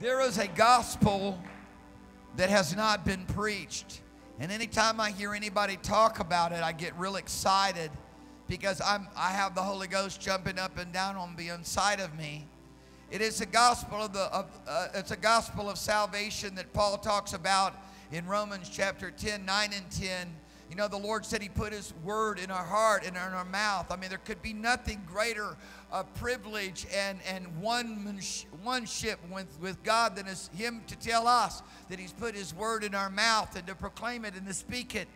There is a gospel that has not been preached. And anytime I hear anybody talk about it, I get real excited because I have the Holy Ghost jumping up and down on the inside of me. It is a gospel of it's a gospel of salvation that Paul talks about in Romans chapter 10, 9 and 10. You know, the Lord said He put His word in our heart and in our mouth. I mean, there could be nothing greater of privilege and one ship with God than is Him to tell us that He's put His word in our mouth and to proclaim it and to speak it.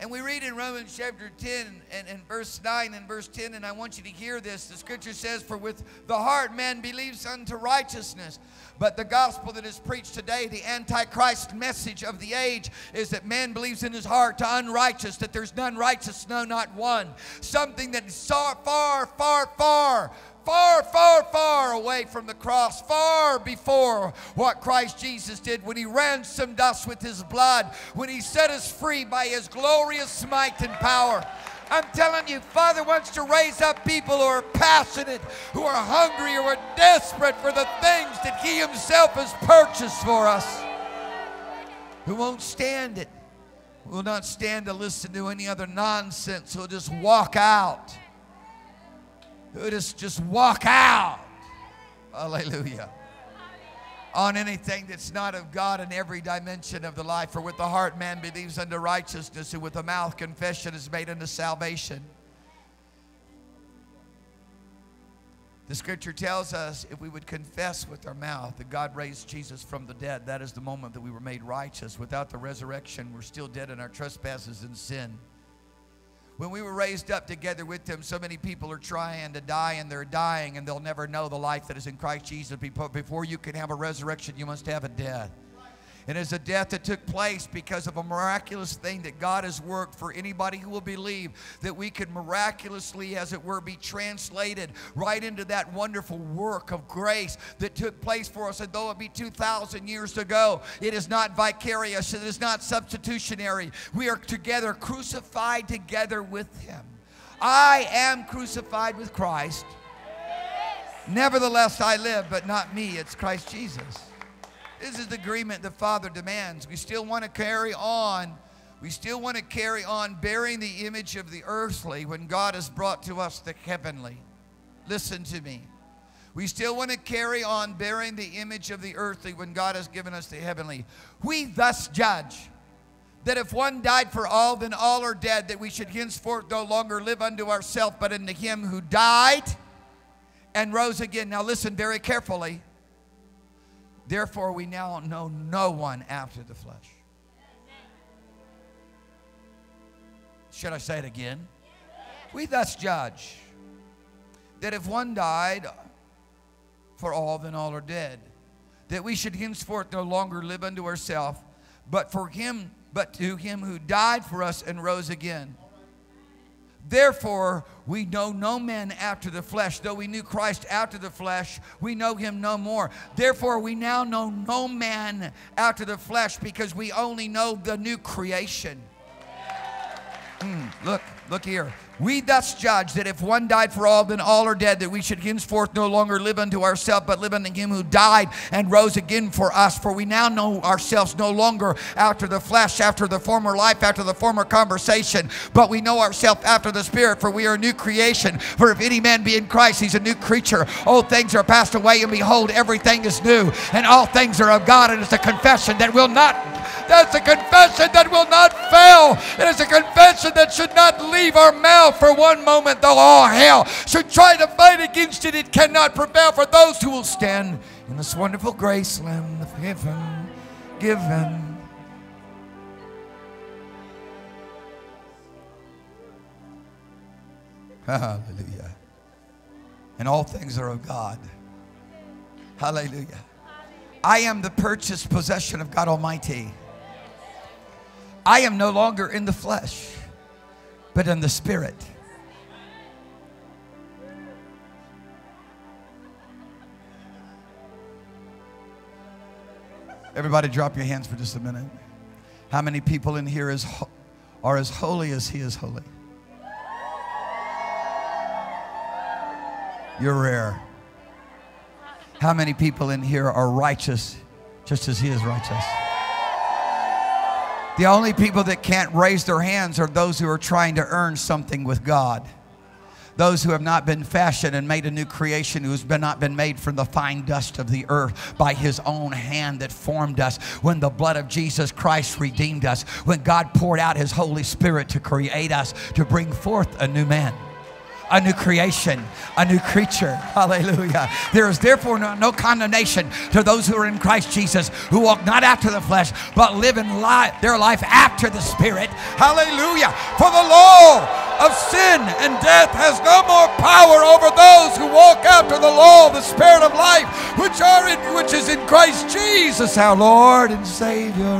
And we read in Romans chapter 10 and verse 9 and verse 10, and I want you to hear this. The scripture says, "For with the heart man believes unto righteousness." But the gospel that is preached today, the antichrist message of the age, is that man believes in his heart to unrighteous, that there's none righteous, no, not one. Something that is far, far, far, far, far, far, far away from the cross, far before what Christ Jesus did when He ransomed us with His blood, when He set us free by His glorious might and power. I'm telling you, Father wants to raise up people who are passionate, who are hungry, who are desperate for the things that He Himself has purchased for us, who won't stand it, who will not stand to listen to any other nonsense, who will just walk out. Who just walk out, hallelujah, on anything that's not of God in every dimension of the life. For with the heart man believes unto righteousness, and with the mouth confession is made unto salvation. The scripture tells us if we would confess with our mouth that God raised Jesus from the dead, that is the moment that we were made righteous. Without the resurrection, we're still dead in our trespasses and sin. When we were raised up together with Him, so many people are trying to die, and they're dying, and they'll never know the life that is in Christ Jesus. Before you can have a resurrection, you must have a death. And it's a death that took place because of a miraculous thing that God has worked for anybody who will believe, that we could miraculously, as it were, be translated right into that wonderful work of grace that took place for us. And though it be 2,000 years ago, it is not vicarious. It is not substitutionary. We are together, crucified together with Him. I am crucified with Christ. Nevertheless, I live, but not me. It's Christ Jesus. This is the agreement the Father demands. We still want to carry on. We still want to carry on bearing the image of the earthly when God has brought to us the heavenly. Listen to me. We still want to carry on bearing the image of the earthly when God has given us the heavenly. We thus judge that if one died for all, then all are dead, that we should henceforth no longer live unto ourselves, but unto Him who died and rose again. Now listen very carefully. Therefore, we now know no one after the flesh. Should I say it again? We thus judge that if one died for all, then all are dead. That we should henceforth no longer live unto ourselves, but to Him who died for us and rose again. Therefore, we know no man after the flesh. Though we knew Christ after the flesh, we know Him no more. Therefore, we now know no man after the flesh because we only know the new creation. Look here. We thus judge that if one died for all, then all are dead, that we should henceforth no longer live unto ourselves, but live unto Him who died and rose again for us. For we now know ourselves no longer after the flesh, after the former life, after the former conversation, but we know ourselves after the Spirit, for we are a new creation. For if any man be in Christ, he's a new creature. Old things are passed away, and behold, everything is new, and all things are of God. And it's a confession that will not, that's a confession that will not fail. It is a confession that should not leave our mouth for one moment, though all hell should try to fight against it, it cannot prevail. For those who will stand in this wonderful grace land of heaven given. Hallelujah. And all things are of God. Hallelujah. I am the purchased possession of God Almighty. I am no longer in the flesh, but in the Spirit. Everybody drop your hands for just a minute. How many people in here are as holy as He is holy? You're rare. How many people in here are righteous just as he is righteous? The only people that can't raise their hands are those who are trying to earn something with God. Those who have not been fashioned and made a new creation, who has not been made from the fine dust of the earth by his own hand that formed us. When the blood of Jesus Christ redeemed us. When God poured out his Holy Spirit to create us, to bring forth a new man, a new creation, a new creature. Hallelujah. There is therefore no condemnation to those who are in Christ Jesus, who walk not after the flesh, but live in their life after the Spirit. Hallelujah. For the law of sin and death has no more power over those who walk after the law of the Spirit of life, which is in Christ Jesus, our Lord and Savior.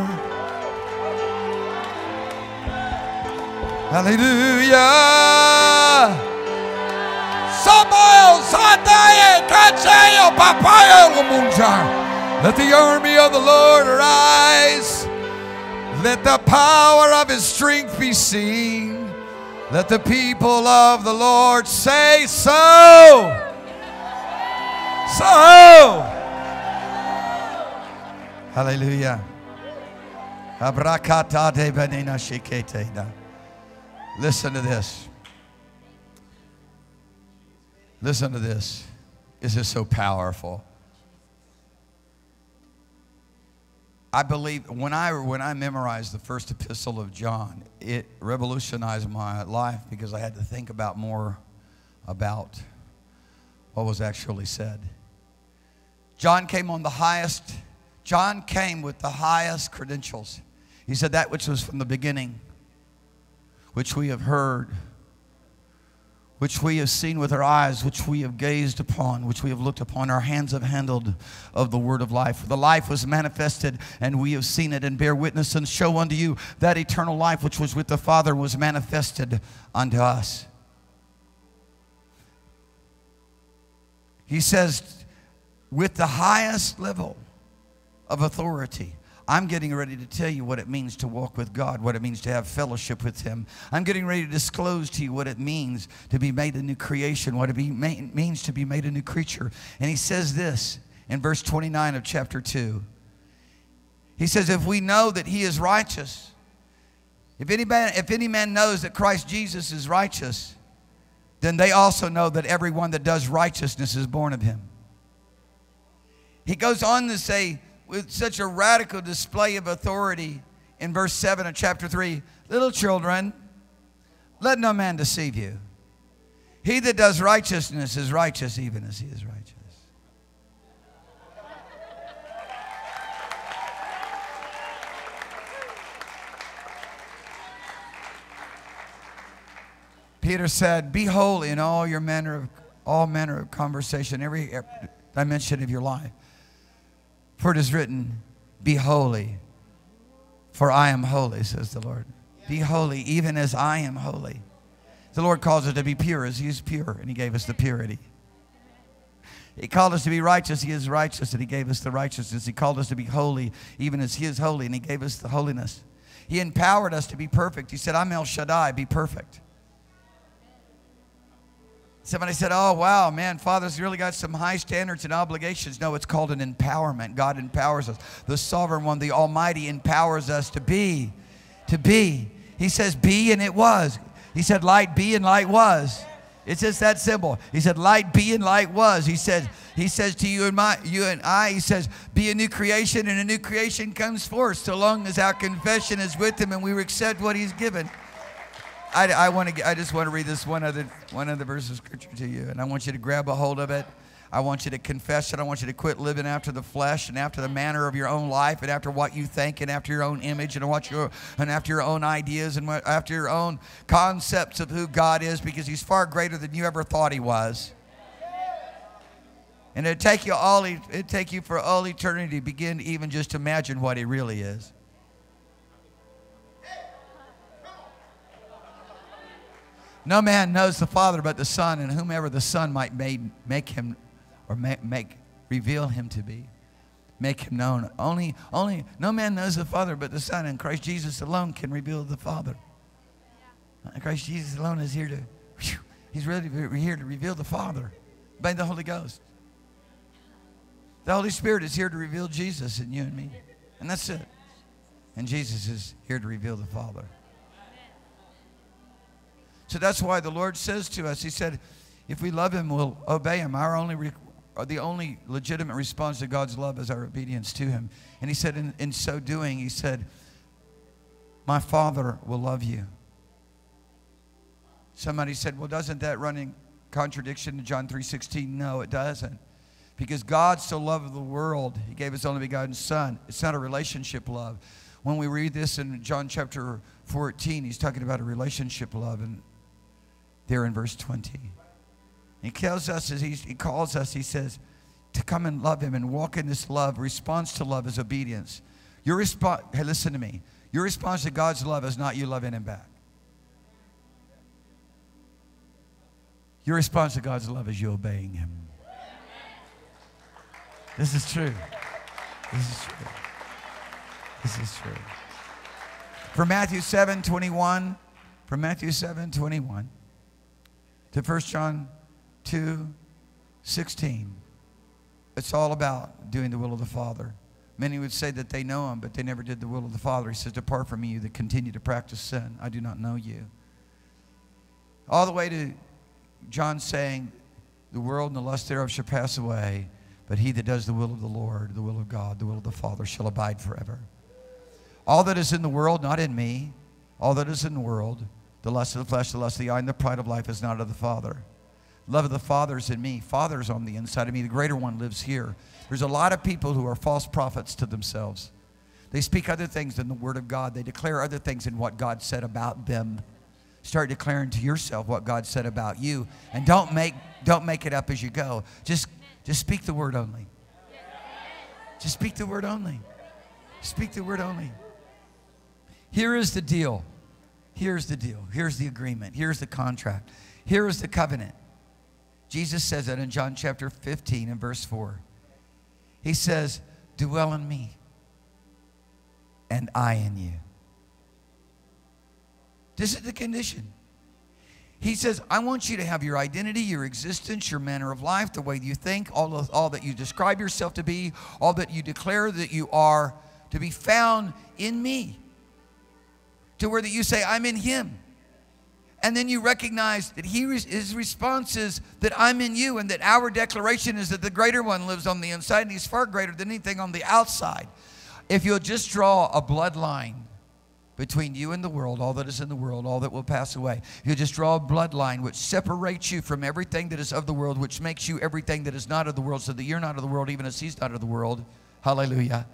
Hallelujah. Let the army of the Lord arise. Let the power of his strength be seen. Let the people of the Lord say so. So. Hallelujah. Listen to this. Listen to this. This is so powerful. I believe when I memorized the first epistle of John, it revolutionized my life because I had to think about more about what was actually said. John came with the highest credentials. He said that which was from the beginning, which we have heard, which we have seen with our eyes, which we have gazed upon, which we have looked upon, our hands have handled of the word of life. For the life was manifested, and we have seen it, and bear witness, and show unto you that eternal life which was with the Father was manifested unto us. He says, with the highest level of authority, I'm getting ready to tell you what it means to walk with God, what it means to have fellowship with him. I'm getting ready to disclose to you what it means to be made a new creation, what it means to be made a new creature. And he says this in verse 29 of chapter 2. He says, if we know that he is righteous, if any man knows that Christ Jesus is righteous, then they also know that everyone that does righteousness is born of him. He goes on to say, with such a radical display of authority in verse 7 of chapter 3, little children, let no man deceive you. He that does righteousness is righteous even as he is righteous. Peter said, be holy in all manner of conversation, every dimension of your life. For it is written, be holy, for I am holy, says the Lord. Be holy, even as I am holy. The Lord calls us to be pure as he is pure, and he gave us the purity. He called us to be righteous, he is righteous, and he gave us the righteousness. He called us to be holy, even as he is holy, and he gave us the holiness. He empowered us to be perfect. He said, I'm El Shaddai, be perfect. Somebody said, oh, wow, man, Father's really got some high standards and obligations. No, it's called an empowerment. God empowers us. The Sovereign One, the Almighty, empowers us to be, He says, be, and it was. He said, light be, and light was. It's just that simple. He said, light be, and light was. He says to you and I, he says, be a new creation, and a new creation comes forth so long as our confession is with him and we accept what he's given. I just want to read this one other verse of scripture to you, and I want you to grab a hold of it. I want you to confess it. I want you to quit living after the flesh and after the manner of your own life and after what you think and after your own image and after your own ideas and after your own concepts of who God is, because he's far greater than you ever thought he was. And it'd take you for all eternity to begin to even just imagine what he really is. No man knows the Father but the Son, and whomever the Son might reveal him to be, make him known. No man knows the Father but the Son, and Christ Jesus alone can reveal the Father. And Christ Jesus alone is here to reveal the Father by the Holy Ghost. The Holy Spirit is here to reveal Jesus in you and me. And that's it. And Jesus is here to reveal the Father. So that's why the Lord says to us, he said, if we love him, we'll obey him. The only legitimate response to God's love is our obedience to him. And he said, in so doing, he said, my Father will love you. Somebody said, well, doesn't that run in contradiction to John 3:16? No, it doesn't. Because God so loved the world, he gave his only begotten son. It's not a relationship love. When we read this in John chapter 14, he's talking about a relationship love, and there in verse 20. He tells us, he calls us, he says, to come and love him and walk in this love. Response to love is obedience. Your response, hey, listen to me. Your response to God's love is not you loving him back. Your response to God's love is you obeying him. This is true. This is true. This is true. From Matthew 7:21, from Matthew 7:21 to 1 John 2:16, it's all about doing the will of the Father. Many would say that they know him, but they never did the will of the Father. He says, depart from me, you that continue to practice sin. I do not know you. All the way to John saying, the world and the lust thereof shall pass away, but he that does the will of the Lord, the will of God, the will of the Father shall abide forever. All that is in the world, not in me, all that is in the world, the lust of the flesh, the lust of the eye, and the pride of life is not of the Father. Love of the Father is in me. Father's on the inside of me. The greater one lives here. There's a lot of people who are false prophets to themselves. They speak other things than the Word of God. They declare other things than what God said about them. Start declaring to yourself what God said about you. And don't make it up as you go. Just speak the word only. Just speak the word only. Speak the word only. Here is the deal. Here's the deal. Here's the agreement. Here's the contract. Here is the covenant. Jesus says that in John chapter 15 and verse 4. He says, dwell in me and I in you. This is the condition. He says, I want you to have your identity, your existence, your manner of life, the way you think, all that you describe yourself to be, all that you declare that you are, to be found in me. To where that you say, I'm in him. And then you recognize that his response is that I'm in you, and that our declaration is that the greater one lives on the inside, and he's far greater than anything on the outside. If you'll just draw a bloodline between you and the world, all that is in the world, all that will pass away. You'll just draw a bloodline which separates you from everything that is of the world, which makes you everything that is not of the world, so that you're not of the world even as he's not of the world. Hallelujah.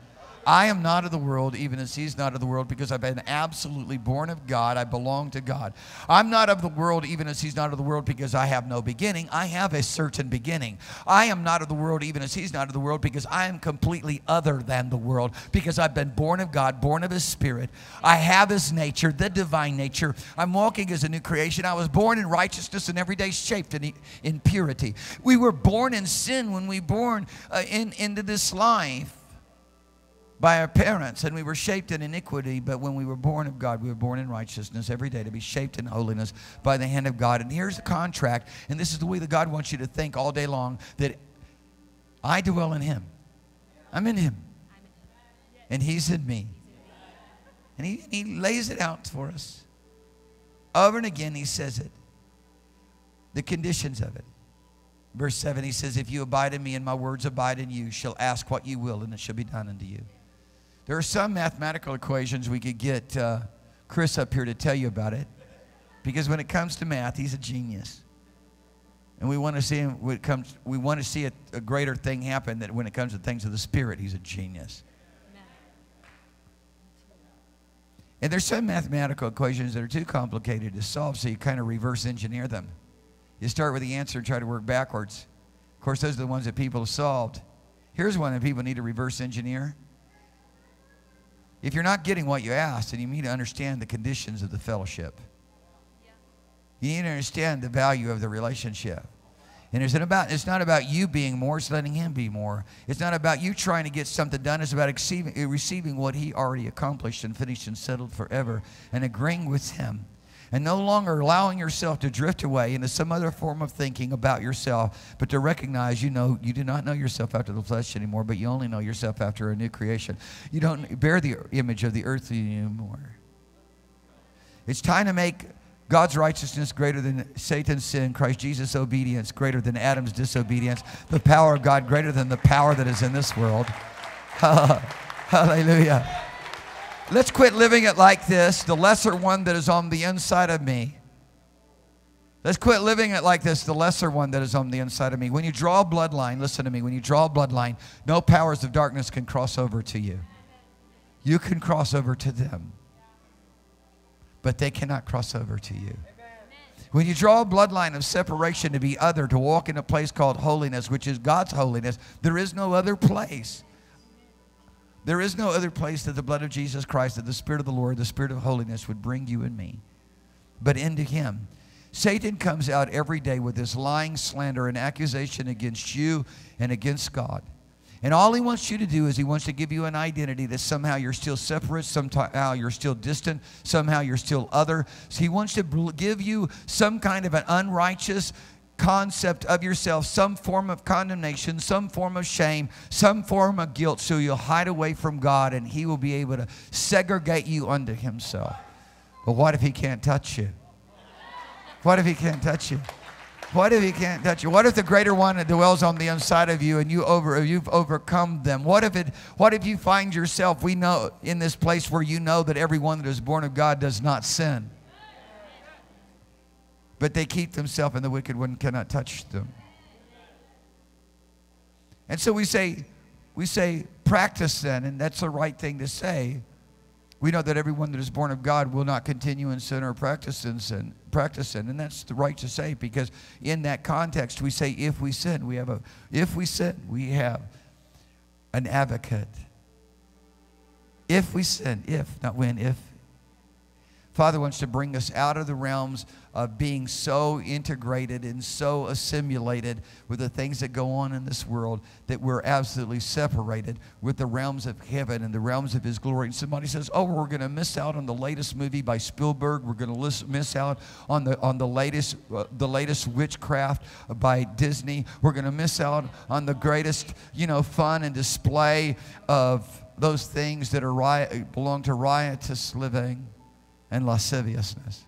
I am not of the world, even as he's not of the world, because I've been absolutely born of God. I belong to God. I'm not of the world, even as he's not of the world, because I have no beginning. I have a certain beginning. I am not of the world, even as he's not of the world, because I am completely other than the world, because I've been born of God, born of his spirit. I have his nature, the divine nature. I'm walking as a new creation. I was born in righteousness and every day shaped in purity. We were born in sin when we were born into this life by our parents, and we were shaped in iniquity, but when we were born of God, we were born in righteousness every day to be shaped in holiness by the hand of God. And here's the contract, and this is the way that God wants you to think all day long, that I dwell in him. I'm in him, and he's in me. And he lays it out for us. Over and again, he says it, the conditions of it. Verse 7, he says, if you abide in me and my words abide in you, shall ask what you will, and it shall be done unto you. There are some mathematical equations we could get Chris up here to tell you about it, because when it comes to math, he's a genius, and we want to see him. When it comes, we want to see a greater thing happen. That when it comes to things of the spirit, he's a genius. And there's some mathematical equations that are too complicated to solve, so you kind of reverse engineer them. You start with the answer and try to work backwards. Of course, those are the ones that people have solved. Here's one that people need to reverse engineer. If you're not getting what you asked, then you need to understand the conditions of the fellowship. Yeah. You need to understand the value of the relationship. And it's not about you being more, it's letting him be more. It's not about you trying to get something done, it's about receiving what he already accomplished and finished and settled forever and agreeing with him. and no longer allowing yourself to drift away into some other form of thinking about yourself, but to recognize you do not know yourself after the flesh anymore, but you only know yourself after a new creation. You don't bear the image of the earth anymore. It's time to make God's righteousness greater than Satan's sin, Christ Jesus' obedience greater than Adam's disobedience, the power of God greater than the power that is in this world. Hallelujah. Let's quit living it like this, the lesser one that is on the inside of me. Let's quit living it like this, the lesser one that is on the inside of me. When you draw a bloodline, listen to me, when you draw a bloodline, no powers of darkness can cross over to you. You can cross over to them, but they cannot cross over to you. When you draw a bloodline of separation to be other, to walk in a place called holiness, which is God's holiness, there is no other place. There is no other place that the blood of Jesus Christ, that the Spirit of the Lord, the Spirit of holiness would bring you and me, but into Him. Satan comes out every day with this lying slander and accusation against you and against God. And all he wants you to do is he wants to give you an identity that somehow you're still separate, somehow you're still distant, somehow you're still other. So he wants to give you some kind of an unrighteous concept of yourself, some form of condemnation, some form of shame, some form of guilt, so you'll hide away from God and he will be able to segregate you unto himself. But what if he can't touch you? What if he can't touch you? What if he can't touch you? What if the greater one that dwells on the inside of you and you've overcome them? What if you find yourself, we know, in this place where you know that everyone that is born of God does not sin, but they keep themselves and the wicked one cannot touch them? And so we say practice then, and that's the right thing to say. We know that everyone that is born of God will not continue in sin or practice in sin. And that's the right to say, because in that context we say if we sin, we have an advocate. If we sin, if, not when, if. Father wants to bring us out of the realms of being so integrated and so assimilated with the things that go on in this world that we're absolutely separated with the realms of heaven and the realms of His glory. And somebody says, oh, we're going to miss out on the latest movie by Spielberg. We're going to miss out on the latest witchcraft by Disney. We're going to miss out on the greatest, fun and display of those things that belong to riotous living and lasciviousness.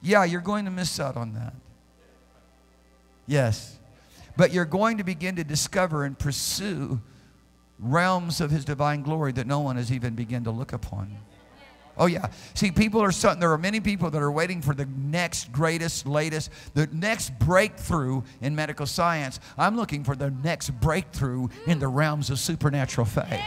Yeah, you're going to miss out on that. Yes. But you're going to begin to discover and pursue realms of His divine glory that no one has even begun to look upon. Oh, yeah. See, there are many people that are waiting for the next greatest, latest, the next breakthrough in medical science. I'm looking for the next breakthrough in the realms of supernatural faith.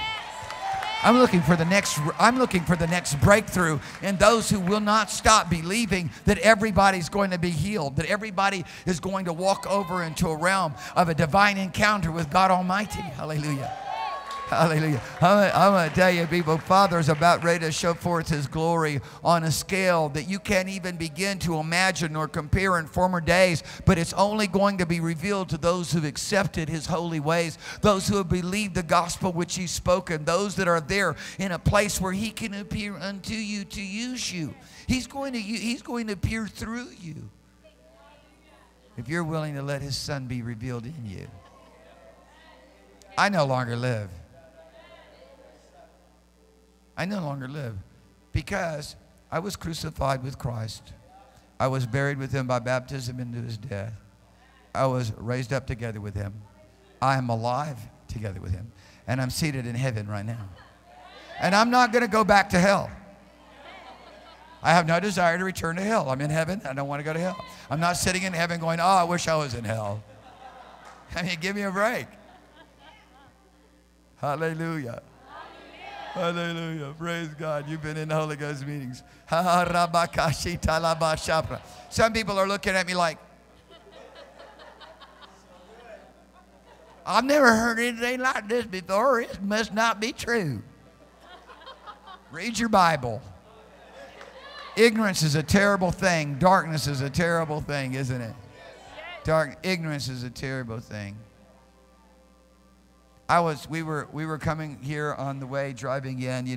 I'm looking for the next breakthrough in those who will not stop believing that everybody's going to be healed, that everybody is going to walk over into a realm of a divine encounter with God Almighty. Hallelujah. Hallelujah. I'm going to tell you, people, Father's about ready to show forth His glory on a scale that you can't even begin to imagine or compare in former days, but it's only going to be revealed to those who've accepted His holy ways, those who have believed the gospel which He's spoken, those that are there in a place where He can appear unto you to use you. He's going to appear through you if you're willing to let His Son be revealed in you. I no longer live. I no longer live because I was crucified with Christ. I was buried with Him by baptism into His death. I was raised up together with Him. I am alive together with Him. And I'm seated in heaven right now. And I'm not going to go back to hell. I have no desire to return to hell. I'm in heaven. I don't want to go to hell. I'm not sitting in heaven going, oh, I wish I was in hell. I mean, give me a break. Hallelujah. Hallelujah. Praise God. You've been in the Holy Ghost meetings. Some people are looking at me like, I've never heard anything like this before. It must not be true. Read your Bible. Ignorance is a terrible thing. Darkness is a terrible thing, isn't it? Ignorance is a terrible thing. We were coming here on the way, driving in,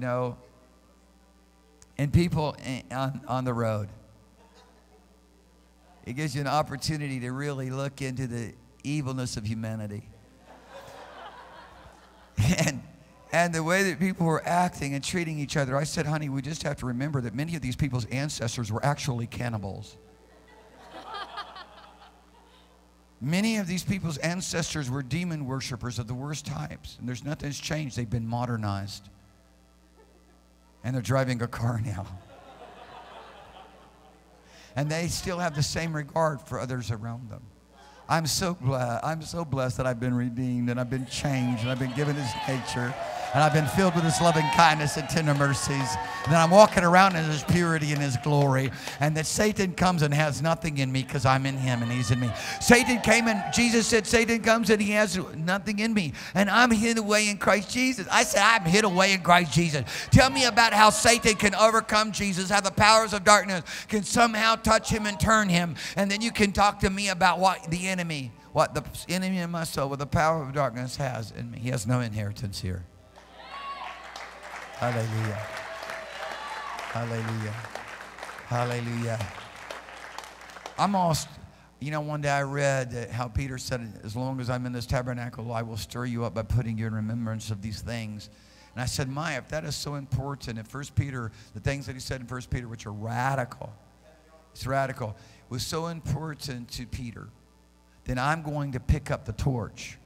and people on the road. It gives you an opportunity to really look into the evilness of humanity. And the way that people were acting and treating each other. I said, honey, we just have to remember that many of these people's ancestors were actually cannibals. Many of these people's ancestors were demon worshipers of the worst types. And there's nothing that's changed. They've been modernized. And they're driving a car now. And they still have the same regard for others around them. I'm so blessed that I've been redeemed and I've been changed and I've been given His nature and I've been filled with His loving kindness and tender mercies. And then I'm walking around in His purity and His glory, and that Satan comes and has nothing in me because I'm in Him and He's in me. Satan came and Jesus said, Satan comes and he has nothing in me, and I'm hid away in Christ Jesus. I said, I'm hid away in Christ Jesus. Tell me about how Satan can overcome Jesus, how the powers of darkness can somehow touch Him and turn Him, and then you can talk to me about what the enemy in my soul, what the power of darkness has in me. He has no inheritance here. Hallelujah. Hallelujah. Hallelujah. One day I read how Peter said, as long as I'm in this tabernacle, I will stir you up by putting you in remembrance of these things. And I said, my, if that is so important, if 1 Peter, the things that he said in 1 Peter, which are radical, it's radical, was so important to Peter, then I'm going to pick up the torch.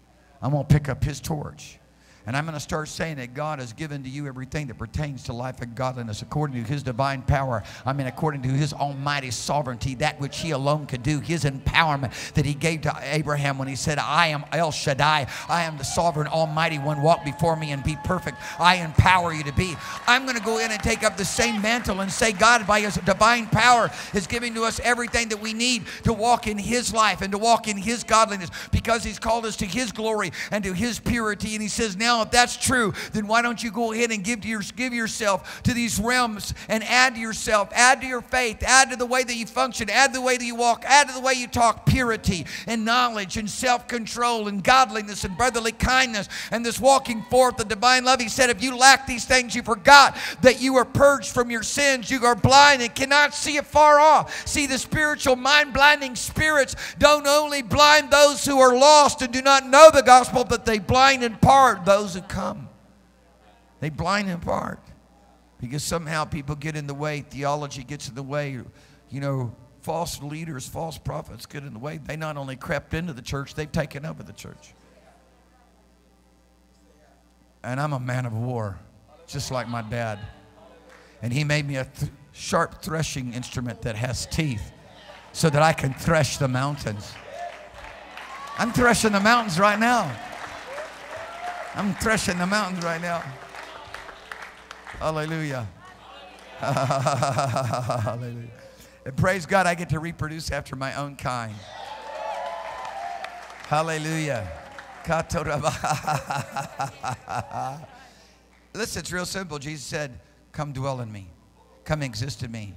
I'm going to pick up his torch. And I'm going to start saying that God has given to you everything that pertains to life and godliness according to His divine power. I mean, according to His almighty sovereignty, that which He alone could do, His empowerment that He gave to Abraham when He said, I am El Shaddai. I am the sovereign almighty one. Walk before me and be perfect. I empower you to be. I'm going to go in and take up the same mantle and say, God, by His divine power, is giving to us everything that we need to walk in His life and to walk in His godliness, because He's called us to His glory and to His purity. And He says, now, if that's true, then why don't you go ahead and give yourself to these realms and add to yourself, add to your faith, add to the way that you function, add to the way that you walk, add to the way you talk, purity and knowledge and self-control and godliness and brotherly kindness and this walking forth of divine love. He said, if you lack these things, you forgot that you are purged from your sins. You are blind and cannot see afar off. See, the spiritual mind-blinding spirits don't only blind those who are lost and do not know the gospel, but they blind in part those who come. They blind in part because somehow people get in the way, theology gets in the way, false leaders, false prophets get in the way. They not only crept into the church, they've taken over the church. And I'm a man of war, just like my dad, and he made me a sharp threshing instrument that has teeth so that I can thresh the mountains. I'm threshing the mountains right now. I'm threshing the mountains right now. Hallelujah. Hallelujah. And praise God, I get to reproduce after my own kind. Hallelujah. Listen, it's real simple. Jesus said, come dwell in me. Come exist in me.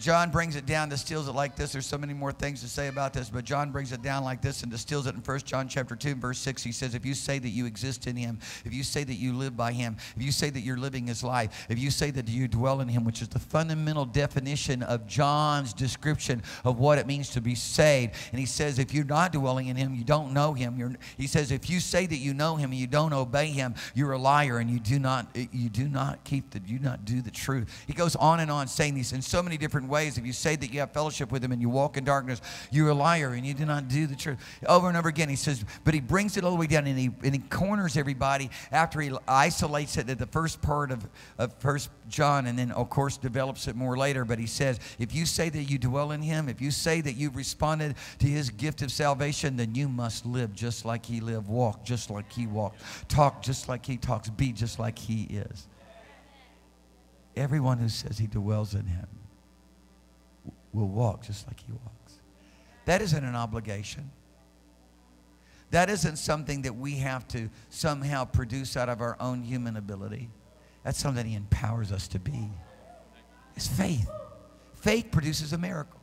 John brings it down, distills it like this. There's so many more things to say about this, but John brings it down like this and distills it in 1 John chapter 2, verse 6. He says, if you say that you exist in Him, if you say that you live by Him, if you say that you're living His life, if you say that you dwell in Him, which is the fundamental definition of John's description of what it means to be saved. And he says, if you're not dwelling in Him, you don't know Him. He says, if you say that you know Him and you don't obey Him, you're a liar and you do not do the truth. He goes on saying these in so many different ways. If you say that you have fellowship with Him and you walk in darkness, you're a liar and you do not do the truth. Over and over again, he says, but he brings it all the way down and he corners everybody after he isolates it at the first part of 1 John, and then, of course, develops it more later. But he says, if you say that you dwell in Him, if you say that you've responded to His gift of salvation, then you must live just like He lived, walk just like He walked, talk just like He talks, be just like He is. Everyone who says he dwells in Him will walk just like He walks. That isn't an obligation. That isn't something that we have to somehow produce out of our own human ability. That's something He empowers us to be. It's faith. Faith produces a miracle.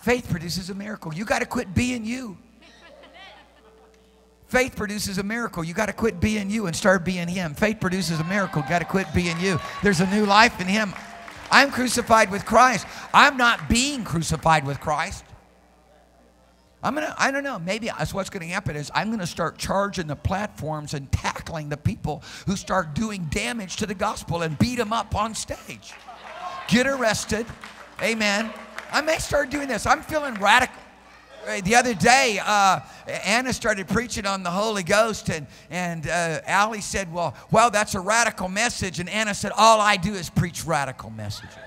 Faith produces a miracle. You got to quit being you. Faith produces a miracle. You got to quit being you and start being Him. Faith produces a miracle. Got to quit being you. There's a new life in Him. I'm crucified with Christ. I'm not being crucified with Christ. I don't know, maybe that's what's going to happen is I'm going to start charging the platforms and tackling the people who start doing damage to the gospel and beat them up on stage. Get arrested. Amen. I may start doing this. I'm feeling radical. The other day, Anna started preaching on the Holy Ghost, and Allie said, well, that's a radical message. And Anna said, all I do is preach radical messages.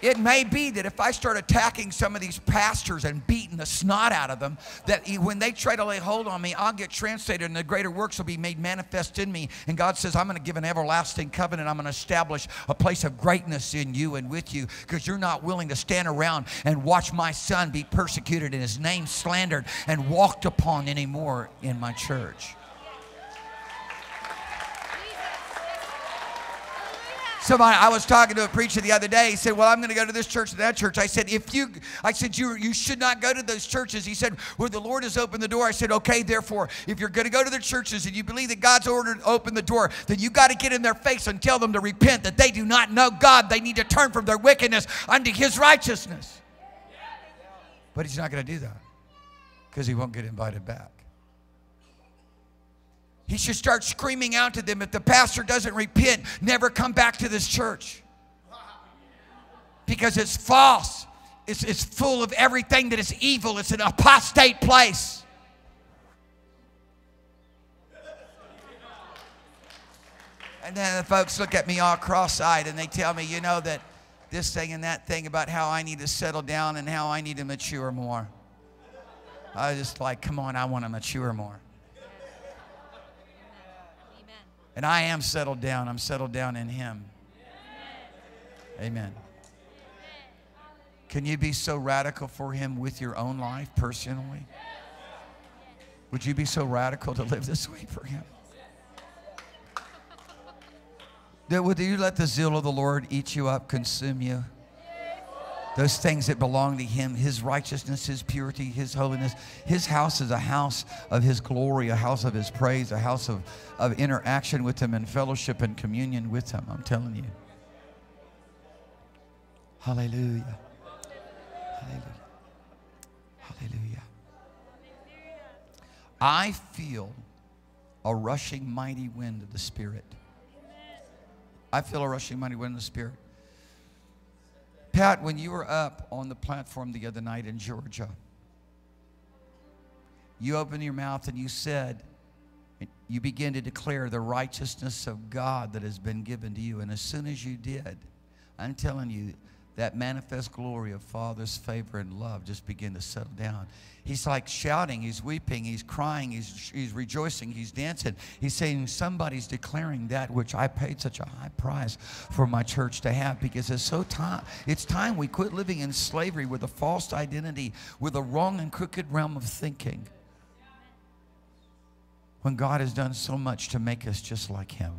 It may be that if I start attacking some of these pastors and beating the snot out of them, that when they try to lay hold on me, I'll get translated and the greater works will be made manifest in me. And God says, I'm going to give an everlasting covenant. I'm going to establish a place of greatness in you and with you because you're not willing to stand around and watch my son be persecuted and his name slandered and walked upon anymore in my church. Somebody, I was talking to a preacher the other day. He said, well, I'm going to go to this church and that church. I said, you should not go to those churches. He said, well, the Lord has opened the door. I said, okay, therefore, if you're going to go to the churches and you believe that God's ordered open the door, then you got to get in their face and tell them to repent, that they do not know God. They need to turn from their wickedness unto his righteousness. But he's not going to do that because he won't get invited back. He should start screaming out to them, if the pastor doesn't repent, never come back to this church. Because it's false. It's full of everything that is evil. It's an apostate place. And then the folks look at me all cross-eyed and they tell me, you know, that this thing and that thing about how I need to settle down and how I need to mature more. I was just like, come on, I want to mature more. And I am settled down. I'm settled down in him. Amen. Can you be so radical for him with your own life personally? Would you be so radical to live this way for him? That would you let the zeal of the Lord eat you up, consume you? Those things that belong to him, his righteousness, his purity, his holiness. His house is a house of his glory, a house of his praise, a house of interaction with him and fellowship and communion with him. I'm telling you. Hallelujah. Hallelujah. Hallelujah. I feel a rushing mighty wind of the Spirit. I feel a rushing mighty wind of the Spirit. Pat, when you were up on the platform the other night in Georgia, you opened your mouth and you said, you began to declare the righteousness of God that has been given to you. And as soon as you did, I'm telling you, that manifest glory of Father's favor and love just began to settle down. He's like shouting, he's weeping, he's crying, he's rejoicing, he's dancing. He's saying somebody's declaring that which I paid such a high price for my church to have, because it's time we quit living in slavery with a false identity, with a wrong and crooked realm of thinking, when God has done so much to make us just like him.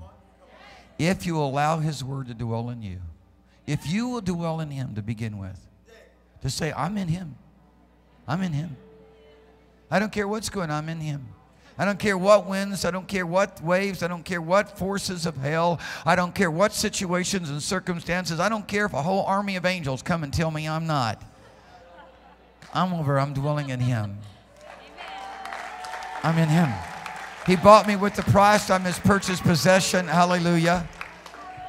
If you allow his word to dwell in you, if you will dwell in him to begin with, to say, I'm in him. I'm in him. I don't care what's going on, I'm in him. I don't care what winds, I don't care what waves, I don't care what forces of hell, I don't care what situations and circumstances, I don't care if a whole army of angels come and tell me I'm not. I'm dwelling in him. I'm in him. He bought me with the price, I'm his purchased possession, hallelujah.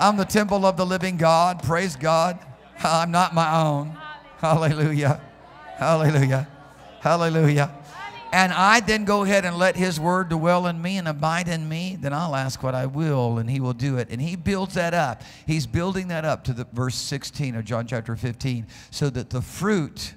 I'm the temple of the living God. Praise God. I'm not my own. Hallelujah. Hallelujah. Hallelujah. And I then go ahead and let his word dwell in me and abide in me. Then I'll ask what I will and he will do it. And he builds that up. He's building that up to the verse 16 of John chapter 15. So that the fruit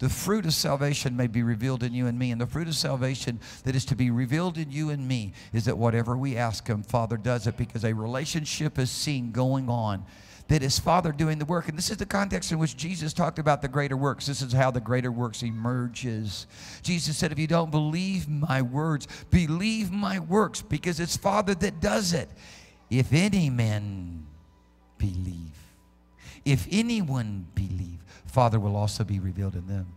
of salvation may be revealed in you and me. And the fruit of salvation that is to be revealed in you and me is that whatever we ask him, Father does it, because a relationship is seen going on that is Father doing the work. And this is the context in which Jesus talked about the greater works. This is how the greater works emerges. Jesus said, if you don't believe my words, believe my works, because it's Father that does it. If any man believe, if anyone believe, Father will also be revealed in them.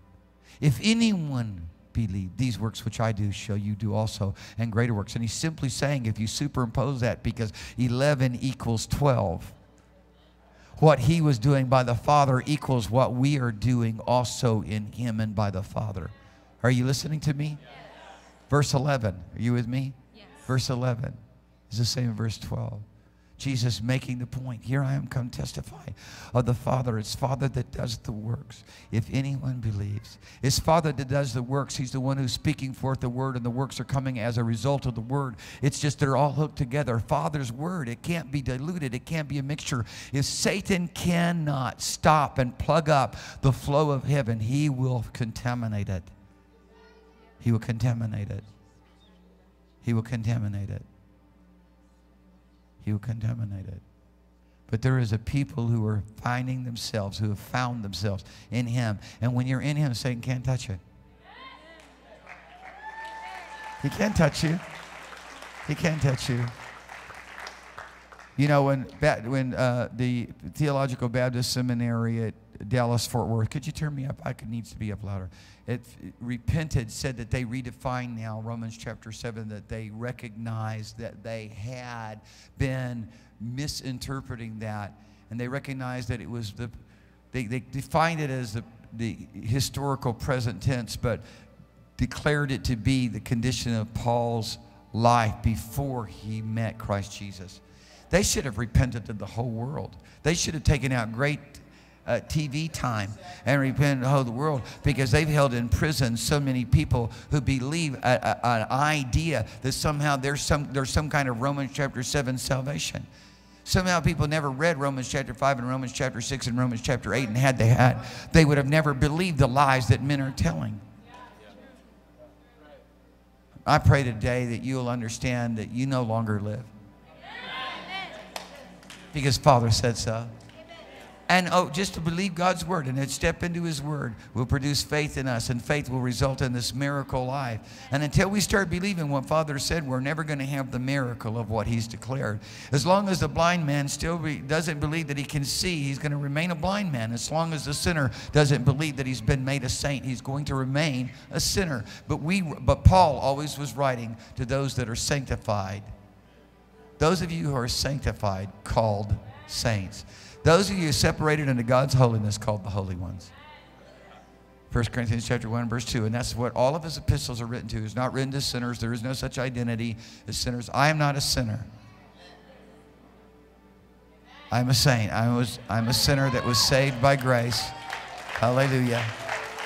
If anyone believe. These works which I do shall you do also, and greater works. And he's simply saying, if you superimpose that, because 11 equals 12. What he was doing by the Father equals what we are doing also in him and by the Father. Are you listening to me? Yes. Verse 11. Are you with me? Yes. Verse 11 is the same as verse 12. Jesus making the point. Here I am, come testify of the Father. It's Father that does the works. If anyone believes. It's Father that does the works. He's the one who's speaking forth the word, and the works are coming as a result of the word. It's just they're all hooked together. Father's word. It can't be diluted. It can't be a mixture. If Satan cannot stop and plug up the flow of heaven, he will contaminate it. He will contaminate it. He will contaminate it. He will contaminate it. But there is a people who are finding themselves, who have found themselves in him. And when you're in him, Satan can't touch it. He can't touch you. He can't touch you. You know, when the Theological Baptist Seminary at Dallas, Fort Worth, could you turn me up? I needs to be up louder. It repented, said that they redefine now Romans chapter 7, that they recognized that they had been misinterpreting that, and they recognized that it was they defined it as the historical present tense, but declared it to be the condition of Paul's life before he met Christ Jesus. They should have repented to the whole world. They should have taken out great TV time and repent to the whole world, because they've held in prison so many people who believe an idea that somehow there's some kind of Romans chapter 7 salvation. Somehow people never read Romans chapter 5 and Romans chapter 6 and Romans chapter 8, and had they had, they would have never believed the lies that men are telling. I pray today that you'll understand that you no longer live, because Father said so. And oh, just to believe God's word and to step into his word will produce faith in us, and faith will result in this miracle life. And until we start believing what Father said, we're never going to have the miracle of what he's declared. As long as the blind man still doesn't believe that he can see, he's going to remain a blind man. As long as the sinner doesn't believe that he's been made a saint, he's going to remain a sinner. But Paul always was writing to those that are sanctified. Those of you who are sanctified, called saints. Those of you separated into God's holiness, called the holy ones. 1 Corinthians chapter 1, verse 2. And that's what all of his epistles are written to. It's not written to sinners. There is no such identity as sinners. I am not a sinner. I'm a saint. I'm a sinner that was saved by grace. Hallelujah.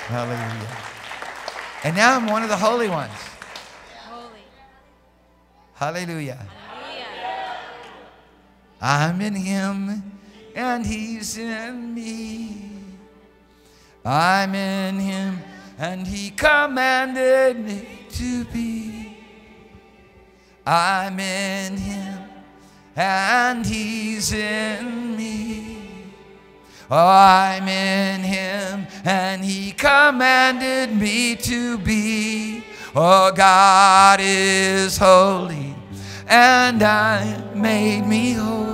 Hallelujah. And now I'm one of the holy ones. Hallelujah. I'm in him, and he's in me. I'm in him, and he commanded me to be. I'm in him, and he's in me. Oh, I'm in him, and he commanded me to be. Oh, God is holy, and I made me whole.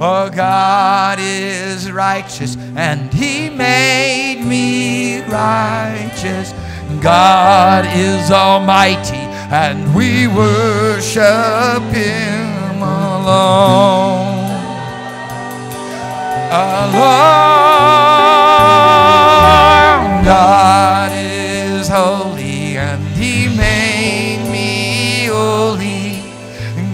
Oh, God is righteous, and he made me righteous. God is almighty, and we worship him alone. Alone. God is holy, and he made me holy.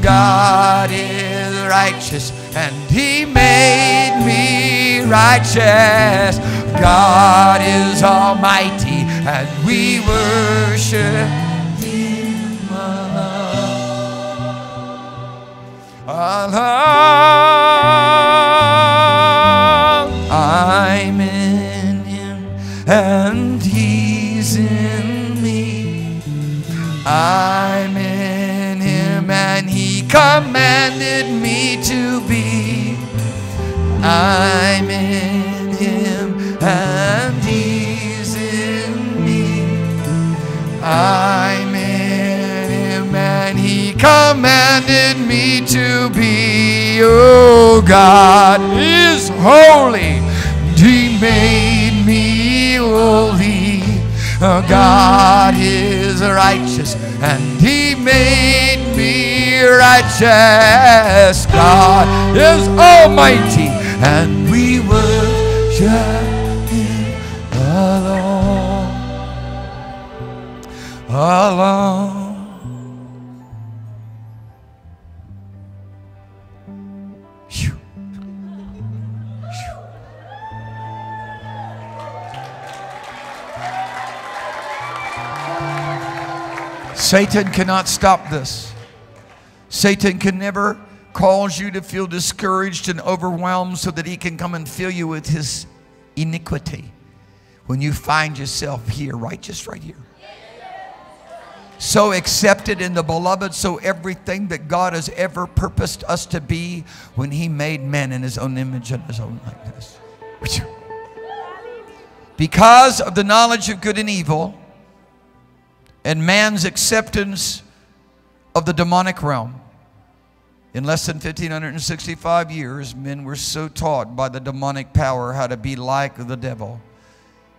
God is righteous, and he made me righteous. God is almighty, and we worship him alone. Alone. I'm in him, and he's in me. I'm in him, and he commanded me to be. I'm in him, and he's in me. I'm in him, and he commanded me to be. Oh, God is holy, and he made me holy. God is righteous, and He made me righteous. God is almighty, and we worship Him alone. Satan cannot stop this. Satan can never cause you to feel discouraged and overwhelmed so that he can come and fill you with his iniquity when you find yourself here, righteous right here. So accepted in the beloved, so everything that God has ever purposed us to be when he made man in his own image and his own likeness. Because of the knowledge of good and evil, and man's acceptance of the demonic realm. In less than 1,565 years, men were so taught by the demonic power how to be like the devil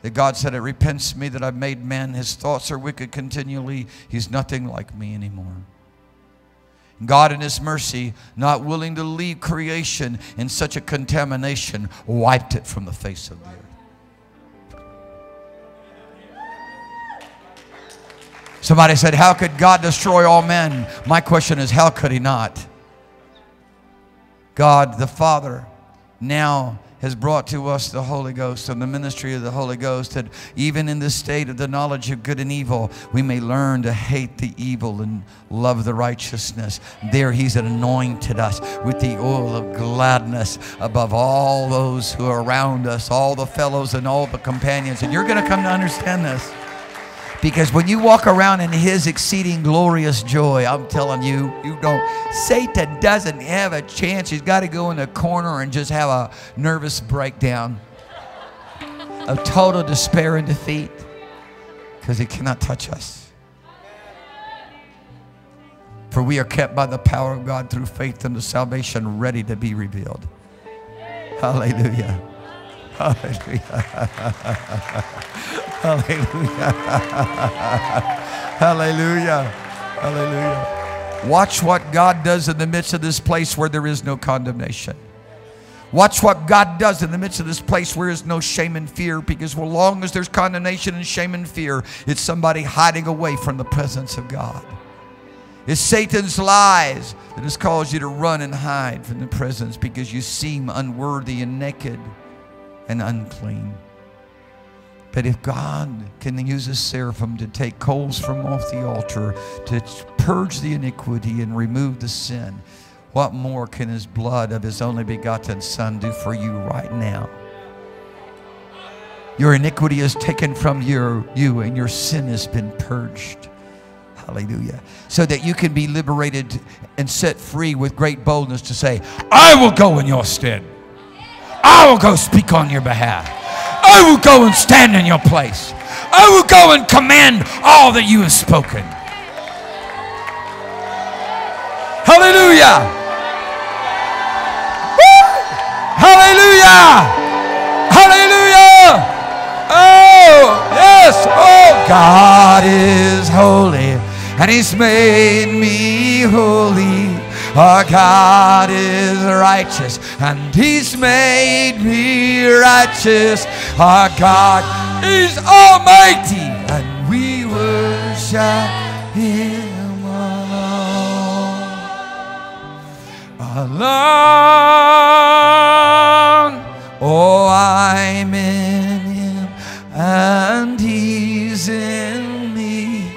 that God said, it repents me that I've made man. His thoughts are wicked continually. He's nothing like me anymore. God in His mercy, not willing to leave creation in such a contamination, wiped it from the face of the earth. Somebody said, how could God destroy all men? My question is, how could He not? God the Father now has brought to us the Holy Ghost and the ministry of the Holy Ghost, that even in this state of the knowledge of good and evil, we may learn to hate the evil and love the righteousness. There He's anointed us with the oil of gladness above all those who are around us, all the fellows and all the companions. And you're going to come to understand this. Because when you walk around in His exceeding glorious joy, I'm telling you, you don't. Satan doesn't have a chance. He's got to go in the corner and just have a nervous breakdown of total despair and defeat, because he cannot touch us. For we are kept by the power of God through faith unto salvation, ready to be revealed. Hallelujah. Hallelujah. Hallelujah. Hallelujah. Hallelujah. Watch what God does in the midst of this place where there is no condemnation. Watch what God does in the midst of this place where there is no shame and fear, because as long as there's condemnation and shame and fear, it's somebody hiding away from the presence of God. It's Satan's lies that has caused you to run and hide from the presence because you seem unworthy and naked and unclean. But if God can use a seraphim to take coals from off the altar, to purge the iniquity and remove the sin, what more can His blood of His only begotten Son do for you right now? Your iniquity is taken from you, and your sin has been purged. Hallelujah. So that you can be liberated and set free with great boldness to say, I will go in your stead. I will go speak on your behalf. I will go and stand in your place. I will go and command all that you have spoken. Hallelujah. Woo! Hallelujah. Hallelujah. Oh, yes. Oh, God is holy, and He's made me holy. Our God is righteous, and He's made me righteous. Our God is almighty, and we worship Him alone. Alone. Oh, I'm in Him, and He's in me.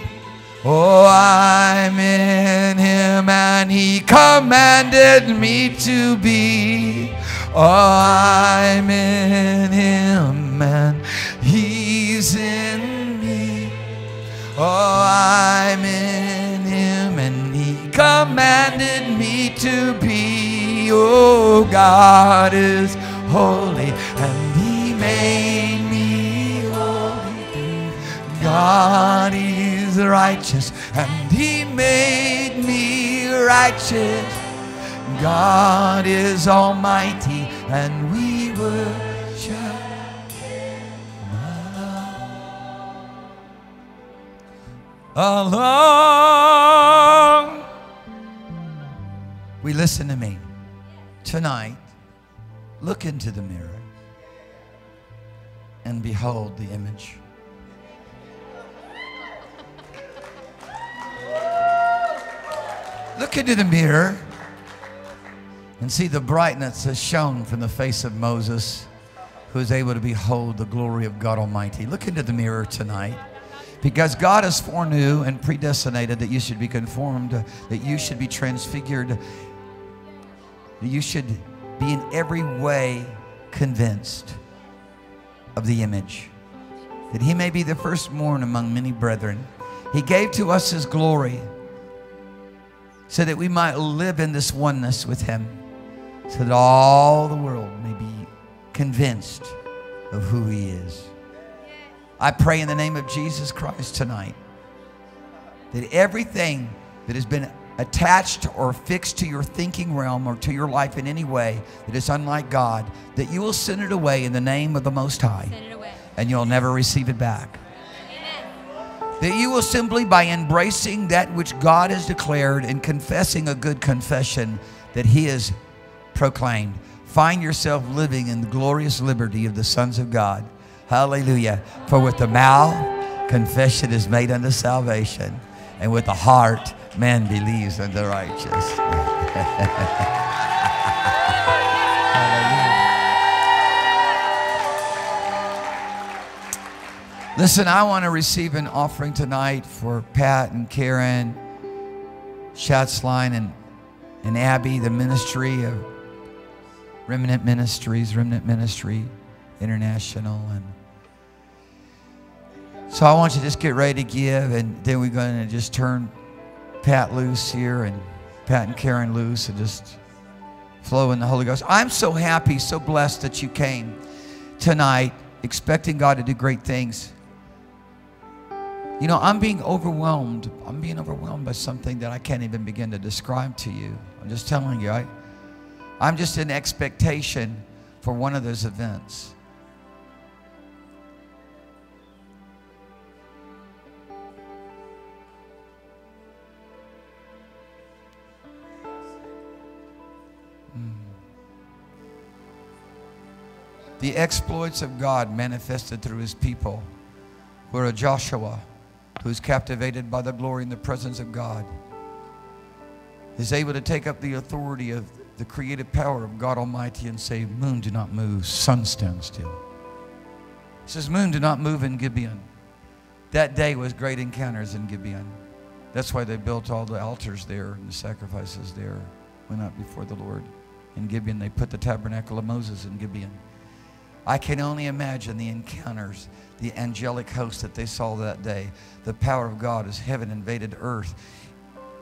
Oh, I'm in Him, and He commanded me to be. Oh, I'm in Him, and He's in me. Oh, I'm in Him, and He commanded me to be. Oh, God is holy, and He made me holy. God is righteous, and He made me righteous. God is almighty, and we worship Him alone. alone. We listen to me. Tonight, look into the mirror and behold the image. Look into the mirror and see the brightness that shone from the face of Moses, who is able to behold the glory of God Almighty. Look into the mirror tonight, because God has foreknew and predestinated that you should be conformed, that you should be transfigured, that you should be in every way convinced of the image, that he may be the firstborn among many brethren. He gave to us his glory so that we might live in this oneness with him, so that all the world may be convinced of who he is. I pray in the name of Jesus Christ tonight that everything that has been attached or fixed to your thinking realm or to your life in any way that is unlike God, that you will send it away in the name of the Most High, and you'll never receive it back. Amen. That you will simply, by embracing that which God has declared and confessing a good confession that he has proclaimed, find yourself living in the glorious liberty of the sons of God. Hallelujah. For with the mouth confession is made unto salvation, and with the heart man believes unto righteousness. Hallelujah. Listen, I want to receive an offering tonight for Pat and Karen Schatzline and Abby, the ministry of Remnant Ministries, Remnant Ministry International. And so I want you to just get ready to give, and then we're going to just turn Pat loose here, and Pat and Karen loose, and just flow in the Holy Ghost. I'm so happy, so blessed that you came tonight expecting God to do great things. You know, I'm being overwhelmed. I'm being overwhelmed by something that I can't even begin to describe to you. I'm just telling you, I'm just in expectation for one of those events. The exploits of God manifested through his people were a Joshua who is captivated by the glory and the presence of God, is able to take up the authority of the creative power of God Almighty and say, moon, do not move, sun, stand still. It says, moon, do not move in Gibeon. That day was great encounters in Gibeon. That's why they built all the altars there and the sacrifices there went up before the Lord. In Gibeon, they put the tabernacle of Moses in Gibeon. I can only imagine the encounters, the angelic host that they saw that day. The power of God as heaven invaded earth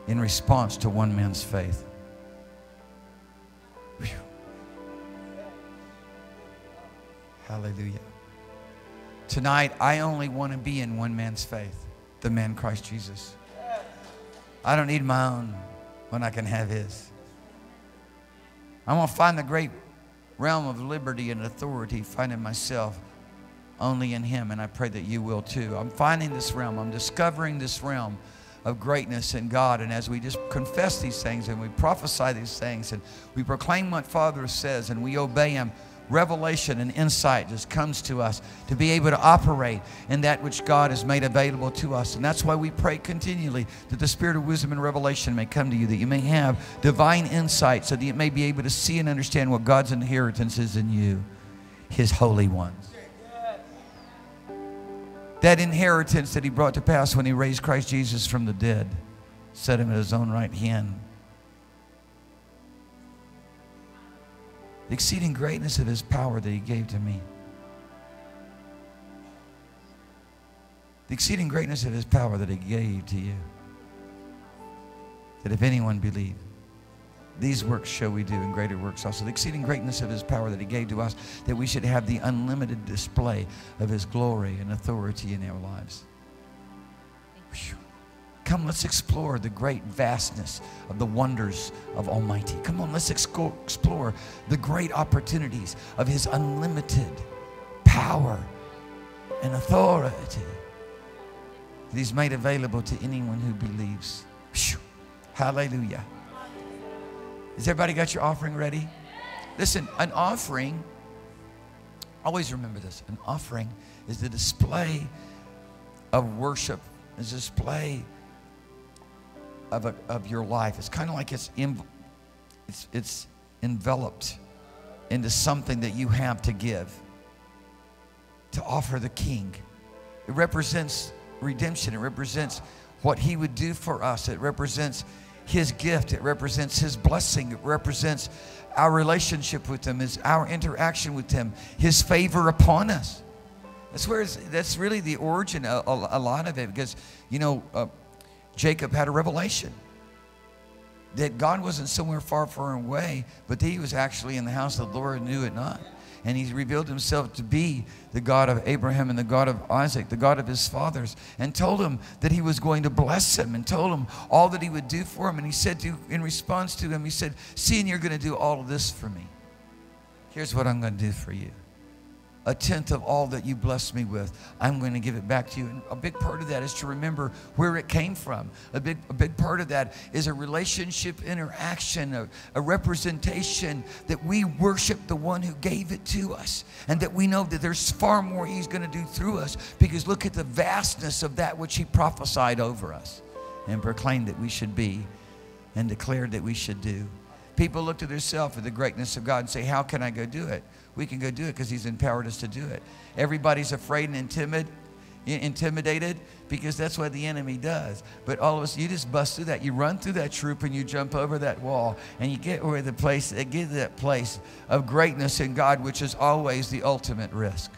in response to one man's faith. Whew. Hallelujah. Tonight, I only want to be in one man's faith, the man Christ Jesus. I don't need my own when I can have his. I'm going to find the great realm of liberty and authority, finding myself only in him, and I pray that you will too. I'm finding this realm. I'm discovering this realm of greatness in God, and as we just confess these things and we prophesy these things and we proclaim what Father says and we obey him, revelation and insight just comes to us to be able to operate in that which God has made available to us. And that's why we pray continually that the spirit of wisdom and revelation may come to you, that you may have divine insight so that you may be able to see and understand what God's inheritance is in you, his holy ones. That inheritance that he brought to pass when he raised Christ Jesus from the dead, set him at his own right hand. The exceeding greatness of his power that he gave to me. The exceeding greatness of his power that he gave to you. That if anyone believe, these works shall we do, and greater works also. The exceeding greatness of his power that he gave to us, that we should have the unlimited display of his glory and authority in our lives. Whew. Come, let's explore the great vastness of the wonders of Almighty. Come on, let's explore the great opportunities of his unlimited power and authority. that he's made available to anyone who believes. Whew. Hallelujah. Has everybody got your offering ready? Listen, an offering, always remember this, an offering is the display of worship, is a display of your life. It's kind of like it's enveloped into something that you have to give, to offer the King. It represents redemption. It represents what he would do for us. It represents his gift. It represents his blessing. It represents our relationship with him, is our interaction with him, his favor upon us. That's where that's really the origin of a lot of it, because, you know, Jacob had a revelation that God wasn't somewhere far, far away, but that he was actually in the house of the Lord and knew it not. And he's revealed himself to be the God of Abraham and the God of Isaac, the God of his fathers, and told him that he was going to bless him and told him all that he would do for him. And he said to, in response to him, he said, seeing you're going to do all of this for me, here's what I'm going to do for you. A tenth of all that you blessed me with, I'm going to give it back to you. And a big part of that is to remember where it came from. A big part of that is a relationship interaction, a representation that we worship the one who gave it to us, and that we know that there's far more he's going to do through us, because look at the vastness of that which he prophesied over us and proclaimed that we should be and declared that we should do. People look to themselves at the greatness of God and say, how can I go do it? We can go do it because he's empowered us to do it. Everybody's afraid and intimidated because that's what the enemy does. But all of us, you just bust through that. You run through that troop and you jump over that wall and you get where the place, get to that place of greatness in God, which is always the ultimate risk.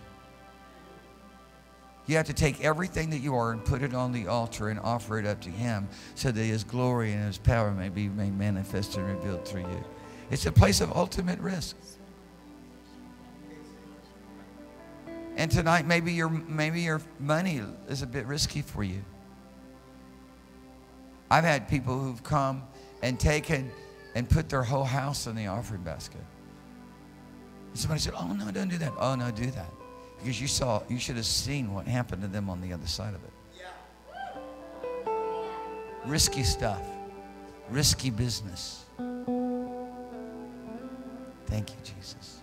You have to take everything that you are and put it on the altar and offer it up to him so that his glory and his power may be made manifest and revealed through you. It's a place of ultimate risk. And tonight, maybe your money is a bit risky for you. I've had people who've come and taken and put their whole house in the offering basket. And somebody said, oh, no, don't do that. Oh, no, do that. Because you should have seen what happened to them on the other side of it. Yeah. Risky stuff. Risky business. Thank you, Jesus.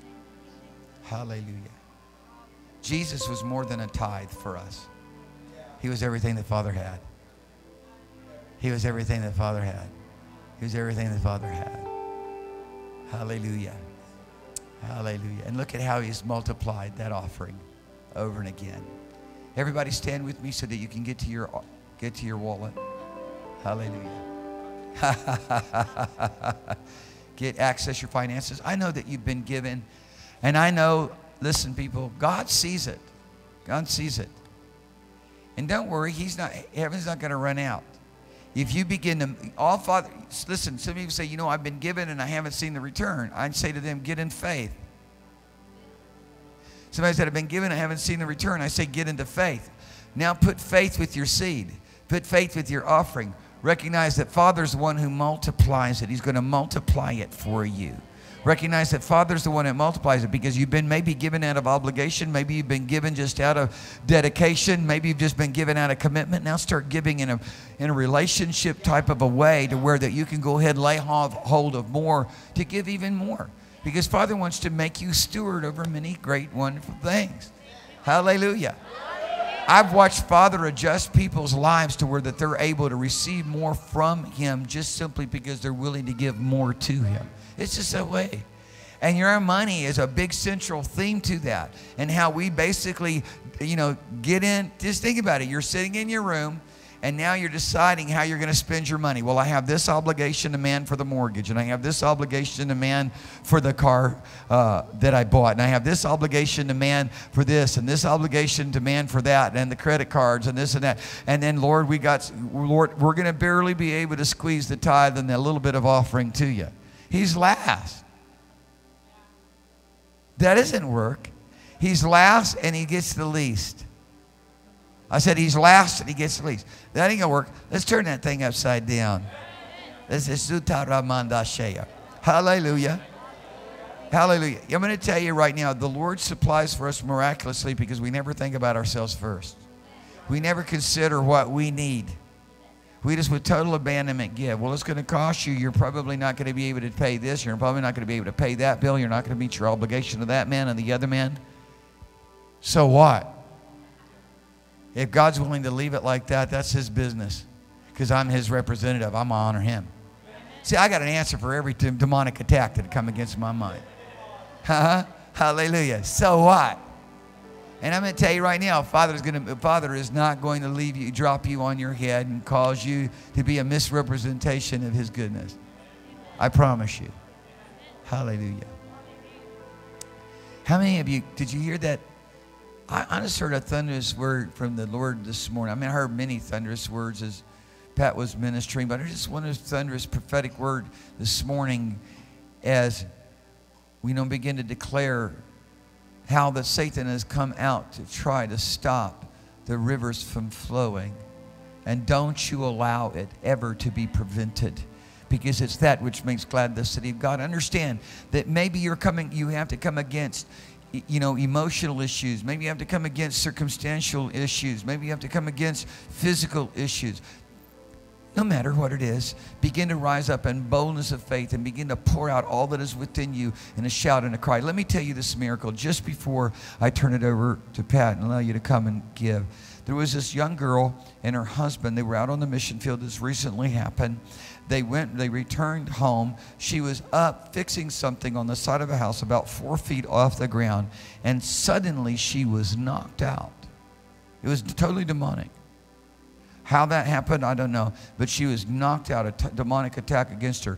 Hallelujah. Jesus was more than a tithe for us. He was everything the Father had. He was everything the Father had. He was everything the Father had. Hallelujah. Hallelujah. And look at how he's multiplied that offering over and again. Everybody stand with me so that you can get to your wallet. Hallelujah. Get access your finances. I know that you've been given, and I know, listen, people, God sees it. God sees it. And don't worry, heaven's not going to run out. If you begin to, listen, some people say, you know, I've been given and I haven't seen the return. I'd say to them, get in faith. Somebody said, I've been given, I haven't seen the return. I say, get into faith. Now put faith with your seed. Put faith with your offering. Recognize that Father's the one who multiplies it. He's going to multiply it for you. Recognize that Father's the one that multiplies it, because you've been maybe given out of obligation. Maybe you've been given just out of dedication. Maybe you've just been given out of commitment. Now start giving in a relationship type of a way, to where that you can go ahead and lay hold of more to give even more. Because Father wants to make you steward over many great, wonderful things. Hallelujah. I've watched Father adjust people's lives to where that they're able to receive more from him just simply because they're willing to give more to him. It's just that way. And your money is a big central theme to that. And how we basically, you know, get in. Just think about it. You're sitting in your room, and now you're deciding how you're going to spend your money. Well, I have this obligation to man for the mortgage, and I have this obligation to man for the car that I bought, and I have this obligation to man for this, and this obligation to man for that, and the credit cards, and this and that. And then, Lord, we're going to barely be able to squeeze the tithe and that little bit of offering to you. He's last. That doesn't work. He's last and he gets the least. I said he's last and he gets the least. That ain't going to work. Let's turn that thing upside down. This is Sutaramandashaya. Hallelujah. Hallelujah. I'm going to tell you right now, the Lord supplies for us miraculously because we never think about ourselves first. We never consider what we need. We just with total abandonment give. Well, it's going to cost you. You're probably not going to be able to pay this. You're probably not going to be able to pay that bill. You're not going to meet your obligation to that man and the other man. So what? If God's willing to leave it like that, that's his business. Because I'm his representative. I'm going to honor him. See, I got an answer for every demonic attack that come against my mind. Hallelujah. So what? And I'm going to tell you right now, Father is not going to leave you, drop you on your head and cause you to be a misrepresentation of his goodness. I promise you. Hallelujah. How many of you, did you hear that? I just heard a thunderous word from the Lord this morning. I mean, I heard many thunderous words as Pat was ministering, but I just want a thunderous prophetic word this morning as we now begin to declare how that Satan has come out to try to stop the rivers from flowing. And don't you allow it ever to be prevented, because it's that which makes glad the city of God. Understand that maybe you have to come against, you know, emotional issues. Maybe you have to come against circumstantial issues. Maybe you have to come against physical issues. No matter what it is, begin to rise up in boldness of faith and begin to pour out all that is within you in a shout and a cry. Let me tell you this miracle just before I turn it over to Pat and allow you to come and give. There was this young girl and her husband. They were out on the mission field. This recently happened. They returned home. She was up fixing something on the side of a house about 4 feet off the ground, and suddenly she was knocked out. It was totally demonic. How that happened, I don't know. But she was knocked out, a demonic attack against her.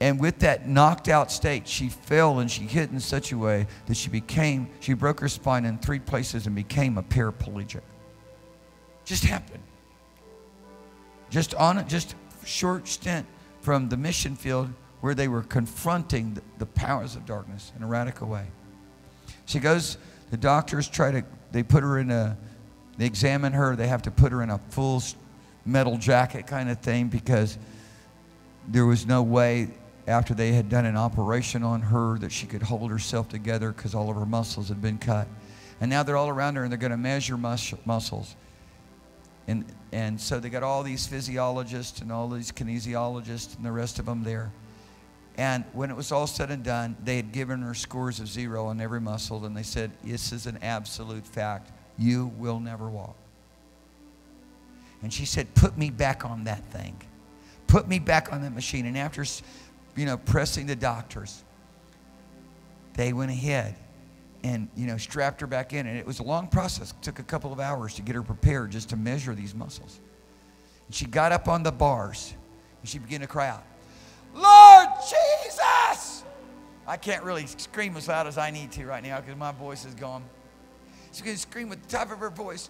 And with that knocked out state, she fell and she hit in such a way that she broke her spine in 3 places and became a paraplegic. Just happened. Just on it, just short stint from the mission field where they were confronting the powers of darkness in a radical way. She goes, the doctors they put her in a, they examine her. They have to put her in a full metal jacket kind of thing because there was no way after they had done an operation on her that she could hold herself together because all of her muscles had been cut. And now they're all around her and they're going to measure muscles. And so they got all these physiologists and all these kinesiologists and the rest of them there. And when it was all said and done, they had given her scores of 0 on every muscle. And they said, this is an absolute fact. You will never walk. And she said, put me back on that thing. Put me back on that machine. And after, you know, pressing the doctors, they went ahead and, you know, strapped her back in. And it was a long process. It took a couple of hours to get her prepared just to measure these muscles. And she got up on the bars and she began to cry out, Lord Jesus! I can't really scream as loud as I need to right now because my voice is gone. She's going to scream with the top of her voice,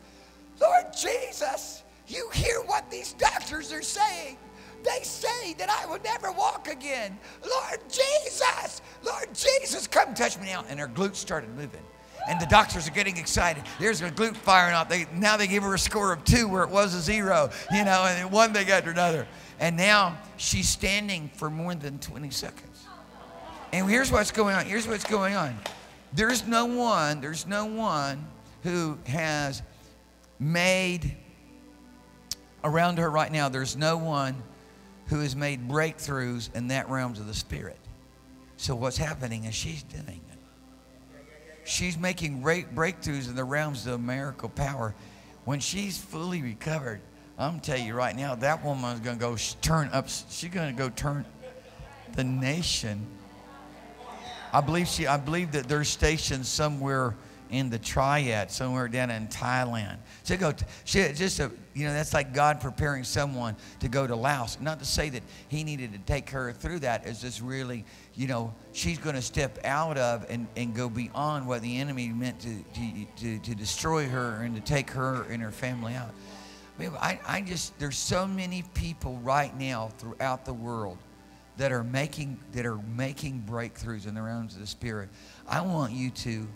Lord Jesus, you hear what these doctors are saying. They say that I will never walk again. Lord Jesus, come touch me now. And her glutes started moving. And the doctors are getting excited. There's a glute firing off. Now they give her a score of 2 where it was a 0. You know, and 1 they got to another. And now she's standing for more than 20 seconds. And here's what's going on. Here's what's going on. There's no one who has made, around her right now, there's no one who has made breakthroughs in that realms of the spirit. So what's happening is she's doing it. She's making breakthroughs in the realms of miracle power. When she's fully recovered, I'm telling you right now, that woman's going to go turn up. She's going to go turn the nation. I believe that there's stations somewhere in the triad, somewhere down in Thailand. You know, that's like God preparing someone to go to Laos. Not to say that he needed to take her through that. It's just really, you know, she's going to step out of and go beyond what the enemy meant to destroy her and to take her and her family out. There's so many people right now throughout the world that are making breakthroughs in the realms of the spirit. I want you to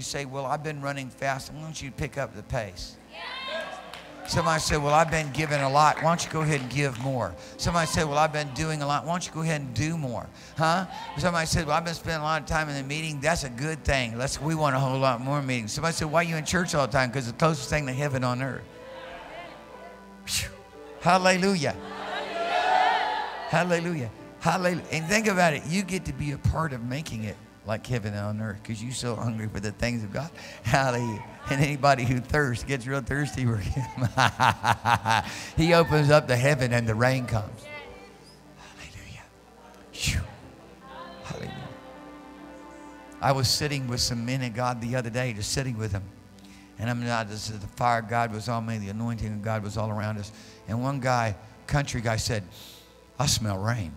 say, well, I've been running fast. I want you to pick up the pace. Somebody said, well, I've been giving a lot. Why don't you go ahead and give more? Somebody said, well, I've been doing a lot. Why don't you go ahead and do more? Huh? Somebody said, well, I've been spending a lot of time in the meeting. That's a good thing. We want a whole lot more meetings. Somebody said, why are you in church all the time? Because it's the closest thing to heaven on earth. Whew. Hallelujah. Hallelujah. Hallelujah. And think about it. You get to be a part of making it like heaven on earth because you're so hungry for the things of God. Hallelujah. And anybody who thirsts gets real thirsty for him. He opens up the heaven and the rain comes. Hallelujah. Hallelujah. I was sitting with some men of God the other day, just sitting with them. And I'm not just the fire of God was on me, the anointing of God was all around us. And one guy, country guy, said, I smell rain.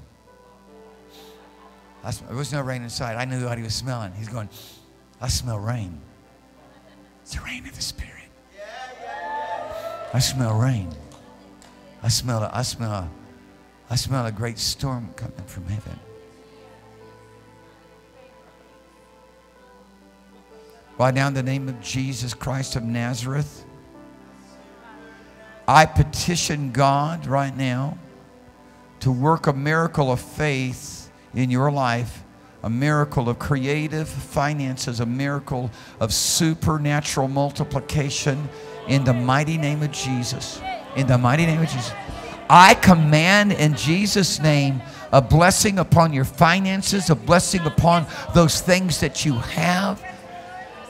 There was no rain in sight. I knew what he was smelling. He's going, I smell rain. It's the rain of the Spirit. Yeah, yeah, yeah. I smell rain. I smell a great storm coming from heaven. Right now, in the name of Jesus Christ of Nazareth, I petition God right now to work a miracle of faith in your life. A miracle of creative finances, a miracle of supernatural multiplication in the mighty name of Jesus. In the mighty name of Jesus. I command in Jesus' name a blessing upon your finances, a blessing upon those things that you have.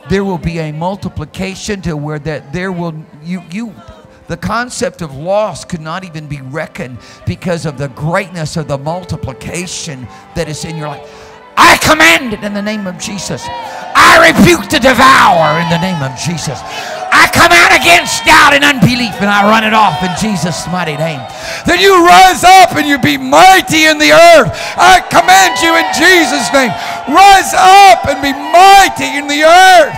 There will be a multiplication to where that there will, the concept of loss could not even be reckoned because of the greatness of the multiplication that is in your life. I command it in the name of Jesus. I rebuke the devourer in the name of Jesus. I come out against doubt and unbelief, and I run it off in Jesus' mighty name. Then you rise up and you be mighty in the earth. I command you in Jesus' name. Rise up and be mighty in the earth.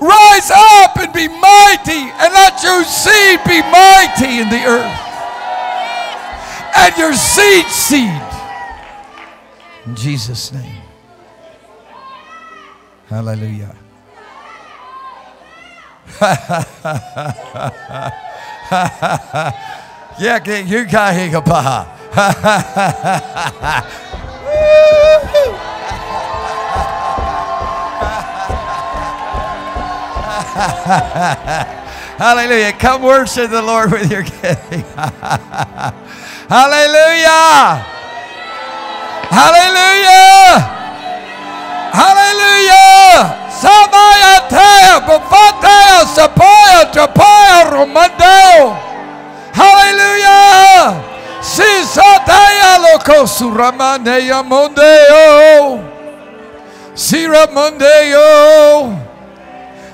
Rise up and be mighty, and let your seed be mighty in the earth. And your seed. In Jesus' name. Hallelujah. Yeah, you got hiccupaha. Hallelujah. Come worship the Lord with your giving. Hallelujah. Hallelujah! Hallelujah! Sabayatea, Bufatea, Sapaya, Tapaya, Romando. Hallelujah! Sisatea loco suramanea mondeo. Siramondeo.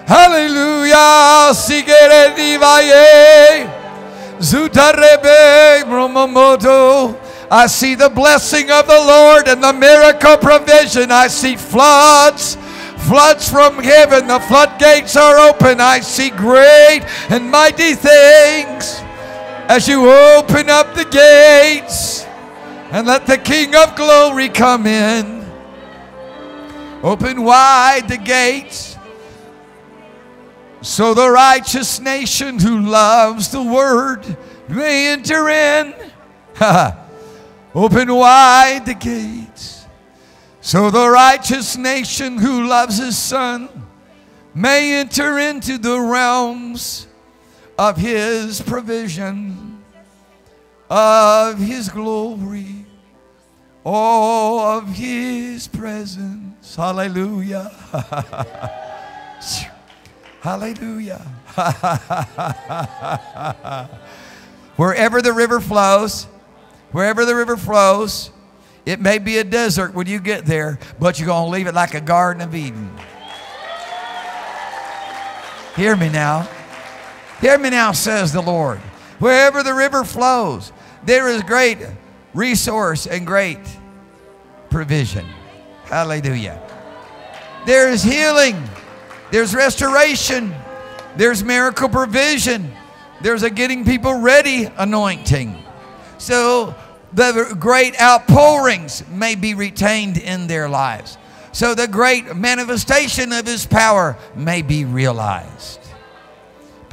Hallelujah! Sigere divaye. Zutarebe romamoto. I see the blessing of the Lord and the miracle provision. I see floods, floods from heaven. The floodgates are open. I see great and mighty things as you open up the gates and let the King of Glory come in. Open wide the gates so the righteous nation who loves the word may enter in. Open wide the gates, so the righteous nation who loves his son may enter into the realms of his provision, of his glory, all of his presence. Hallelujah. Hallelujah. Wherever the river flows, wherever the river flows, it may be a desert when you get there, but you're going to leave it like a Garden of Eden. Hear me now. Hear me now, says the Lord. Wherever the river flows, there is great resource and great provision. Hallelujah. There is healing. There's restoration. There's miracle provision. There's a getting people ready anointing. So the great outpourings may be retained in their lives. So the great manifestation of his power may be realized.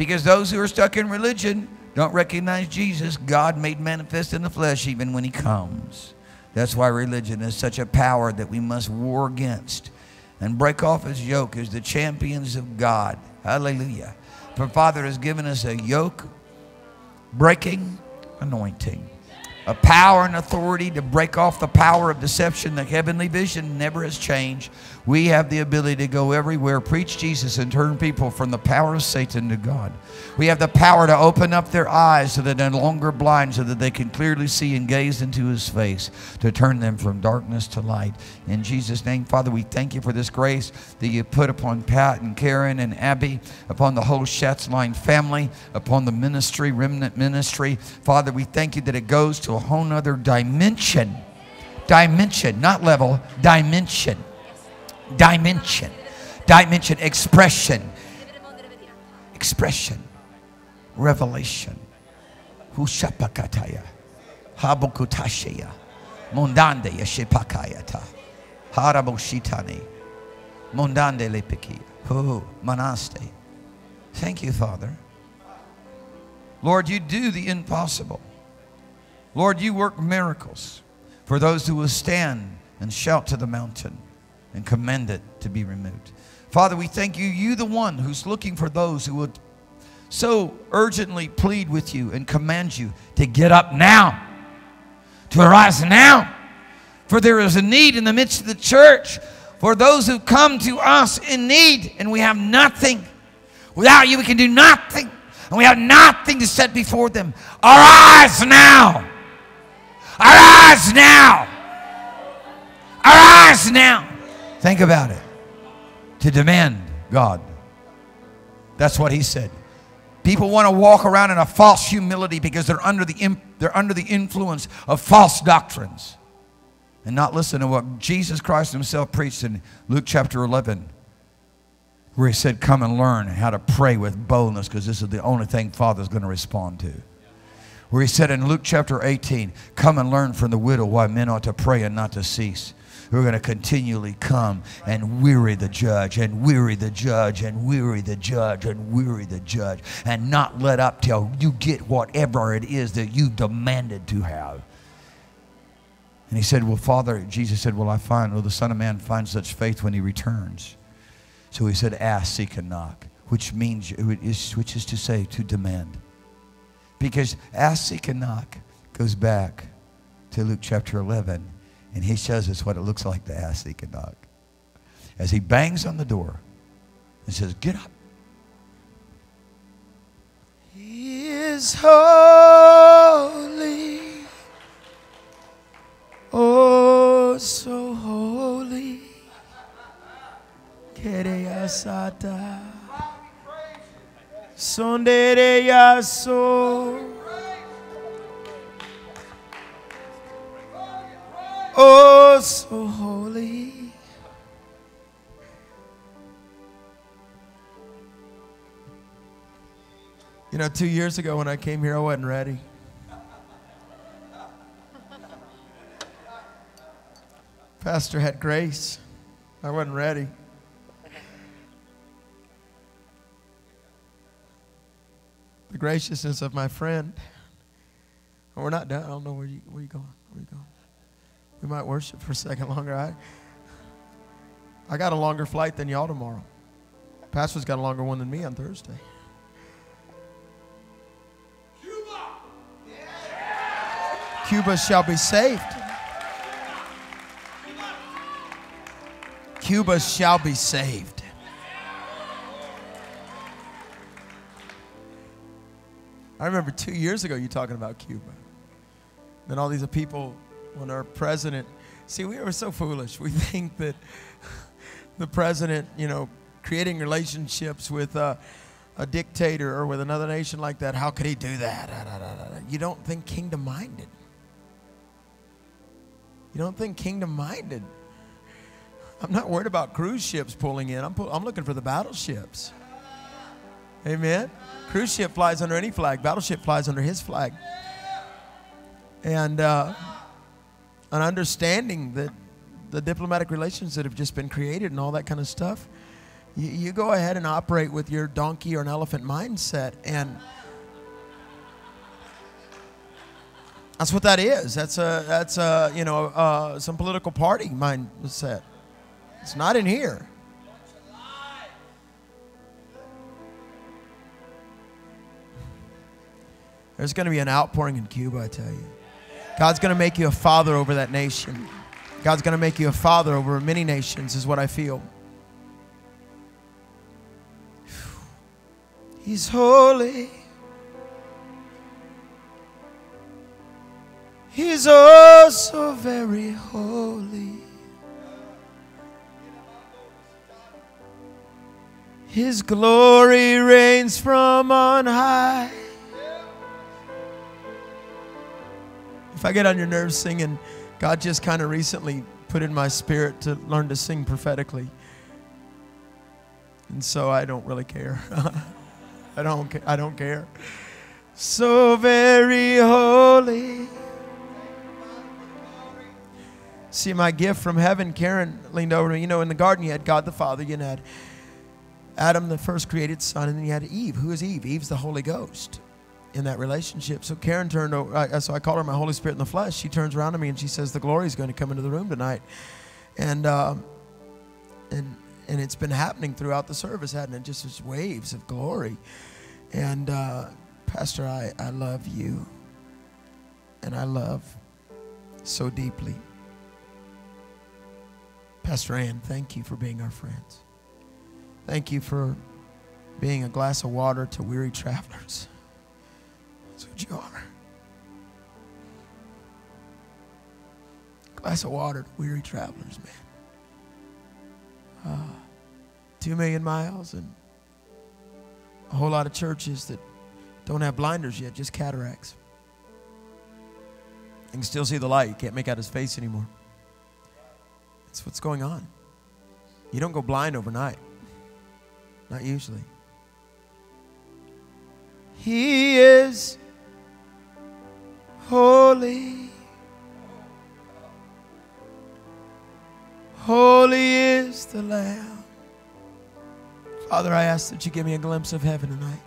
Because those who are stuck in religion don't recognize Jesus, God made manifest in the flesh, even when he comes. That's why religion is such a power that we must war against and break off his yoke as the champions of God. Hallelujah. For Father has given us a yoke-breaking anointing, a power and authority to break off the power of deception. The heavenly vision never has changed. We have the ability to go everywhere, preach Jesus, and turn people from the power of Satan to God. We have the power to open up their eyes so that they're no longer blind, so that they can clearly see and gaze into his face, to turn them from darkness to light. In Jesus' name, Father, we thank you for this grace that you put upon Pat and Karen and Abby, upon the whole Schatzline family, upon the ministry, remnant ministry. Father, we thank you that it goes to a whole nother dimension. Dimension, not level, dimension. Dimension. Dimension, expression. Expression. Revelation. Hushapakataya. Habokutashaya. Mondande yeshepakayata. Haraboshitani. Mondande lepiki. Ho manaste. Thank you, Father. Lord, you do the impossible. Lord, you work miracles for those who will stand and shout to the mountain and command it to be removed. Father, we thank you. You, the one who's looking for those who would so urgently plead with you and command you to get up now, to arise now. For there is a need in the midst of the church for those who come to us in need, and we have nothing. Without you, we can do nothing, and we have nothing to set before them. Arise now. Arise now. Arise now. Think about it. To demand God. That's what he said. People want to walk around in a false humility because they're under the influence of false doctrines, and not listen to what Jesus Christ himself preached in Luke chapter 11, where he said, come and learn how to pray with boldness, because this is the only thing Father's going to respond to. Where he said in Luke chapter 18, come and learn from the widow why men ought to pray and not to cease. We're going to continually come and weary the judge, and weary the judge, and weary the judge, and weary the judge, and not let up till you get whatever it is that you demanded to have. And he said, well, Father, Jesus said, will the Son of Man find such faith when he returns? So he said, ask, seek, and knock, which is to say, to demand. Because ask, seek, and knock goes back to Luke chapter 11. And he shows us what it looks like to ask, seek, and knock. As he bangs on the door and says, get up. He is holy. Oh, so holy. Kereyasata. Sondereyaso. Oh, so holy. You know, 2 years ago when I came here, I wasn't ready. Pastor had grace. I wasn't ready. The graciousness of my friend. We're not done. I don't know where you going. Where you going? We might worship for a second longer. I got a longer flight than y'all tomorrow. Pastor's got a longer one than me on Thursday. Cuba! Yeah. Cuba shall be saved. Cuba shall be saved. I remember 2 years ago you talking about Cuba. Then all these people... When our president, see, we were so foolish. We think that the president, you know, creating relationships with a dictator or with another nation like that, how could he do that? You don't think kingdom-minded. You don't think kingdom-minded. I'm not worried about cruise ships pulling in. I'm looking for the battleships. Amen? Cruise ship flies under any flag. Battleship flies under his flag. And... an understanding that the diplomatic relations that have just been created and all that kind of stuff, You go ahead and operate with your donkey or an elephant mindset, and that's what that is. That's a some political party mindset. It's not in here. There's going to be an outpouring in Cuba, I tell you. God's going to make you a father over that nation. God's going to make you a father over many nations is what I feel. He's holy. He's oh so very holy. His glory reigns from on high. If I get on your nerves singing, God just kind of recently put in my spirit to learn to sing prophetically. And so I don't really care. I don't care. So very holy. See, my gift from heaven, Karen leaned over to me. You know, in the garden, you had God the Father. You had Adam, the first created son. And then you had Eve. Who is Eve? Eve's the Holy Ghost. In that relationship. So Karen turned over, so I called her my Holy Spirit in the flesh. She turns around to me and she says, the glory is going to come into the room tonight. And it's been happening throughout the service, hadn't it? Just as waves of glory. And Pastor, I love you. And I love so deeply. Pastor Ann, thank you for being our friends. Thank you for being a glass of water to weary travelers. What you are. Glass of water to weary travelers, man. 2 million miles and a whole lot of churches that don't have blinders yet, just cataracts. You can still see the light. You can't make out his face anymore. That's what's going on. You don't go blind overnight. Not usually. He is holy, holy is the Lamb. Father, I ask that you give me a glimpse of heaven tonight.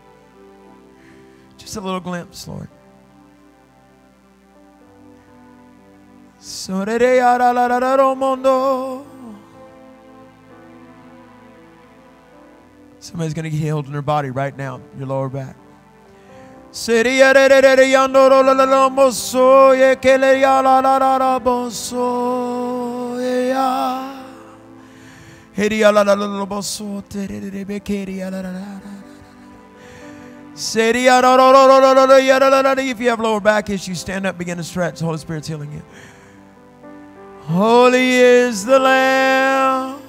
Just a little glimpse, Lord. Somebody's going to get healed in their body right now, your lower back. If you have lower back issues, stand up, begin to stretch. The Holy Spirit's healing you. Holy is the Lamb.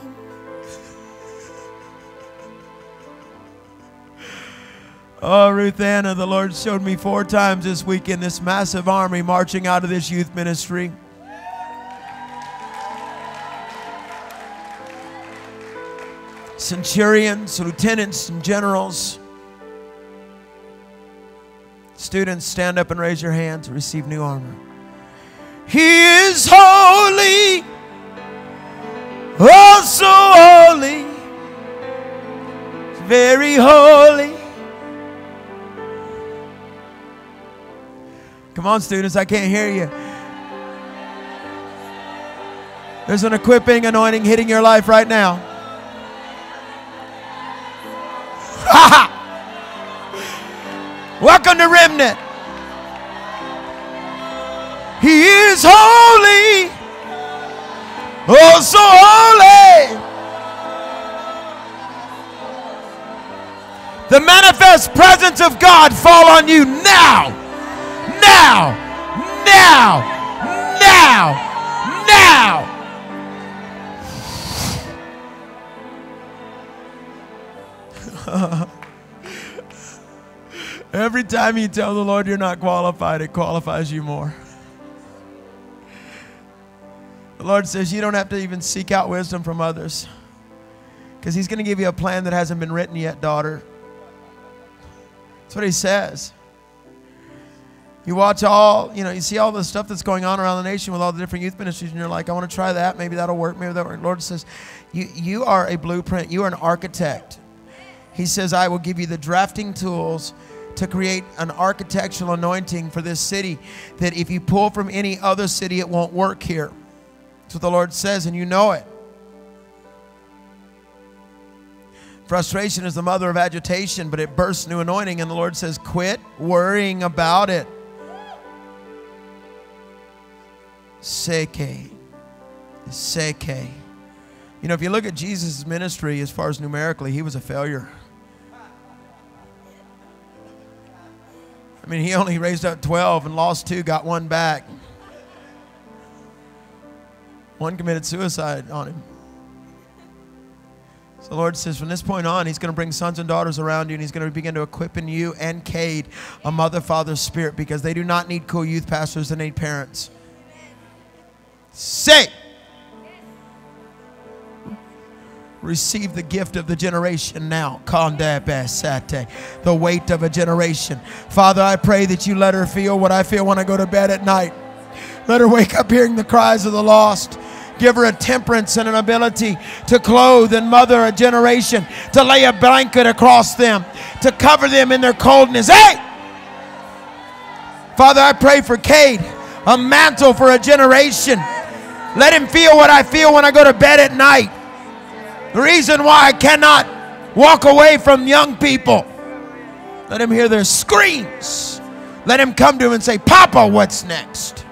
Oh, Ruth Anna, the Lord showed me 4 times this weekend this massive army marching out of this youth ministry. Centurions, lieutenants, and generals. Students, stand up and raise your hand to receive new armor. He is holy, oh so holy, very holy. Come on, students, I can't hear you. There's an equipping anointing hitting your life right now. Welcome to Remnant. He is holy. Oh, so holy. The manifest presence of God fall on you now. Now, now, now, now. Every time you tell the Lord you're not qualified, it qualifies you more. The Lord says you don't have to even seek out wisdom from others, because He's going to give you a plan that hasn't been written yet, daughter. That's what He says. You watch all, you know, you see all the stuff that's going on around the nation with all the different youth ministries, and you're like, I want to try that. Maybe that'll work. Maybe that'll work. Lord says, you are a blueprint. You are an architect. He says, I will give you the drafting tools to create an architectural anointing for this city that if you pull from any other city, it won't work here. That's what the Lord says, and you know it. Frustration is the mother of agitation, but it bursts new anointing, and the Lord says, quit worrying about it. Seke. Seke. You know, if you look at Jesus' ministry as far as numerically, he was a failure. I mean, he only raised up 12 and lost 2, got 1 back. 1 committed suicide on him. So the Lord says, from this point on, he's going to bring sons and daughters around you, and he's going to begin to equip in you and Cade a mother, father spirit, because they do not need cool youth pastors, they need parents. Say, receive the gift of the generation now. The weight of a generation. Father, I pray that you let her feel what I feel when I go to bed at night. Let her wake up hearing the cries of the lost. Give her a temperance and an ability to clothe and mother a generation, to lay a blanket across them, to cover them in their coldness. Hey! Father, I pray for Cade, a mantle for a generation. Let him feel what I feel when I go to bed at night. The reason why I cannot walk away from young people. Let him hear their screams. Let him come to him and say, Papa, what's next?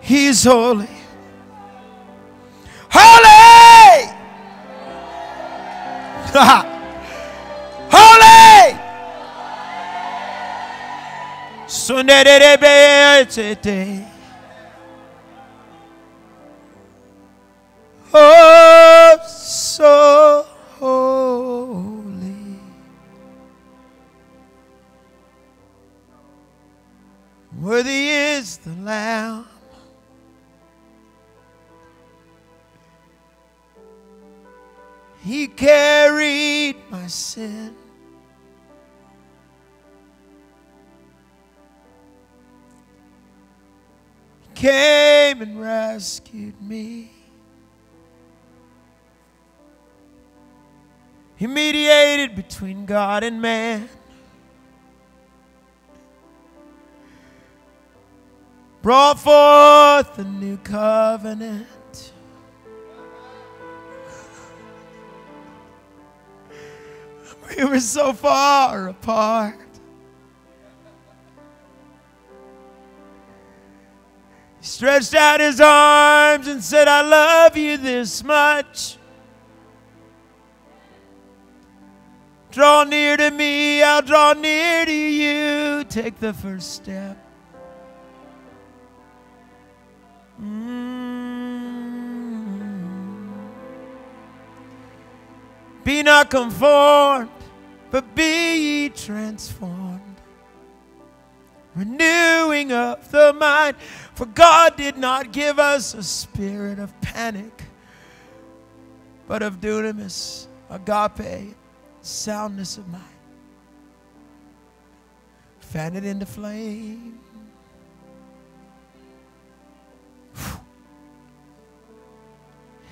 He's holy. Holy! Holy! Sunday today. Oh, so holy. Worthy is the Lamb. He carried my sin. He came and rescued me. He mediated between God and man. Brought forth the new covenant. We were so far apart. He stretched out his arms and said, I love you this much. Draw near to me, I'll draw near to you. Take the first step. Be not conformed, but be ye transformed, renewing of the mind. For God did not give us a spirit of panic, but of dunamis, agape, soundness of mind. Fan it into flame.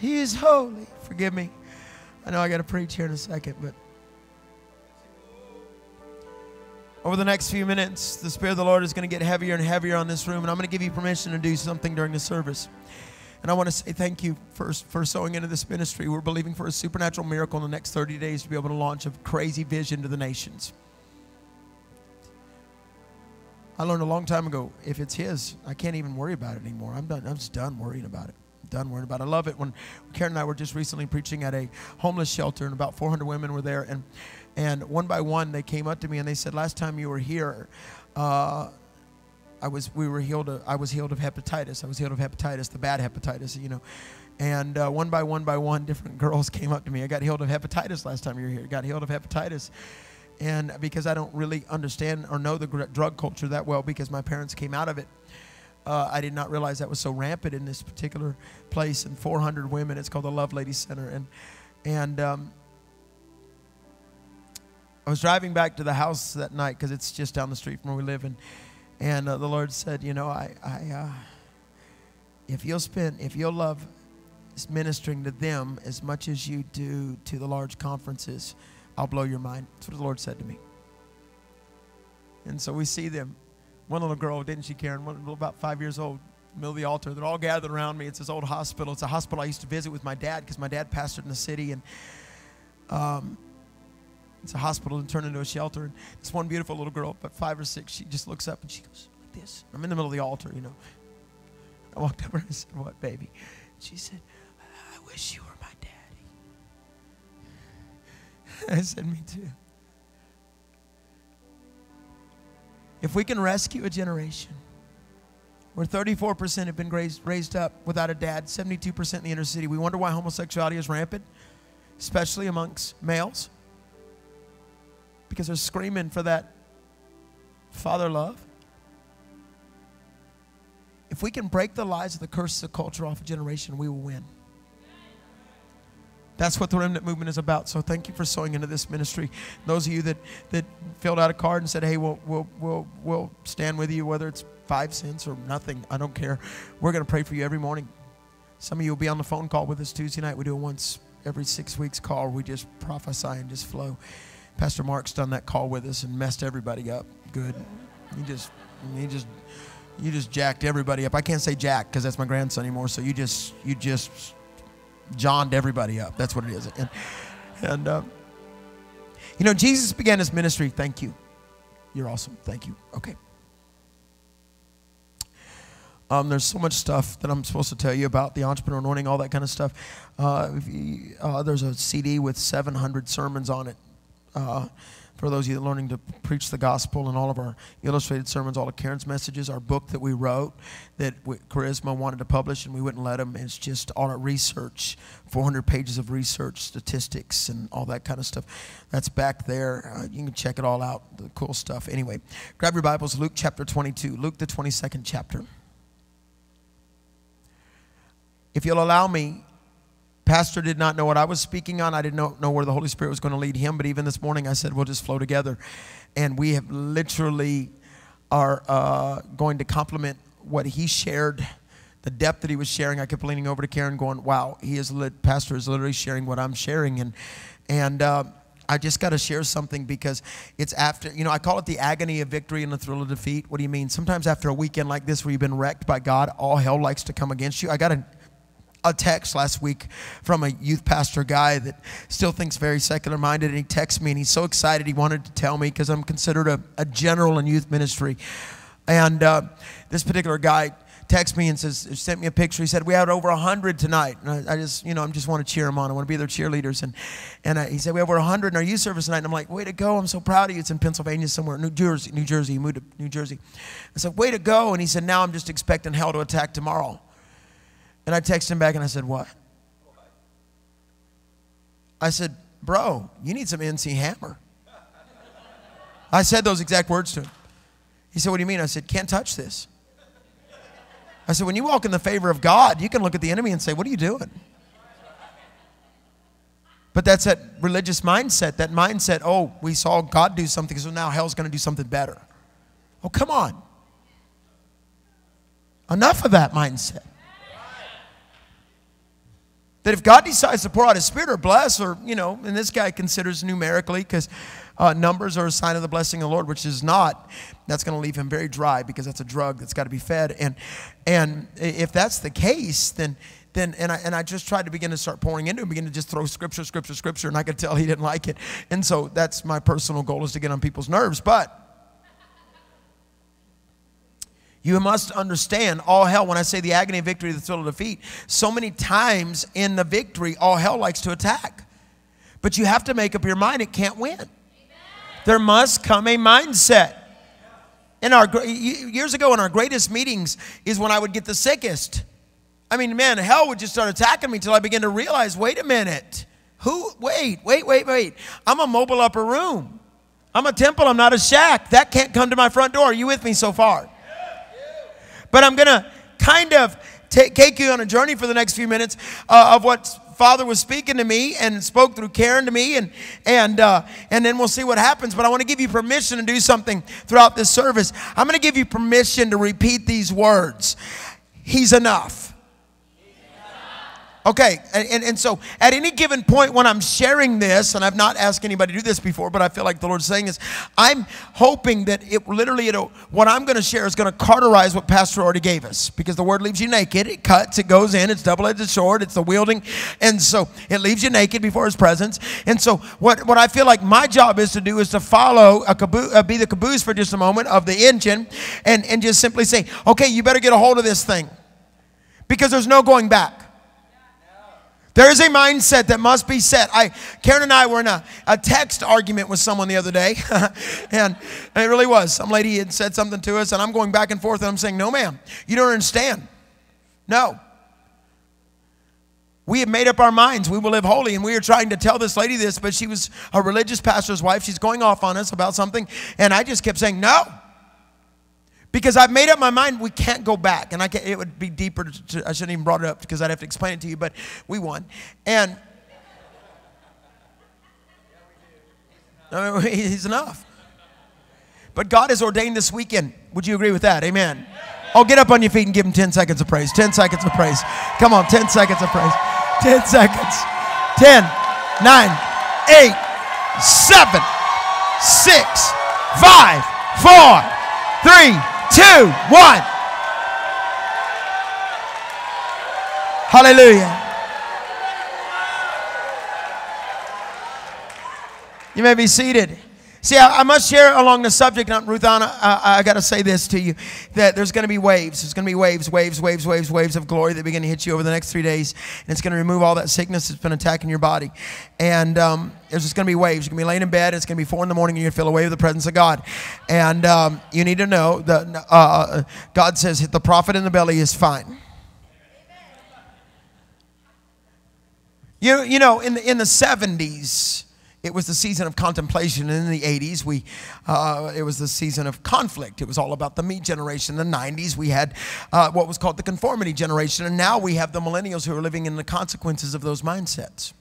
He is holy. Forgive me. I know I got to preach here in a second, but over the next few minutes, the Spirit of the Lord is going to get heavier and heavier on this room, and I'm going to give you permission to do something during the service. And I want to say thank you for sowing into this ministry. We're believing for a supernatural miracle in the next 30 days to be able to launch a crazy vision to the nations. I learned a long time ago, if it's His, I can't even worry about it anymore. I'm done. I'm just done worrying about it. Done worrying about it. I love it when Karen and I were just recently preaching at a homeless shelter, and about 400 women were there, and one by one they came up to me and they said, last time you were here, I was healed of hepatitis. I was healed of hepatitis, the bad hepatitis, you know. And one by one, different girls came up to me. I got healed of hepatitis last time you were here. I got healed of hepatitis. And because I don't really understand or know the drug culture that well, because my parents came out of it, I did not realize that was so rampant in this particular place. And 400 women, it's called the Love Lady Center. And I was driving back to the house that night because it's just down the street from where we live. And the Lord said, you know, if you'll love ministering to them as much as you do to the large conferences, I'll blow your mind. That's what the Lord said to me. And so we see them. One little girl, didn't she, Karen? One little, about 5 years old, middle of the altar. They're all gathered around me. It's this old hospital. It's a hospital I used to visit with my dad because my dad pastored in the city. And it's a hospital and turned into a shelter. And this one beautiful little girl, about 5 or 6, she just looks up and she goes like this. I'm in the middle of the altar, you know. I walked over and I said, "What, baby?" She said, "I wish you were my daddy." I said, "Me too." If we can rescue a generation where 34% have been raised up without a dad, 72% in the inner city, we wonder why homosexuality is rampant, especially amongst males, because they're screaming for that father love. If we can break the lies of the curses of culture off a generation, we will win. That's what the remnant movement is about. So thank you for sowing into this ministry. Those of you that filled out a card and said, "Hey, we'll stand with you," whether it's 5 cents or nothing, I don't care. We're going to pray for you every morning. Some of you will be on the phone call with us Tuesday night. We do it once every 6 weeks call. We just prophesy and just flow. Pastor Mark's done that call with us and messed everybody up. Good. You just jacked everybody up. I can't say jack because that's my grandson anymore. So you just johned everybody up. That's what it is. You know, Jesus began his ministry. Thank you. You're awesome. Thank you. Okay. There's so much stuff that I'm supposed to tell you about the entrepreneur anointing, all that kind of stuff. There's a CD with 700 sermons on it. For those of you that are learning to preach the gospel, and all of our illustrated sermons, all of Karen's messages, our book that we wrote that Charisma wanted to publish and we wouldn't let them. It's just all our research, 400 pages of research, statistics, and all that kind of stuff. That's back there. You can check it all out, the cool stuff. Anyway, grab your Bibles, Luke chapter 22, Luke the 22nd chapter. If you'll allow me, Pastor did not know what I was speaking on. I didn't know where the Holy Spirit was going to lead him. But even this morning, I said, we'll just flow together. And we have literally are going to complement what he shared, the depth that he was sharing. I kept leaning over to Karen going, wow, Pastor is literally sharing what I'm sharing. And I just got to share something because it's after, you know, I call it the agony of victory and the thrill of defeat. What do you mean? Sometimes after a weekend like this where you've been wrecked by God, all hell likes to come against you. I got to... a text last week from a youth pastor guy that still thinks very secular minded, and he texts me and he's so excited he wanted to tell me because I'm considered a general in youth ministry. And this particular guy texts me and sent me a picture. He said, "We had over 100 tonight." And I just, you know, I just want to cheer him on. I want to be their cheerleaders. And he said, "We have over 100 in our youth service tonight." And I'm like, "Way to go. I'm so proud of you." It's in Pennsylvania somewhere, New Jersey. He moved to New Jersey. I said, "Way to go." And he said, "Now I'm just expecting hell to attack tomorrow." And I texted him back and I said, "What?" I said, "Bro, you need some NC Hammer." I said those exact words to him. He said, "What do you mean?" I said, "Can't touch this." I said, "When you walk in the favor of God, you can look at the enemy and say, what are you doing?" But that's that religious mindset, that mindset, "Oh, we saw God do something, so now hell's going to do something better." Oh, come on. Enough of that mindset. That if God decides to pour out his Spirit or bless, or, you know, and this guy considers numerically because numbers are a sign of the blessing of the Lord, which is not, that's going to leave him very dry because that's a drug that's got to be fed. And if that's the case, then I just tried to begin to start pouring into him, begin to just throw scripture, and I could tell he didn't like it. And so that's my personal goal, is to get on people's nerves. But you must understand, all hell, when I say the agony of victory, the thrill of defeat, so many times in the victory, all hell likes to attack. But you have to make up your mind it can't win. Amen. There must come a mindset. In our years ago, in our greatest meetings is when I would get the sickest. I mean, man, hell would just start attacking me until I began to realize, wait a minute. Wait. I'm a mobile upper room. I'm a temple. I'm not a shack. That can't come to my front door. Are you with me so far? But I'm going to kind of take you on a journey for the next few minutes of what Father was speaking to me and spoke through Karen to me, and then we'll see what happens. But I want to give you permission to do something throughout this service. I'm going to give you permission to repeat these words. He's enough. Okay, and so at any given point when I'm sharing this, and I've not asked anybody to do this before, but I feel like the Lord's saying this, I'm hoping that it literally, what I'm going to share is going to cauterize what Pastor already gave us, because the word leaves you naked. It cuts, it goes in, it's double-edged sword, it's the wielding, and so it leaves you naked before His presence. And so what I feel like my job is to do is to follow, be the caboose for just a moment of the engine, and just simply say, okay, you better get a hold of this thing, because there's no going back. There is a mindset that must be set. Karen and I were in a text argument with someone the other day, and it really was. Some lady had said something to us, and I'm going back and forth, and I'm saying, no, ma'am, you don't understand. No. We have made up our minds. We will live holy, and we are trying to tell this lady this, but she was a religious pastor's wife. She's going off on us about something, and I just kept saying, no. Because I've made up my mind, we can't go back. And it would be deeper. I shouldn't even brought it up because I'd have to explain it to you, but we won. And I mean, He's enough. But God has ordained this weekend. Would you agree with that? Amen. Oh, get up on your feet and give Him 10 seconds of praise. 10 seconds of praise. Come on, 10 seconds of praise. 10 seconds. 10, 9, 8, 7, 6, 5, 4, 3, 2, 1. Hallelujah. You may be seated. See, I must share along the subject. Ruthana, I got to say this to you, that there's going to be waves. There's going to be waves, waves, waves, waves, waves of glory that begin to hit you over the next 3 days. And it's going to remove all that sickness that's been attacking your body. And there's just going to be waves. You're going to be laying in bed. It's going to be 4 in the morning, and you're going to feel a wave of the presence of God. And you need to know that God says the prophet in the belly is fine. You know, in the 70s, it was the season of contemplation. And in the 80s, it was the season of conflict. It was all about the me generation. In the 90s, we had what was called the conformity generation. And now we have the millennials who are living in the consequences of those mindsets.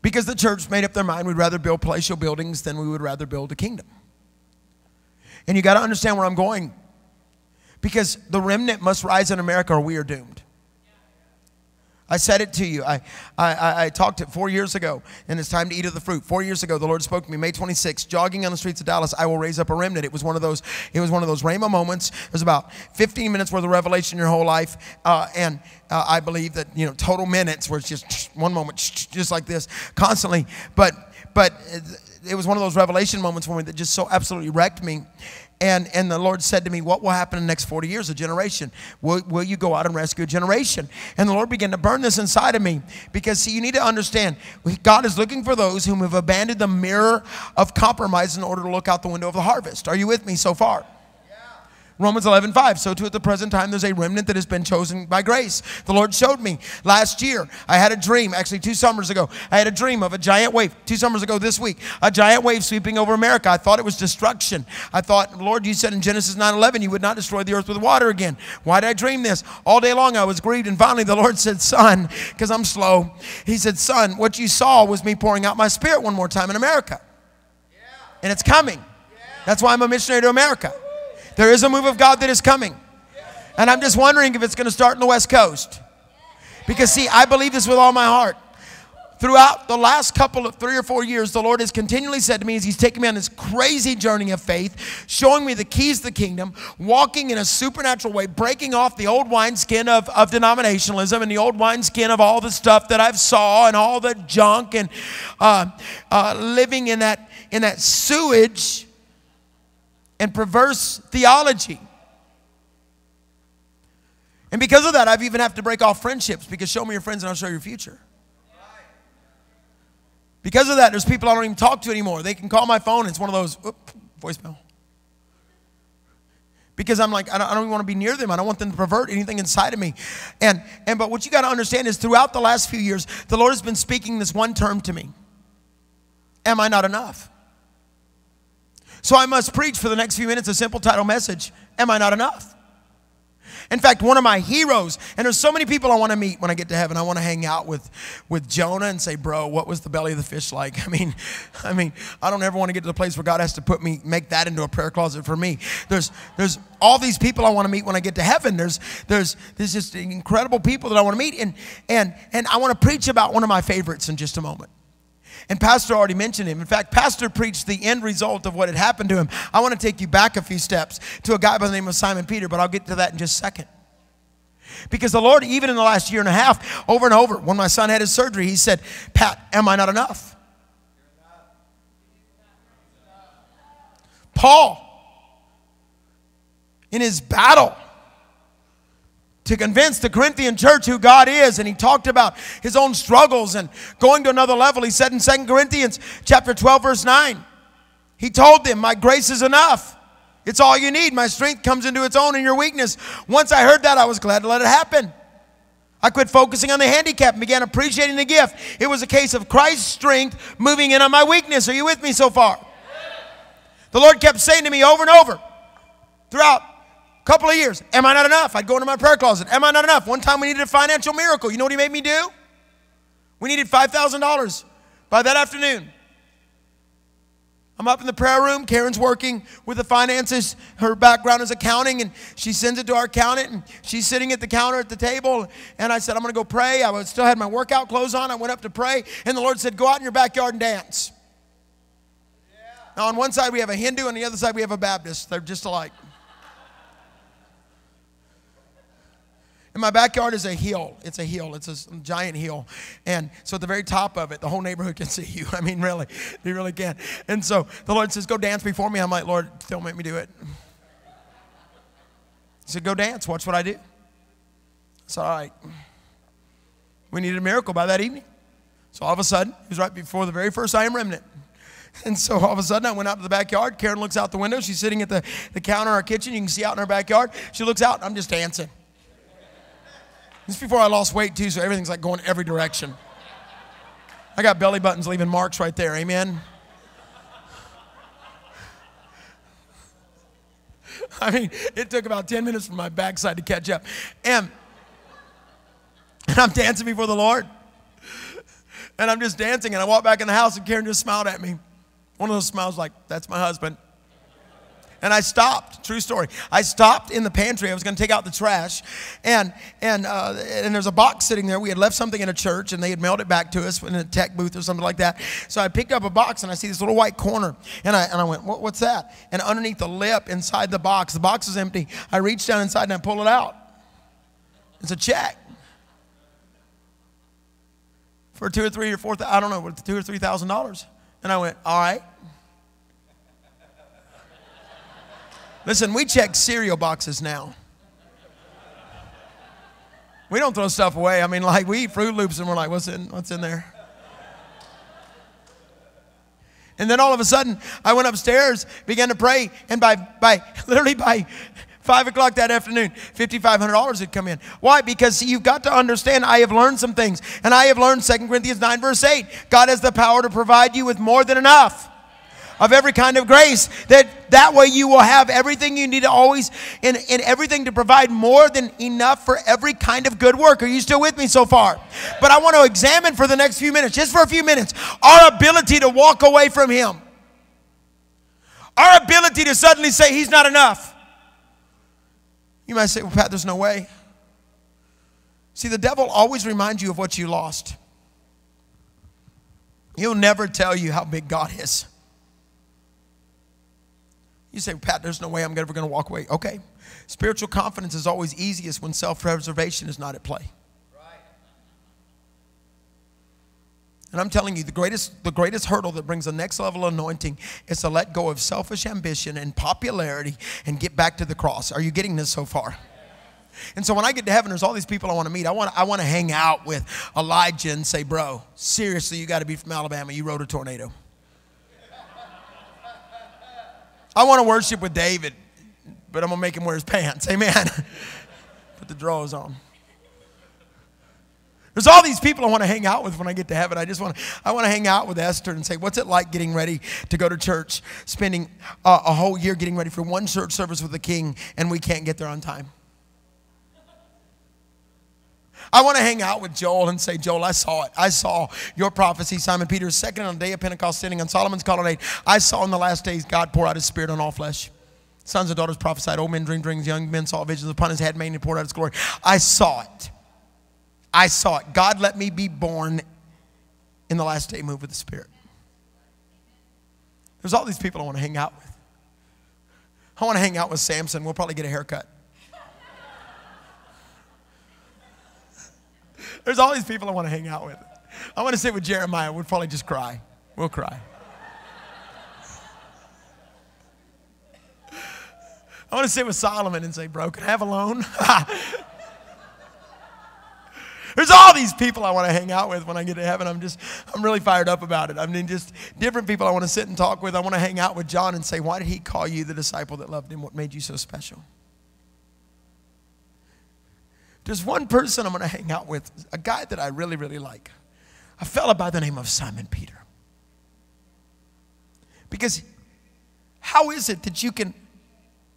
Because the church made up their mind, we'd rather build palatial buildings than we would rather build a kingdom. And you got to understand where I'm going. Because the remnant must rise in America or we are doomed. I said it to you. I talked it 4 years ago, and it's time to eat of the fruit. 4 years ago, the Lord spoke to me, May 26th, jogging on the streets of Dallas, I will raise up a remnant. It was one of those Rhema moments. It was about 15 minutes worth of revelation in your whole life, and I believe that, you know, total minutes where it's just one moment, just like this, constantly. But it was one of those revelation moments for me that just so absolutely wrecked me. And the Lord said to me, what will happen in the next 40 years, a generation? Will you go out and rescue a generation? And the Lord began to burn this inside of me because, see, you need to understand, God is looking for those whom have abandoned the mirror of compromise in order to look out the window of the harvest. Are you with me so far? Yeah. Romans 11:5, so too at the present time there's a remnant that has been chosen by grace. The Lord showed me last year. I had a dream, actually 2 summers ago. I had a dream of a giant wave. 2 summers ago this week, a giant wave sweeping over America. I thought it was destruction. I thought, Lord, you said in Genesis 9:11, you would not destroy the earth with water again. Why did I dream this? All day long I was grieved, and finally the Lord said, son, because I'm slow. He said, son, what you saw was me pouring out my spirit one more time in America. Yeah. And it's coming. Yeah. That's why I'm a missionary to America. There is a move of God that is coming. And I'm just wondering if it's going to start in the West Coast. Because, see, I believe this with all my heart. Throughout the last couple of 3 or 4 years, the Lord has continually said to me as He's taken me on this crazy journey of faith, showing me the keys of the kingdom, walking in a supernatural way, breaking off the old wineskin of denominationalism and the old wineskin of all the stuff that I've saw and all the junk and living in that sewage and perverse theology. And because of that, I've even have to break off friendships, because show me your friends and I'll show you your future. Because of that, there's people I don't even talk to anymore. They can call my phone and it's one of those voicemail. Because I'm like, I don't even want to be near them. I don't want them to pervert anything inside of me. But what you got to understand is throughout the last few years, the Lord has been speaking this one term to me. Am I not enough? So I must preach for the next few minutes a simple title message, Am I Not Enough? In fact, one of my heroes, and there's so many people I want to meet when I get to heaven. I want to hang out with Jonah and say, bro, what was the belly of the fish like? I mean, I don't ever want to get to the place where God has to put me, make that into a prayer closet for me. There's all these people I want to meet when I get to heaven. There's just incredible people that I want to meet. And I want to preach about one of my favorites in just a moment. And Pastor already mentioned him. In fact, Pastor preached the end result of what had happened to him. I want to take you back a few steps to a guy by the name of Simon Peter, but I'll get to that in just a second. Because the Lord, even in the last year and a half, over and over, when my son had his surgery, he said, Pat, am I not enough? Paul, in his battle to convince the Corinthian church who God is, and he talked about his own struggles and going to another level. He said in 2 Corinthians chapter 12, verse 9, he told them, my grace is enough. It's all you need. My strength comes into its own in your weakness. Once I heard that, I was glad to let it happen. I quit focusing on the handicap and began appreciating the gift. It was a case of Christ's strength moving in on my weakness. Are you with me so far? The Lord kept saying to me over and over throughout couple of years, am I not enough? I'd go into my prayer closet. Am I not enough? One time we needed a financial miracle. You know what he made me do? We needed $5,000 by that afternoon. I'm up in the prayer room. Karen's working with the finances. Her background is accounting, and she sends it to our accountant, and she's sitting at the counter at the table, and I said, I'm going to go pray. I still had my workout clothes on. I went up to pray, and the Lord said, go out in your backyard and dance. Yeah. Now, on one side, we have a Hindu, and the other side, we have a Baptist. They're just alike. And my backyard is a hill. It's a hill. It's a giant hill. And so at the very top of it, the whole neighborhood can see you. I mean, really. They really can. And so the Lord says, go dance before me. I'm like, Lord, don't make me do it. He said, go dance. Watch what I do. I said, all right. We needed a miracle by that evening. So all of a sudden, it was right before the very first I Am Remnant. And so all of a sudden I went out to the backyard. Karen looks out the window. She's sitting at the counter in our kitchen. You can see out in her backyard. She looks out. I'm just dancing. This is before I lost weight, too, so everything's like going every direction. I got belly buttons leaving marks right there, amen? I mean, it took about 10 minutes for my backside to catch up. And I'm dancing before the Lord. And I'm just dancing, and I walk back in the house, and Karen just smiled at me. One of those smiles like, that's my husband. And I stopped, true story. I stopped in the pantry. I was going to take out the trash. And there's a box sitting there. We had left something in a church, and they had mailed it back to us in a tech booth or something like that. So I picked up a box, and I see this little white corner. And I went, what's that? And underneath the lip inside the box was empty. I reached down inside, and I pulled it out. It's a check. For $2,000 or $3,000. And I went, all right. Listen, we check cereal boxes now. We don't throw stuff away. I mean, like, we eat Fruit Loops and we're like, what's in there? And then all of a sudden, I went upstairs, began to pray, and literally by 5 o'clock that afternoon, $5,500 had come in. Why? Because you've got to understand, I have learned some things. And I have learned 2 Corinthians 9, verse 8. God has the power to provide you with more than enough of every kind of grace, that way you will have everything you need to always, and everything to provide more than enough for every kind of good work. Are you still with me so far? But I want to examine for the next few minutes, just for a few minutes, our ability to walk away from Him. Our ability to suddenly say, He's not enough. You might say, well, Pat, there's no way. See, the devil always reminds you of what you lost. He'll never tell you how big God is. You say, Pat, there's no way I'm ever going to walk away. Okay. Spiritual confidence is always easiest when self-preservation is not at play. Right. And I'm telling you, the greatest hurdle that brings the next level of anointing is to let go of selfish ambition and popularity and get back to the cross. Are you getting this so far? And so when I get to heaven, there's all these people I want to meet. I want to hang out with Elijah and say, bro, seriously, you got to be from Alabama. You rode a tornado. I want to worship with David, but I'm going to make him wear his pants. Amen. Put the drawers on. There's all these people I want to hang out with when I get to heaven. I want to hang out with Esther and say, what's it like getting ready to go to church, spending a whole year getting ready for one church service with the king, and we can't get there on time? I want to hang out with Joel and say, Joel, I saw it. I saw your prophecy, Simon Peter, second on the day of Pentecost, sitting on Solomon's colonnade. I saw in the last days God pour out his spirit on all flesh. Sons and daughters prophesied, old men dreamed dreams, young men saw visions, upon his head, mainly poured out his glory. I saw it. I saw it. God let me be born in the last day, move with the Spirit. There's all these people I want to hang out with. I want to hang out with Samson. We'll probably get a haircut. There's all these people I want to hang out with. I want to sit with Jeremiah. We'll probably just cry. We'll cry. I want to sit with Solomon and say, bro, can I have a loan? There's all these people I want to hang out with when I get to heaven. I'm really fired up about it. I mean, just different people I want to sit and talk with. I want to hang out with John and say, why did he call you the disciple that loved him? What made you so special? There's one person I'm going to hang out with, a guy that I really, really like. A fella by the name of Simon Peter. Because how is it that you can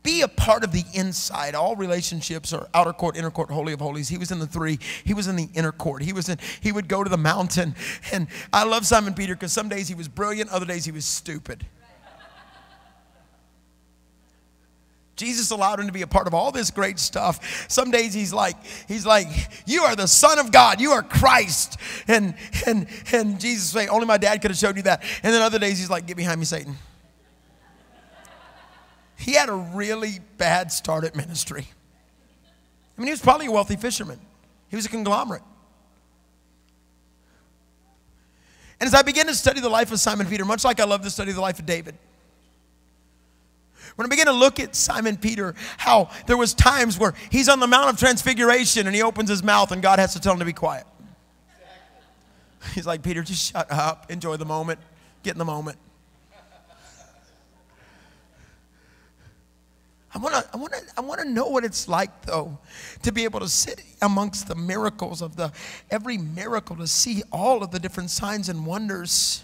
be a part of the inside? All relationships are outer court, inner court, holy of holies. He was in the three. He was in the inner court. He would go to the mountain. And I love Simon Peter because some days he was brilliant, other days he was stupid. Jesus allowed him to be a part of all this great stuff. Some days he's like, you are the Son of God. You are Christ. And Jesus would say, only my dad could have showed you that. And then other days he's like, get behind me, Satan. He had a really bad start at ministry. I mean, he was probably a wealthy fisherman. He was a conglomerate. And as I began to study the life of Simon Peter, much like I love to study the life of David, when I began to look at Simon Peter, how there was times where he's on the Mount of Transfiguration and he opens his mouth and God has to tell him to be quiet. He's like, Peter, just shut up. Enjoy the moment. Get in the moment. I want to know what it's like, though, to be able to sit amongst the miracles of every miracle, to see all of the different signs and wonders.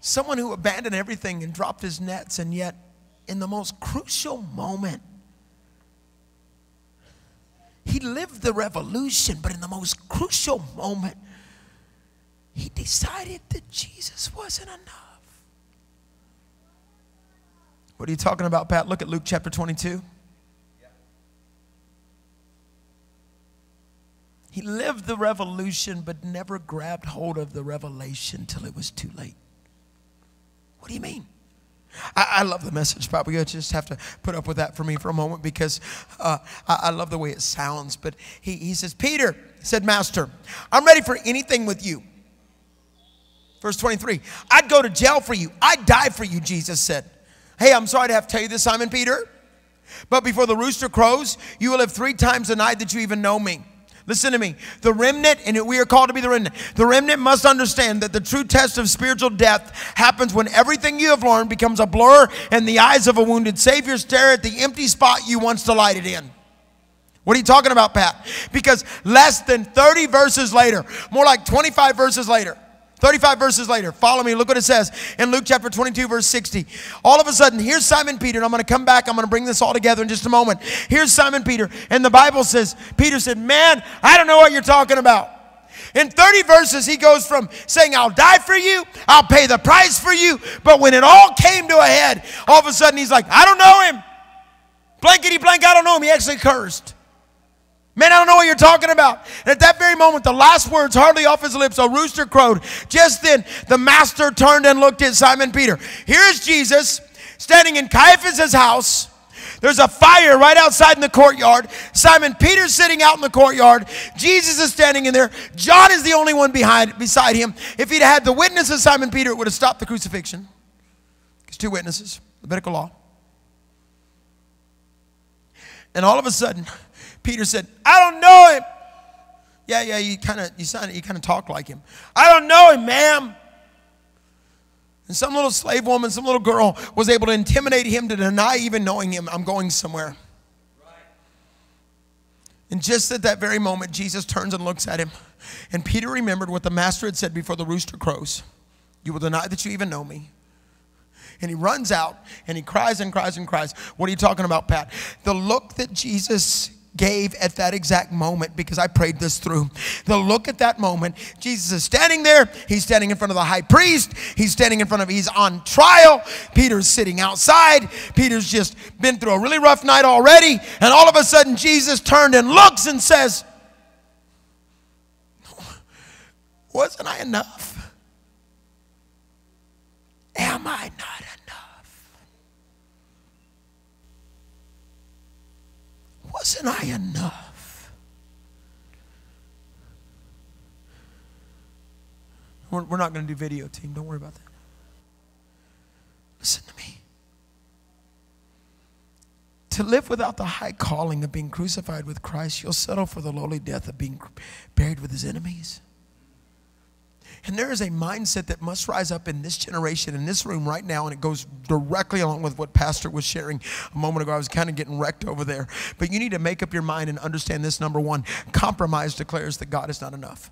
Someone who abandoned everything and dropped his nets, and yet in the most crucial moment, he lived the revolution, but in the most crucial moment, he decided that Jesus wasn't enough. What are you talking about, Pat? Look at Luke chapter 22. Yeah. He lived the revolution, but never grabbed hold of the revelation till it was too late. What do you mean? I love the message, Papa. You just have to put up with that for me for a moment because I love the way it sounds. But he says, Peter, said, Master, I'm ready for anything with you. Verse 23, I'd go to jail for you. I'd die for you, Jesus said. Hey, I'm sorry to have to tell you this, Simon Peter, but before the rooster crows, you will have 3 times denied that you even know me. Listen to me. The remnant, and we are called to be the remnant. The remnant must understand that the true test of spiritual death happens when everything you have learned becomes a blur and the eyes of a wounded Savior stare at the empty spot you once delighted in. What are you talking about, Pat? Because less than 30 verses later, more like 25 verses later, 35 verses later, follow me, look what it says in Luke chapter 22, verse 60. All of a sudden, here's Simon Peter, and I'm going to come back, I'm going to bring this all together in just a moment. Here's Simon Peter, and the Bible says, Peter said, man, I don't know what you're talking about. In 30 verses, he goes from saying, I'll die for you, I'll pay the price for you, but when it all came to a head, all of a sudden, he's like, I don't know him. Blankety blank, I don't know him. He actually cursed. Man, I don't know what you're talking about. And at that very moment, the last words hardly off his lips, a rooster crowed. Just then, the master turned and looked at Simon Peter. Here's Jesus standing in Caiaphas' house. There's a fire right outside in the courtyard. Simon Peter's sitting out in the courtyard. Jesus is standing in there. John is the only one beside him. If he'd had the witness of Simon Peter, it would have stopped the crucifixion. There's 2 witnesses, Levitical law. And all of a sudden, Peter said, I don't know him. Yeah, you kind of talk like him. I don't know him, ma'am. And some little slave woman, some little girl was able to intimidate him to deny even knowing him. I'm going somewhere. Right. And just at that very moment, Jesus turns and looks at him. And Peter remembered what the master had said before the rooster crows. You will deny that you even know me. And he runs out and he cries and cries and cries. What are you talking about, Pat? The look that Jesus gave at that exact moment, because I prayed this through. The look at that moment, Jesus is standing there. He's standing in front of the high priest. He's standing in front of, he's on trial. Peter's sitting outside. Peter's just been through a really rough night already. And all of a sudden, Jesus turned and looks and says, wasn't I enough? Am I not enough? Wasn't I enough? We're not going to do video, team. Don't worry about that. Listen to me. To live without the high calling of being crucified with Christ, you'll settle for the lowly death of being buried with his enemies. And there is a mindset that must rise up in this generation, in this room right now, and it goes directly along with what Pastor was sharing a moment ago. I was kind of getting wrecked over there. But you need to make up your mind and understand this, number one. Compromise declares that God is not enough.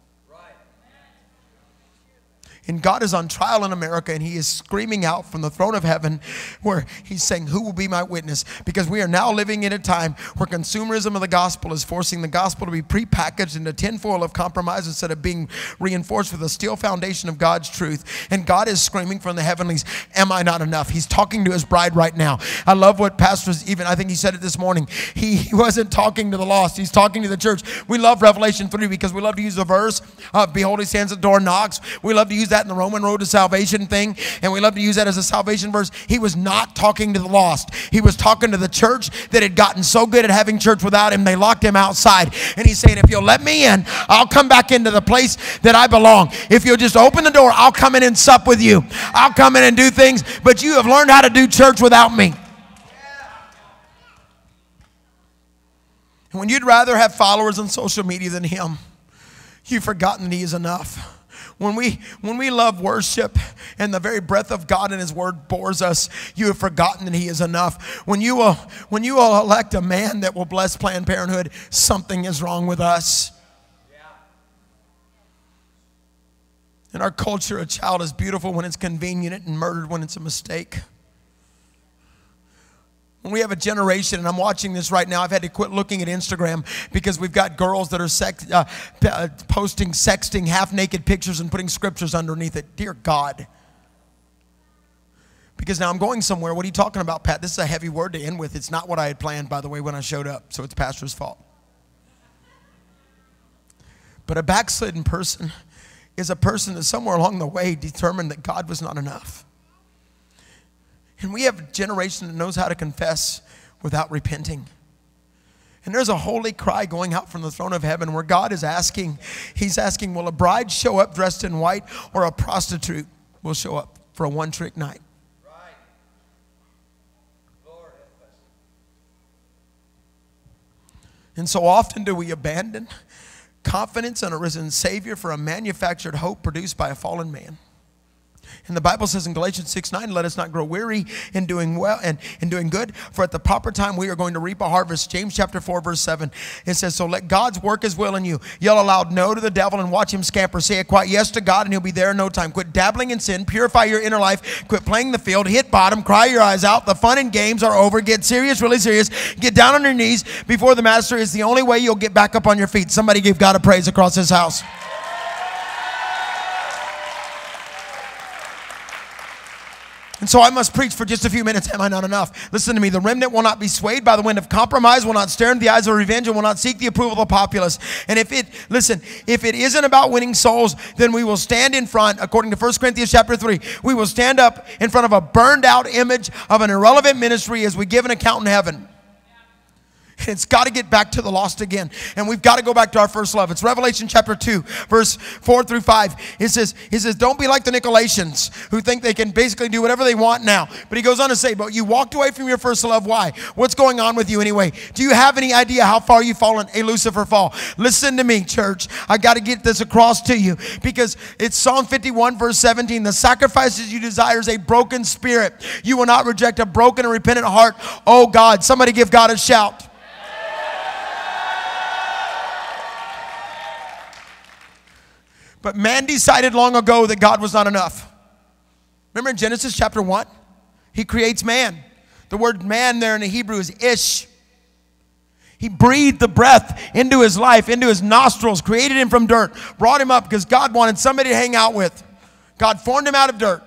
And God is on trial in America, and he is screaming out from the throne of heaven where he's saying, who will be my witness? Because we are now living in a time where consumerism of the gospel is forcing the gospel to be prepackaged into tinfoil of compromise instead of being reinforced with a steel foundation of God's truth. And God is screaming from the heavenlies, am I not enough? He's talking to his bride right now. I love what pastors, even, I think he said it this morning. He wasn't talking to the lost. He's talking to the church. We love Revelation 3 because we love to use the verse, behold, he stands at the door and knocks. We love to use that in the Roman road to salvation thing, and we love to use that as a salvation verse. He was not talking to the lost. He was talking to the church that had gotten so good at having church without him, they locked him outside. And he's saying, if you'll let me in, I'll come back into the place that I belong. If you'll just open the door, I'll come in and sup with you. I'll come in and do things, but you have learned how to do church without me. And when you'd rather have followers on social media than him, you've forgotten that he is enough. When we love worship and the very breath of God and his word bores us, you have forgotten that he is enough. When you will elect a man that will bless Planned Parenthood, something is wrong with us. In our culture, a child is beautiful when it's convenient and murdered when it's a mistake. When we have a generation, and I'm watching this right now, I've had to quit looking at Instagram because we've got girls that are posting, sexting, half-naked pictures and putting scriptures underneath it. Dear God. Because now I'm going somewhere. What are you talking about, Pat? This is a heavy word to end with. It's not what I had planned, by the way, when I showed up, so it's pastor's fault. But a backslidden person is a person that somewhere along the way determined that God was not enough. And we have a generation that knows how to confess without repenting. And there's a holy cry going out from the throne of heaven where God is asking, he's asking, will a bride show up dressed in white, or a prostitute will show up for a one-trick night? Right. Lord. And so often do we abandon confidence in a risen Savior for a manufactured hope produced by a fallen man. And the Bible says in Galatians 6:9, let us not grow weary in doing well and in doing good, for at the proper time we are going to reap a harvest. James chapter 4, verse 7. It says, so let God's work his will in you. Yell aloud no to the devil and watch him scamper. Say a quiet yes to God and he'll be there in no time. Quit dabbling in sin. Purify your inner life. Quit playing the field. Hit bottom. Cry your eyes out. The fun and games are over. Get serious, really serious. Get down on your knees before the master is the only way you'll get back up on your feet. Somebody give God a praise across this house. And so I must preach for just a few minutes. Am I not enough? Listen to me. The remnant will not be swayed by the wind of compromise, will not stare in the eyes of revenge, and will not seek the approval of the populace. And if it isn't about winning souls, then we will stand in front, according to 1 Corinthians chapter 3, we will stand up in front of a burned out image of an irrelevant ministry as we give an account in heaven. And it's got to get back to the lost again. And we've got to go back to our first love. It's Revelation chapter 2, verse 4 through 5. It says, don't be like the Nicolaitans who think they can basically do whatever they want now. But he goes on to say, but you walked away from your first love. Why? What's going on with you anyway? Do you have any idea how far you've fallen? A Lucifer fall. Listen to me, church. I got to get this across to you because it's Psalm 51, verse 17. The sacrifices you desire is a broken spirit. You will not reject a broken and repentant heart. Oh God, somebody give God a shout. But man decided long ago that God was not enough. Remember in Genesis chapter 1? He creates man. The word man there in the Hebrew is ish. He breathed the breath into his life, into his nostrils, created him from dirt, brought him up because God wanted somebody to hang out with. God formed him out of dirt.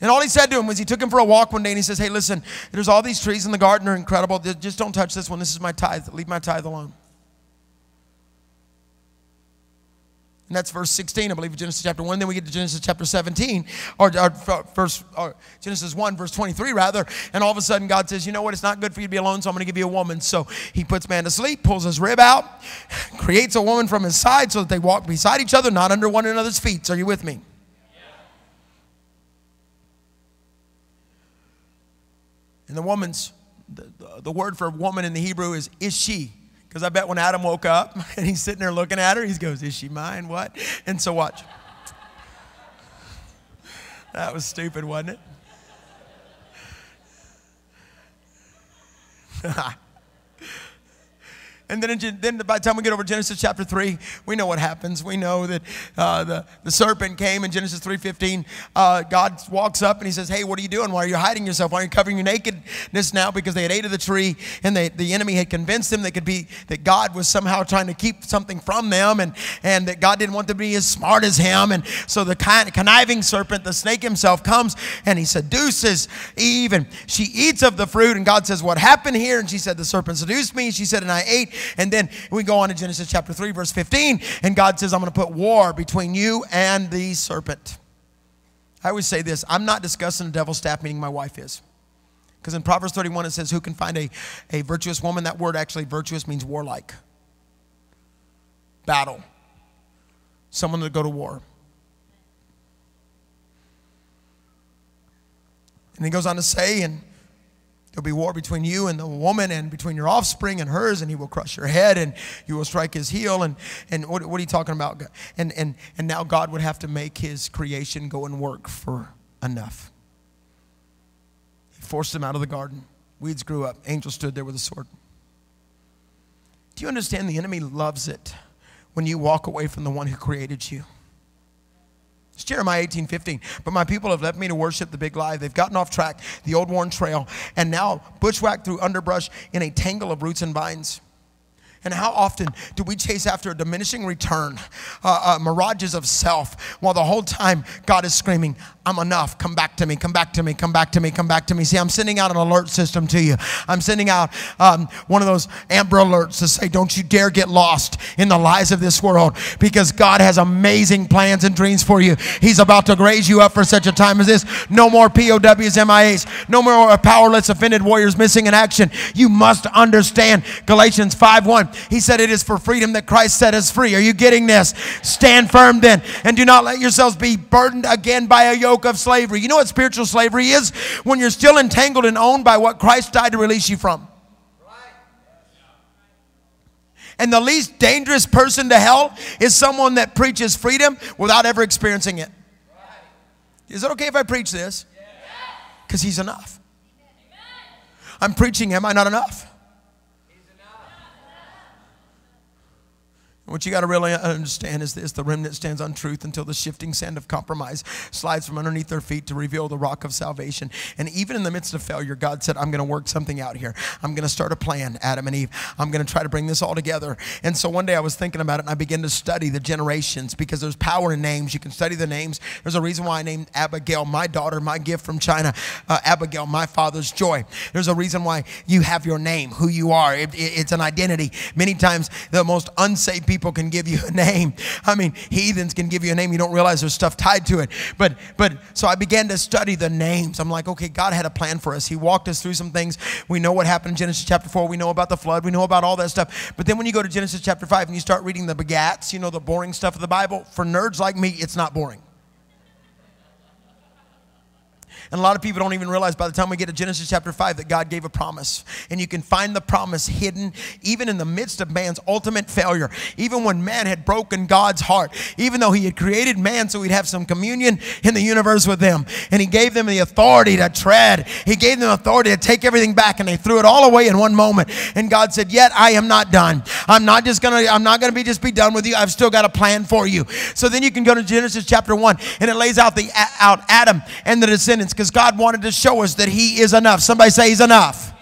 And all he said to him was he took him for a walk one day and he says, hey, listen, there's all these trees in the garden are incredible. Just don't touch this one. This is my tithe. Leave my tithe alone. And that's verse 16, I believe, of Genesis chapter 1. Then we get to Genesis chapter 17, or Genesis 1, verse 23, rather. And all of a sudden, God says, you know what? It's not good for you to be alone, so I'm going to give you a woman. So he puts man to sleep, pulls his rib out, creates a woman from his side so that they walk beside each other, not under one another's feet. Are you with me? Yeah. And the woman's, the word for woman in the Hebrew is she. Because I bet when Adam woke up and he's sitting there looking at her, he goes, is she mine? What? And so watch. That was stupid, wasn't it? And then by the time we get over to Genesis chapter 3, we know what happens. We know that the serpent came in Genesis 3:15. God walks up and he says, hey, what are you doing? Why are you hiding yourself? Why are you covering your nakedness now? Because they had ate of the tree and the enemy had convinced them that God was somehow trying to keep something from them and that God didn't want them to be as smart as him. And so the conniving serpent, the snake himself, comes and he seduces Eve and she eats of the fruit. And God says, what happened here? And she said, the serpent seduced me. And she said, and I ate. And then we go on to Genesis chapter 3, verse 15. And God says, I'm going to put war between you and the serpent. I always say this. I'm not discussing the devil's staff meeting. My wife is. Because in Proverbs 31, it says, who can find a virtuous woman? That word actually, virtuous, means warlike. Battle. Someone that go to war. And he goes on to say, and there'll be war between you and the woman and between your offspring and hers, and he will crush your head and you will strike his heel. And what are you talking about? And now God would have to make his creation go and work for enough. He forced them out of the garden. Weeds grew up. Angel stood there with a sword. Do you understand the enemy loves it when you walk away from the one who created you? It's Jeremiah 18:15. But my people have left me to worship the big lie. They've gotten off track, the old worn trail, and now bushwhacked through underbrush in a tangle of roots and vines. And how often do we chase after a diminishing return, mirages of self, while the whole time God is screaming, I'm enough. Come back to me. Come back to me. Come back to me. Come back to me. See, I'm sending out an alert system to you. I'm sending out one of those Amber Alerts to say, don't you dare get lost in the lies of this world, because God has amazing plans and dreams for you. He's about to raise you up for such a time as this. No more POWs, MIAs. No more powerless, offended warriors missing in action. You must understand Galatians 5:1. He said, it is for freedom that Christ set us free. Are you getting this? Stand firm then, and do not let yourselves be burdened again by a yoke of slavery. You know what spiritual slavery is? When you're still entangled and owned by what Christ died to release you from. And the least dangerous person to hell is someone that preaches freedom without ever experiencing it. Is it okay if I preach this? Because he's enough. I'm preaching, am I not enough? What you got to really understand is this. The remnant stands on truth until the shifting sand of compromise slides from underneath their feet to reveal the rock of salvation. And even in the midst of failure, God said, I'm going to work something out here. I'm going to start a plan, Adam and Eve. I'm going to try to bring this all together. And so one day I was thinking about it, and I began to study the generations, because there's power in names. You can study the names. There's a reason why I named Abigail, my daughter, my gift from China, Abigail, my father's joy. There's a reason why you have your name, who you are. It's an identity. Many times the most unsaved people can give you a name. I mean, heathens can give you a name. You don't realize there's stuff tied to it. But so I began to study the names. I'm like, okay, God had a plan for us. He walked us through some things. We know what happened in Genesis chapter 4. We know about the flood. We know about all that stuff. But then when you go to Genesis chapter 5 and you start reading the begats, you know, the boring stuff of the Bible, for nerds like me, it's not boring. And a lot of people don't even realize by the time we get to Genesis chapter 5 that God gave a promise. And you can find the promise hidden even in the midst of man's ultimate failure. Even when man had broken God's heart. Even though he had created man so he'd have some communion in the universe with them. And he gave them the authority to tread. He gave them authority to take everything back. And they threw it all away in one moment. And God said, yet I am not done. I'm not going to be done with you. I've still got a plan for you. So then you can go to Genesis chapter 1. And it lays out Adam and the descendants. because God wanted to show us that he is enough. Somebody say he's enough.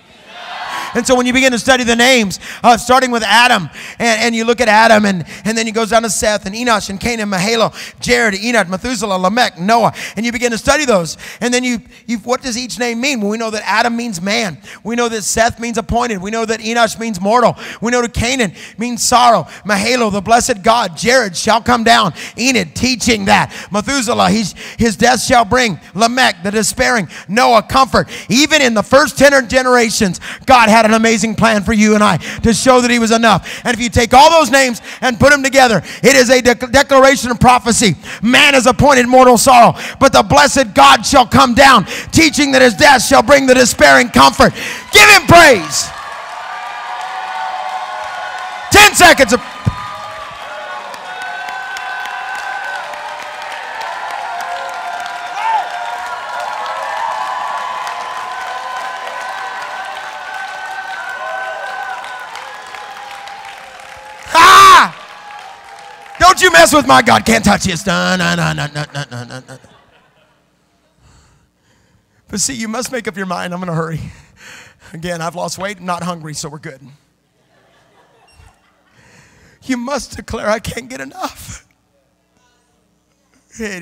And so when you begin to study the names, starting with Adam, and you look at Adam, and then he goes down to Seth, and Enosh, and Canaan, Mahalo, Jared, Enoch, Methuselah, Lamech, Noah, and you begin to study those. And then what does each name mean? Well, we know that Adam means man. We know that Seth means appointed. We know that Enosh means mortal. We know that Canaan means sorrow. Mahalo, the blessed God. Jared, shall come down. Enid, teaching that. Methuselah, his death shall bring. Lamech, the despairing. Noah, comfort. Even in the first 10 generations, God had an amazing plan for you and I to show that he was enough. And if you take all those names and put them together, it is a declaration of prophecy. Man is appointed mortal sorrow, but the blessed God shall come down, teaching that his death shall bring the despairing comfort. Give him praise. 10 seconds of... Don't you mess with my God. Can't touch this. No. But see, you must make up your mind. I'm in a hurry. Again, I've lost weight. I'm not hungry, so we're good. You must declare, I can't get enough. Can't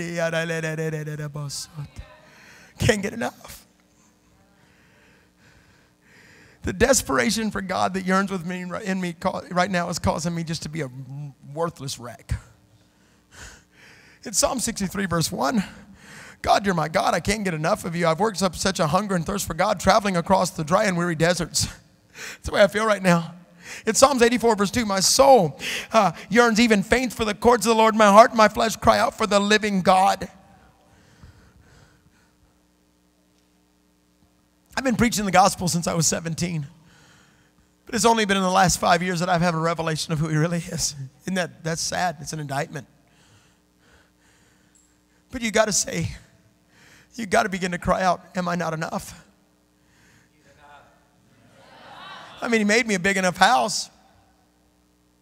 get enough. The desperation for God that yearns with me in me right now is causing me just to be a worthless wreck. In Psalm 63 verse 1, God, you're my God, I can't get enough of you. I've worked up such a hunger and thirst for God, traveling across the dry and weary deserts. That's the way I feel right now. In Psalms 84 verse 2, my soul yearns, even faints for the courts of the Lord. My heart and my flesh cry out for the living God. I've been preaching the gospel since I was 17. But it's only been in the last 5 years that I've had a revelation of who he really is. Isn't that's sad? It's an indictment. But you got to say, you got to begin to cry out, am I not enough? I mean, he made me a big enough house.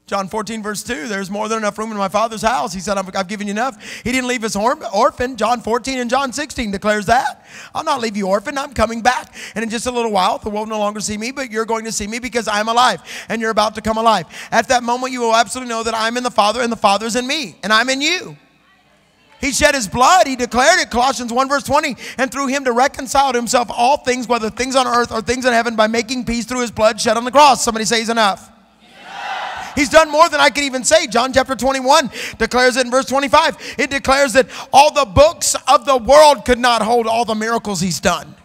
John 14 verse 2, there's more than enough room in my Father's house. He said, I've given you enough. He didn't leave us orphan. John 14 and John 16 declares that. I'll not leave you orphan. I'm coming back. And in just a little while, the world will no longer see me, but you're going to see me because I'm alive and you're about to come alive. At that moment, you will absolutely know that I'm in the Father and the Father's in me and I'm in you. He shed his blood. He declared it. Colossians 1 verse 20. And through him to reconcile to himself all things, whether things on earth or things in heaven, by making peace through his blood shed on the cross. Somebody say he's enough. He's done more than I can even say. John chapter 21 declares it in verse 25. It declares that all the books of the world could not hold all the miracles he's done.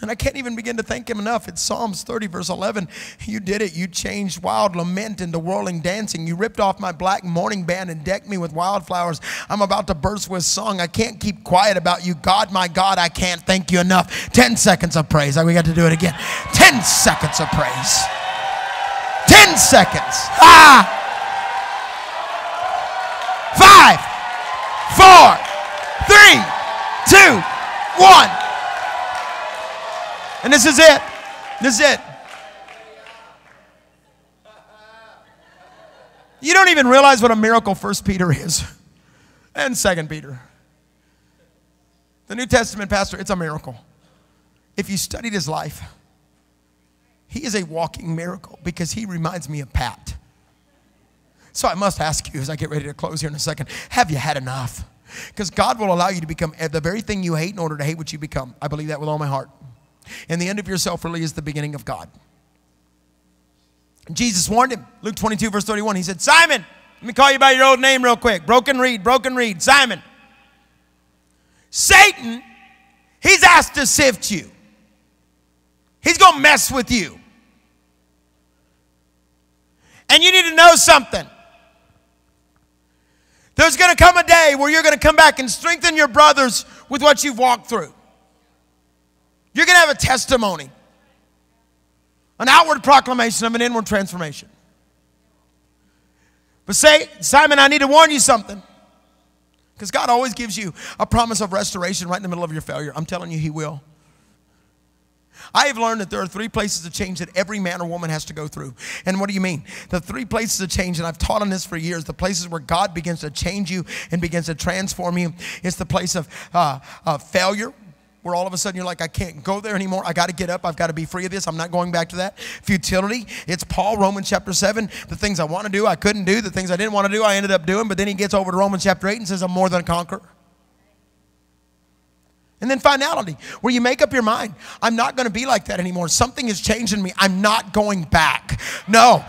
And I can't even begin to thank him enough. It's Psalms 30 verse 11. You did it. You changed wild lament into whirling dancing. You ripped off my black mourning band and decked me with wildflowers. I'm about to burst with song. I can't keep quiet about you. God, my God, I can't thank you enough. 10 seconds of praise. We got to do it again. 10 seconds of praise. 10 seconds. 5, 4, 3, 2, 1. And this is it. This is it. You don't even realize what a miracle 1 Peter is. And 2 Peter. The New Testament pastor, it's a miracle. If you studied his life, he is a walking miracle because he reminds me of Pat. So I must ask you as I get ready to close here in a second, have you had enough? Because God will allow you to become the very thing you hate in order to hate what you become. I believe that with all my heart. And the end of yourself really is the beginning of God. Jesus warned him. Luke 22 verse 31. He said, Simon, let me call you by your old name real quick. Broken reed. Simon, Satan, he's asked to sift you. He's going to mess with you. And you need to know something. There's going to come a day where you're going to come back and strengthen your brothers with what you've walked through. You're going to have a testimony, an outward proclamation of an inward transformation. But say, Simon, I need to warn you something. Because God always gives you a promise of restoration right in the middle of your failure. I'm telling you, he will. I have learned that there are three places of change that every man or woman has to go through. And what do you mean? The three places of change, and I've taught on this for years, the places where God begins to change you and begins to transform you. It's the place of failure, where all of a sudden you're like, I can't go there anymore. I got to get up. I've got to be free of this. I'm not going back to that. Futility. It's Paul, Romans chapter 7. The things I want to do, I couldn't do. The things I didn't want to do, I ended up doing. But then he gets over to Romans chapter 8 and says, I'm more than a conqueror. And then finality, where you make up your mind. I'm not going to be like that anymore. Something has changed in me. I'm not going back. No.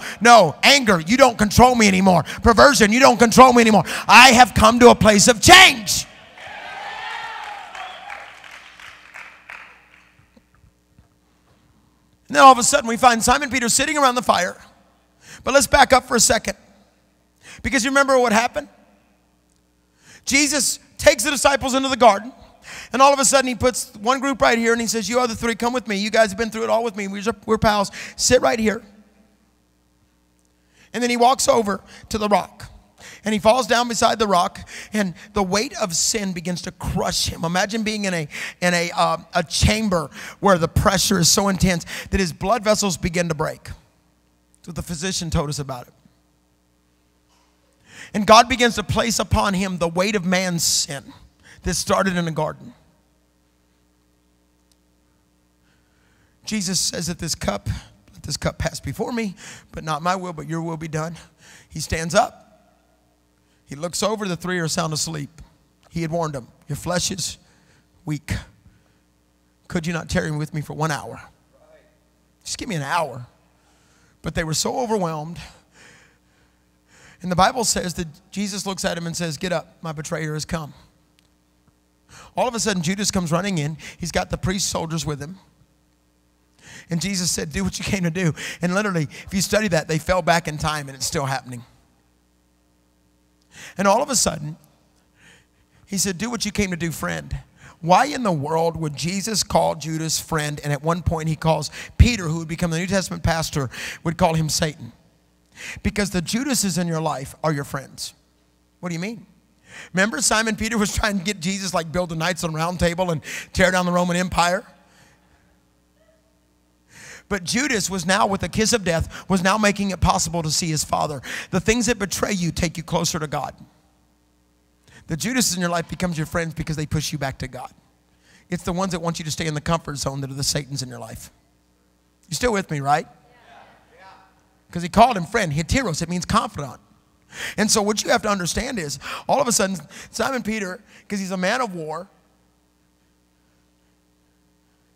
Anger, you don't control me anymore. Perversion, you don't control me anymore. I have come to a place of change. And then all of a sudden we find Simon Peter sitting around the fire. But let's back up for a second. Because you remember what happened? Jesus takes the disciples into the garden. And all of a sudden he puts one group right here and he says, you other three, come with me. You guys have been through it all with me. We're pals. Sit right here. And then he walks over to the rock. And he falls down beside the rock, and the weight of sin begins to crush him. Imagine being in a chamber where the pressure is so intense that his blood vessels begin to break. That's what the physician told us about it. And God begins to place upon him the weight of man's sin that started in the garden. Jesus says at this cup, let this cup pass before me, but not my will, but your will be done. He stands up. He looks over, the three are sound asleep. He had warned them, your flesh is weak. Could you not tarry with me for 1 hour? Just give me an hour. But they were so overwhelmed. And the Bible says that Jesus looks at him and says, get up, my betrayer has come. All of a sudden, Judas comes running in. He's got the priest soldiers with him. And Jesus said, do what you came to do. And literally, if you study that, they fell back in time and it's still happening. And all of a sudden, he said, do what you came to do, friend. Why in the world would Jesus call Judas friend? And at one point he calls Peter, who would become the New Testament pastor, would call him Satan. Because the Judases in your life are your friends. What do you mean? Remember Simon Peter was trying to get Jesus, like build the Knights on the Round Table and tear down the Roman Empire? But Judas was now, with a kiss of death, was now making it possible to see his father. The things that betray you take you closer to God. The Judas in your life becomes your friends because they push you back to God. It's the ones that want you to stay in the comfort zone that are the Satans in your life. You're still with me, right? Because he called him friend, heteros, it means confidant. And so what you have to understand is, all of a sudden, Simon Peter, because he's a man of war,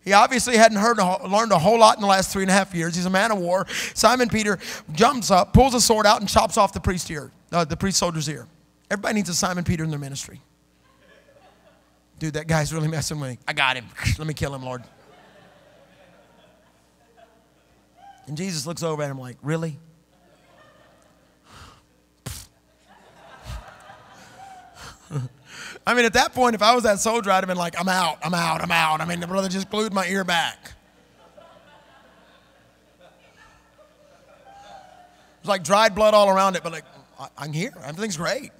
he obviously hadn't learned a whole lot in the last 3.5 years. He's a man of war. Simon Peter jumps up, pulls a sword out, and chops off the priest's ear, the priest soldier's ear. Everybody needs a Simon Peter in their ministry. Dude, that guy's really messing with me. I got him. Let me kill him, Lord. And Jesus looks over at him like, really? I mean, at that point, if I was that soldier, I'd have been like, I'm out. I mean, the brother just glued my ear back. It's like dried blood all around it, but like, I'm here. Everything's great.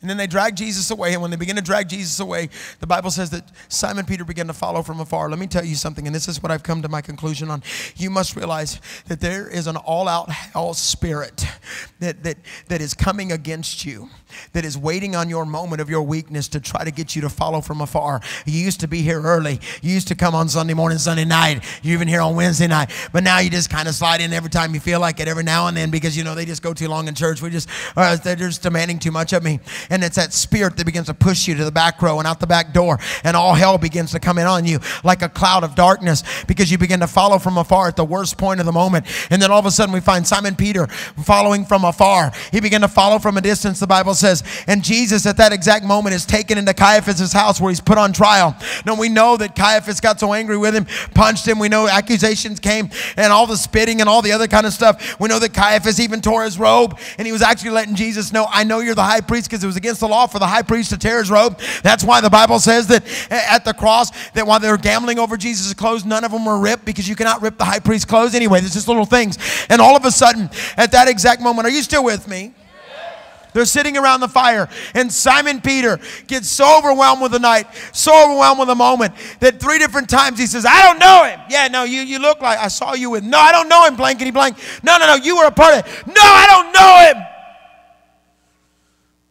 And then they drag Jesus away, and when they begin to drag Jesus away, the Bible says that Simon Peter began to follow from afar. Let me tell you something, and this is what I've come to my conclusion on. You must realize that there is an all-out hell spirit that is coming against you, that is waiting on your moment of your weakness to try to get you to follow from afar. You used to be here early. You used to come on Sunday morning, Sunday night. You're even here on Wednesday night. But now you just kind of slide in every time you feel like it, every now and then, because, you know, they just go too long in church. They're just demanding too much of me. And it's that spirit that begins to push you to the back row and out the back door. And all hell begins to come in on you like a cloud of darkness because you begin to follow from afar at the worst point of the moment. And then all of a sudden we find Simon Peter following from afar. He began to follow from a distance, the Bible says. And Jesus at that exact moment is taken into Caiaphas' house where he's put on trial. Now we know that Caiaphas got so angry with him, punched him. We know accusations came and all the spitting and all the other kind of stuff. We know that Caiaphas even tore his robe and he was actually letting Jesus know, I know you're the high priest, because it was against the law for the high priest to tear his robe. That's why the Bible says that at the cross, that while they were gambling over Jesus' clothes, none of them were ripped, because you cannot rip the high priest's clothes anyway. There's just little things. And all of a sudden, at that exact moment, are you still with me? They're sitting around the fire, and Simon Peter gets so overwhelmed with the night, so overwhelmed with the moment, that 3 different times he says, I don't know him. Yeah, no, you look like I saw you with. No, I don't know him, blankety blank. No, you were a part of it. No, I don't know him.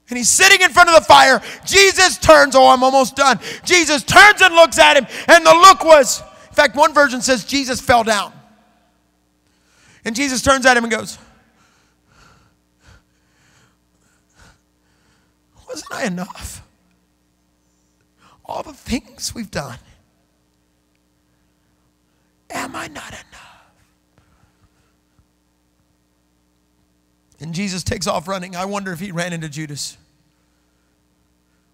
And he's sitting in front of the fire. Jesus turns, oh, I'm almost done. Jesus turns and looks at him, and the look was, in fact, one version says Jesus fell down. And Jesus turns at him and goes, wasn't I enough? All the things we've done. Am I not enough? And Jesus takes off running. I wonder if he ran into Judas.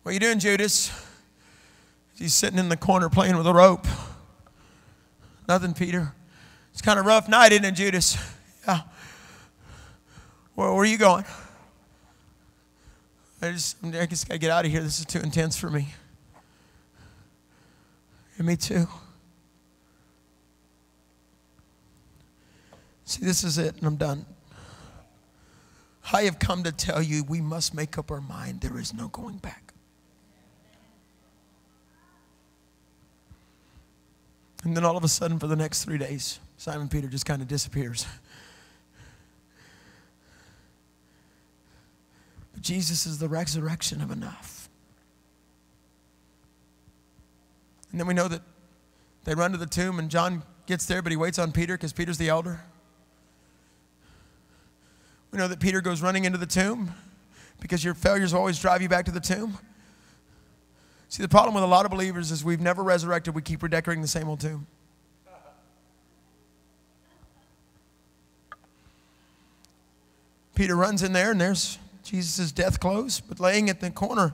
What are you doing, Judas? He's sitting in the corner playing with a rope. Nothing, Peter. It's kind of a rough night, isn't it, Judas? Yeah. Where are you going? I just got to get out of here. This is too intense for me. And me too. See, this is it, and I'm done. I have come to tell you we must make up our mind. There is no going back. And then all of a sudden, for the next 3 days, Simon Peter just kind of disappears. Jesus is the resurrection of enough. And then we know that they run to the tomb, and John gets there, but he waits on Peter because Peter's the elder. We know that Peter goes running into the tomb because your failures always drive you back to the tomb. See, the problem with a lot of believers is we've never resurrected. We keep redecorating the same old tomb. Peter runs in there, and there's Jesus' death clothes, but laying at the corner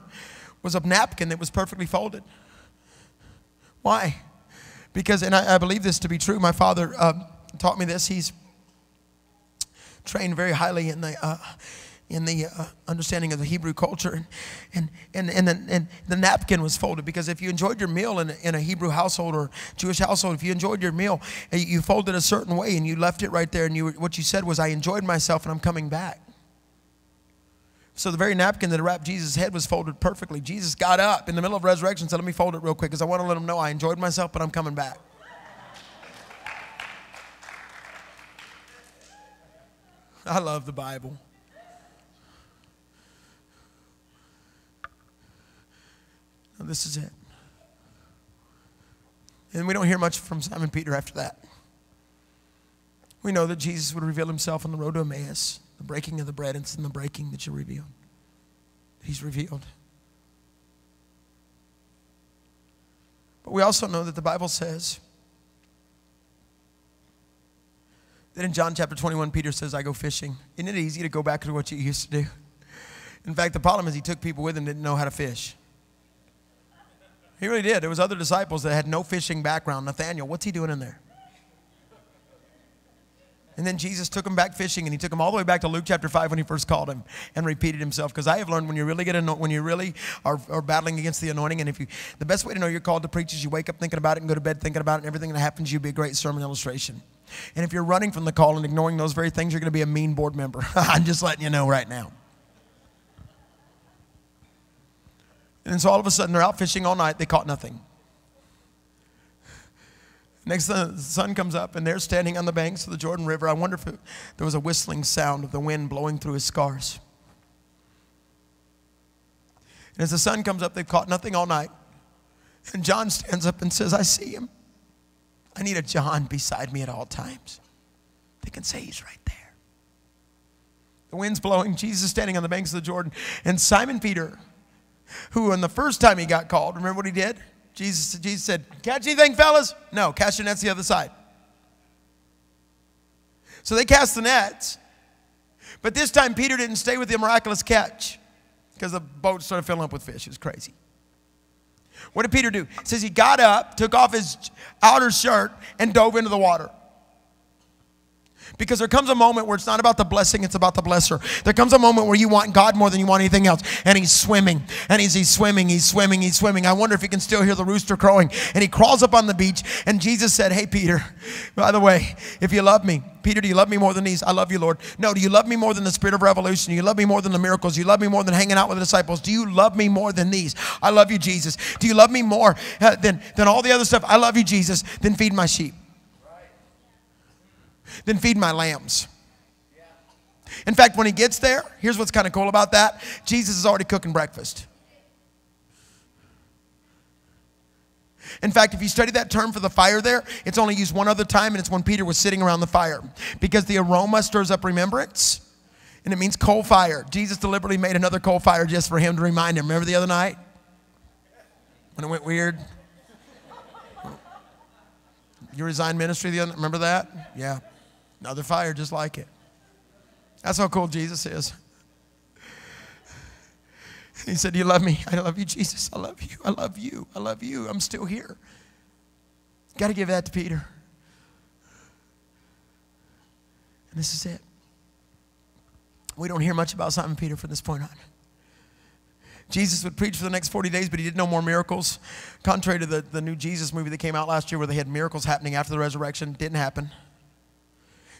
was a napkin that was perfectly folded. Why? Because, and I believe this to be true, my father taught me this. He's trained very highly in the understanding of the Hebrew culture, and the napkin was folded, because if you enjoyed your meal in a Hebrew household or Jewish household, if you enjoyed your meal, you folded a certain way and you left it right there, and what you said was, I enjoyed myself and I'm coming back. So the very napkin that wrapped Jesus' head was folded perfectly. Jesus got up in the middle of resurrection and said, let me fold it real quick because I want to let them know I enjoyed myself, but I'm coming back. I love the Bible. Now, this is it. And we don't hear much from Simon Peter after that. We know that Jesus would reveal himself on the road to Emmaus. The breaking of the bread, it's in the breaking that you're revealed. He's revealed. But we also know that the Bible says that in John chapter 21, Peter says, I go fishing. Isn't it easy to go back to what you used to do? In fact, the problem is he took people with him that didn't know how to fish. He really did. There was other disciples that had no fishing background. Nathaniel, what's he doing in there? And then Jesus took him back fishing, and he took him all the way back to Luke chapter 5 when he first called him and repeated himself. Because I have learned when you really are battling against the anointing, and the best way to know you're called to preach is you wake up thinking about it and go to bed thinking about it, and everything that happens, you'll be a great sermon illustration. And if you're running from the call and ignoring those very things, you're going to be a mean board member. I'm just letting you know right now. And so all of a sudden, they're out fishing all night. They caught nothing. Next, the sun comes up, and they're standing on the banks of the Jordan River. I wonder if there was a whistling sound of the wind blowing through his scars. And as the sun comes up, they've caught nothing all night. And John stands up and says, I see him. I need a John beside me at all times. They can say he's right there. The wind's blowing. Jesus is standing on the banks of the Jordan. And Simon Peter, who on the first time he got called, remember what he did? Jesus said, catch anything, fellas? No, cast your nets the other side. So they cast the nets. But this time, Peter didn't stay with the miraculous catch because the boat started filling up with fish. It was crazy. What did Peter do? It says he got up, took off his outer shirt, and dove into the water. Because there comes a moment where it's not about the blessing, it's about the blesser. There comes a moment where you want God more than you want anything else. And he's swimming. And he's swimming. I wonder if he can still hear the rooster crowing. And he crawls up on the beach. And Jesus said, hey, Peter, by the way, if you love me, Peter, do you love me more than these? I love you, Lord. No, do you love me more than the spirit of revolution? Do you love me more than the miracles? Do you love me more than hanging out with the disciples? Do you love me more than these? I love you, Jesus. Do you love me more than all the other stuff? I love you, Jesus. Then feed my sheep. Then feed my lambs. In fact, when he gets there, here's what's kind of cool about that. Jesus is already cooking breakfast. In fact, if you study that term for the fire there, it's only used one other time, and it's when Peter was sitting around the fire. Because the aroma stirs up remembrance, and it means coal fire. Jesus deliberately made another coal fire just for him to remind him. Remember the other night when it went weird? You resigned ministry the other night. Remember that? Yeah. Another fire just like it. That's how cool Jesus is. He said, do you love me? I love you, Jesus. I love you. I love you. I love you. I'm still here. Got to give that to Peter. And this is it. We don't hear much about Simon Peter from this point on. Jesus would preach for the next 40 days, but he did no more miracles. Contrary to the new Jesus movie that came out last year where they had miracles happening after the resurrection, didn't happen.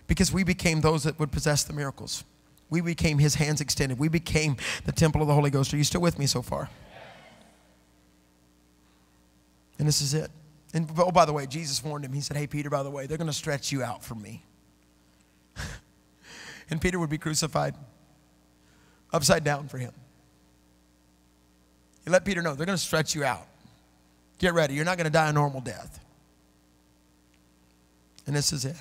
Because we became those that would possess the miracles. We became his hands extended. We became the temple of the Holy Ghost. Are you still with me so far? And this is it. And oh, by the way, Jesus warned him. He said, hey, Peter, by the way, they're going to stretch you out for me. And Peter would be crucified upside down for him. He let Peter know, they're going to stretch you out. Get ready. You're not going to die a normal death. And this is it.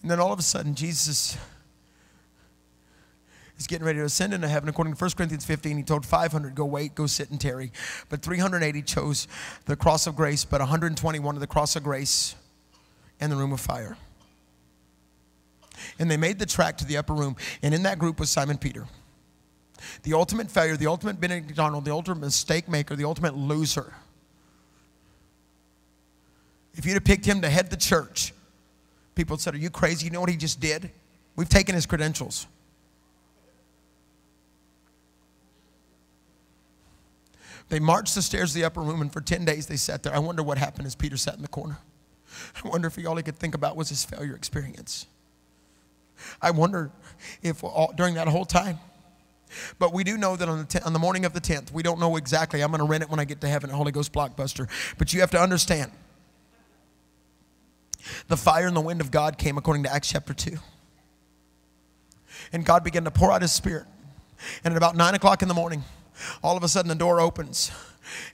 And then all of a sudden, Jesus is getting ready to ascend into heaven. According to 1 Corinthians 15, he told 500, go wait, go sit and tarry. But 380 chose the cross of grace, but 120 wanted the cross of grace and the room of fire. And they made the track to the upper room, and in that group was Simon Peter. The ultimate failure, the ultimate Benedict Arnold, the ultimate mistake maker, the ultimate loser. If you'd have picked him to head the church, people said, are you crazy? You know what he just did? We've taken his credentials. They marched the stairs to the upper room, and for 10 days they sat there. I wonder what happened as Peter sat in the corner. I wonder if all he could think about was his failure experience. I wonder if during that whole time. But we do know that on the morning of the 10th, we don't know exactly. I'm going to rent it when I get to heaven, a Holy Ghost blockbuster. But you have to understand, the fire and the wind of God came according to Acts chapter 2. And God began to pour out his spirit. And at about 9 o'clock in the morning, all of a sudden the door opens.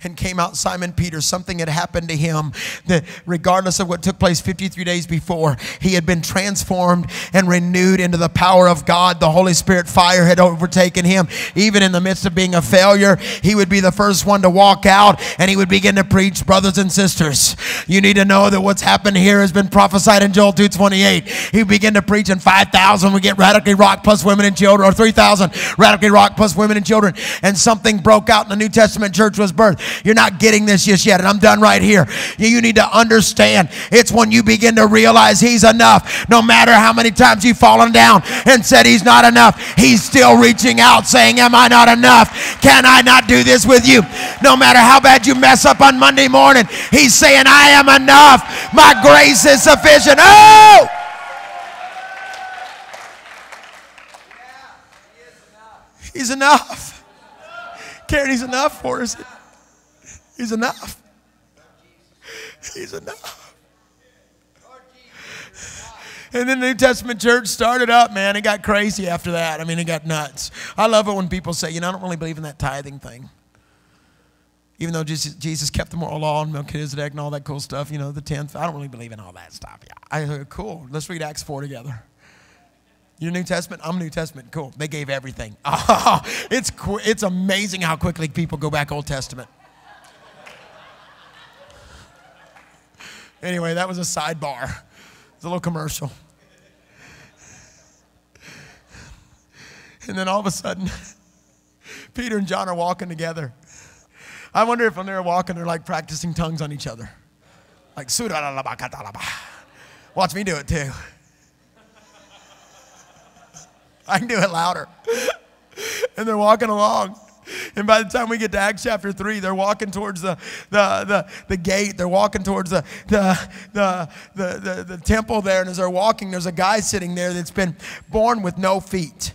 And came out Simon Peter. Something had happened to him that regardless of what took place 53 days before, he had been transformed and renewed into the power of God. The Holy Spirit fire had overtaken him. Even in the midst of being a failure, he would be the first one to walk out, and he would begin to preach, brothers and sisters, you need to know that what's happened here has been prophesied in Joel 2:28. He began to preach, and 5,000 would get radically rocked plus women and children, or 3,000 radically rocked plus women and children. And something broke out in the New Testament church was birth. You're not getting this just yet, and I'm done right here. You need to understand, it's when you begin to realize he's enough. No matter how many times you've fallen down and said he's not enough, he's still reaching out saying, am I not enough? Can I not do this with you? No matter how bad you mess up on Monday morning, he's saying, I am enough. My grace is sufficient. Oh! He's enough. Karen, he's enough for us. He's enough. He's enough. And then the New Testament church started up, man. It got crazy after that. I mean, it got nuts. I love it when people say, you know, I don't really believe in that tithing thing. Even though Jesus kept the moral law and Melchizedek and all that cool stuff, you know, the 10th. I don't really believe in all that stuff. Cool. Let's read Acts 4 together. You're New Testament? I'm New Testament. Cool. They gave everything. Oh, it's amazing how quickly people go back Old Testament. Anyway, that was a sidebar. It's a little commercial. And then all of a sudden, Peter and John are walking together. I wonder if when they're walking, they're like practicing tongues on each other. Like, watch me do it too. I can do it louder. And they're walking along. And by the time we get to Acts chapter 3, they're walking towards the gate. They're walking towards the temple there. And as they're walking, there's a guy sitting there that's been born with no feet.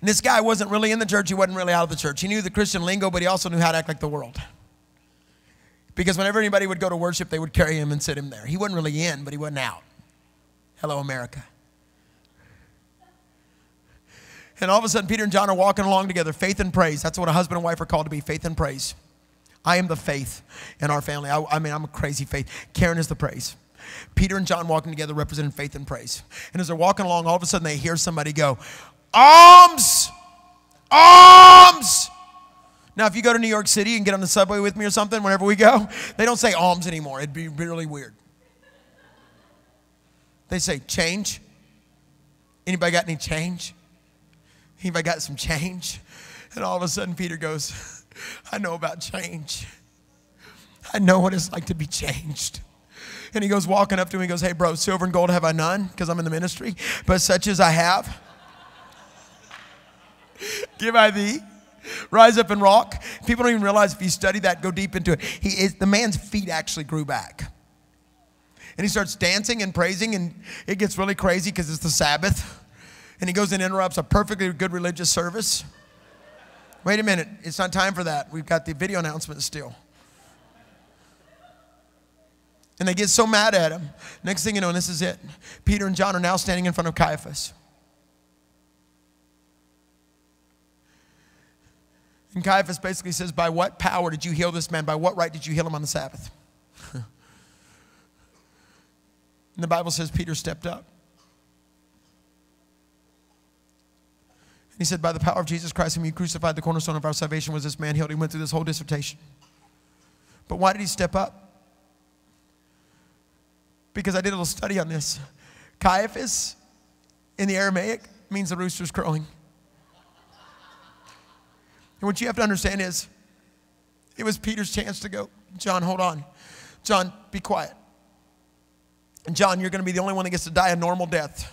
And this guy wasn't really in the church. He wasn't really out of the church. He knew the Christian lingo, but he also knew how to act like the world. Because whenever anybody would go to worship, they would carry him and sit him there. He wasn't really in, but he wasn't out. Hello, America. And all of a sudden, Peter and John are walking along together, faith and praise. That's what a husband and wife are called to be, faith and praise. I am the faith in our family. I mean, I'm a crazy faith. Karen is the praise. Peter and John walking together representing faith and praise. And as they're walking along, all of a sudden, they hear somebody go, "Alms! Alms!" Now, if you go to New York City and get on the subway with me or something, whenever we go, they don't say alms anymore. It'd be really weird. They say change. Anybody got any change? Anybody got some change? And all of a sudden, Peter goes, "I know about change. I know what it's like to be changed." And he goes walking up to him. He goes, "Hey, bro, silver and gold have I none, because I'm in the ministry, but such as I have, give I thee. Rise up and rock." People don't even realize, if you study that, go deep into it, the man's feet actually grew back. And he starts dancing and praising, and it gets really crazy because it's the Sabbath. And he goes and interrupts a perfectly good religious service. Wait a minute, it's not time for that. We've got the video announcement still. And they get so mad at him. Next thing you know, and this is it, Peter and John are now standing in front of Caiaphas. And Caiaphas basically says, "By what power did you heal this man? By what right did you heal him on the Sabbath?" And the Bible says Peter stepped up. And he said, "By the power of Jesus Christ, whom you crucified, the cornerstone of our salvation was this man healed." He went through this whole dissertation. But why did he step up? Because I did a little study on this. Caiaphas in the Aramaic means the rooster's crowing. And what you have to understand is, it was Peter's chance to go, "John, hold on. John, be quiet. And John, you're going to be the only one that gets to die a normal death.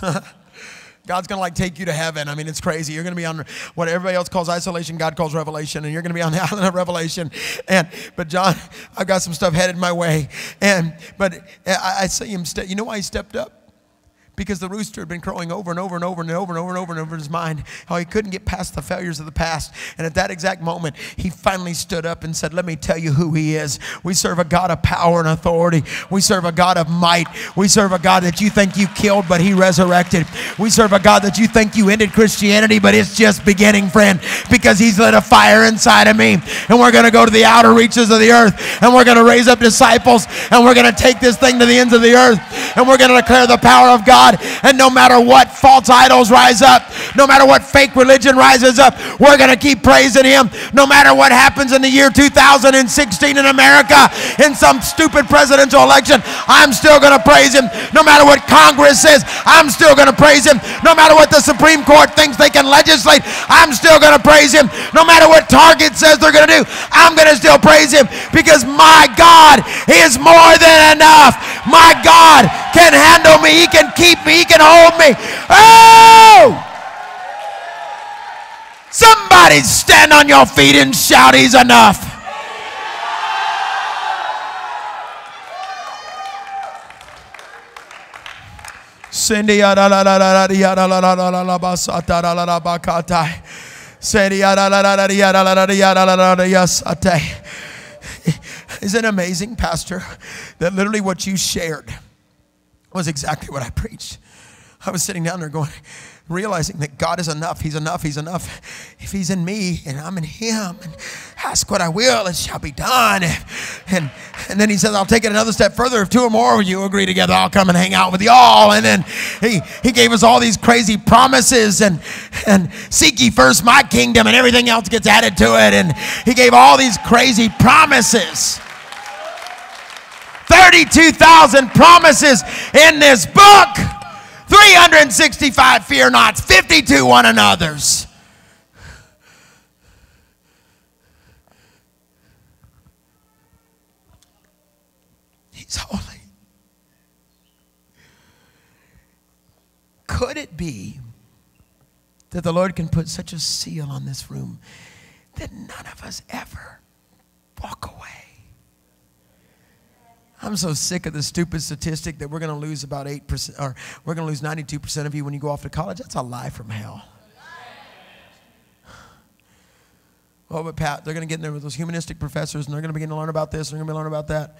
God's going to like take you to heaven. I mean, it's crazy. You're going to be on what everybody else calls isolation, God calls revelation, and you're going to be on the island of revelation. But John, I've got some stuff headed my way." But I see him, you know why he stepped up? Because the rooster had been crowing over and over and over and over and over and over and over in his mind, how he couldn't get past the failures of the past. And at that exact moment, he finally stood up and said, "Let me tell you who he is. We serve a God of power and authority. We serve a God of might. We serve a God that you think you killed, but he resurrected. We serve a God that you think you ended Christianity, but it's just beginning, friend, because he's lit a fire inside of me. And we're going to go to the outer reaches of the earth, and we're going to raise up disciples, and we're going to take this thing to the ends of the earth, and we're going to declare the power of God. And no matter what false idols rise up, no matter what fake religion rises up, we're going to keep praising him. No matter what happens in the year 2016 in America, in some stupid presidential election, I'm still going to praise him. No matter what Congress says, I'm still going to praise him. No matter what the Supreme Court thinks they can legislate, I'm still going to praise him. No matter what Target says they're going to do, I'm going to still praise him, because my God is more than enough. My God can handle me. He can keep me. He can hold me." Oh! Somebody stand on your feet and shout, "He's enough." Cindy, isn't it amazing, Pastor, that literally what you shared was exactly what I preached? I was sitting down there going, realizing that God is enough. He's enough. He's enough. If he's in me and I'm in him, and ask what I will, it shall be done. And then he says, "I'll take it another step further. If two or more of you agree together, I'll come and hang out with y'all." And then he gave us all these crazy promises, and seek ye first my kingdom, and everything else gets added to it. And he gave all these crazy promises. 32,000 promises in this book. 365 fear nots, 52 one another's. He's holy. could it be that the Lord can put such a seal on this room that none of us ever walk away? I'm so sick of the stupid statistic that we're going to lose about 8%, or we're going to lose 92% of you when you go off to college. That's a lie from hell. Oh, but Pat, they're going to get in there with those humanistic professors, and they're going to begin to learn about this, and they're going to learn about that.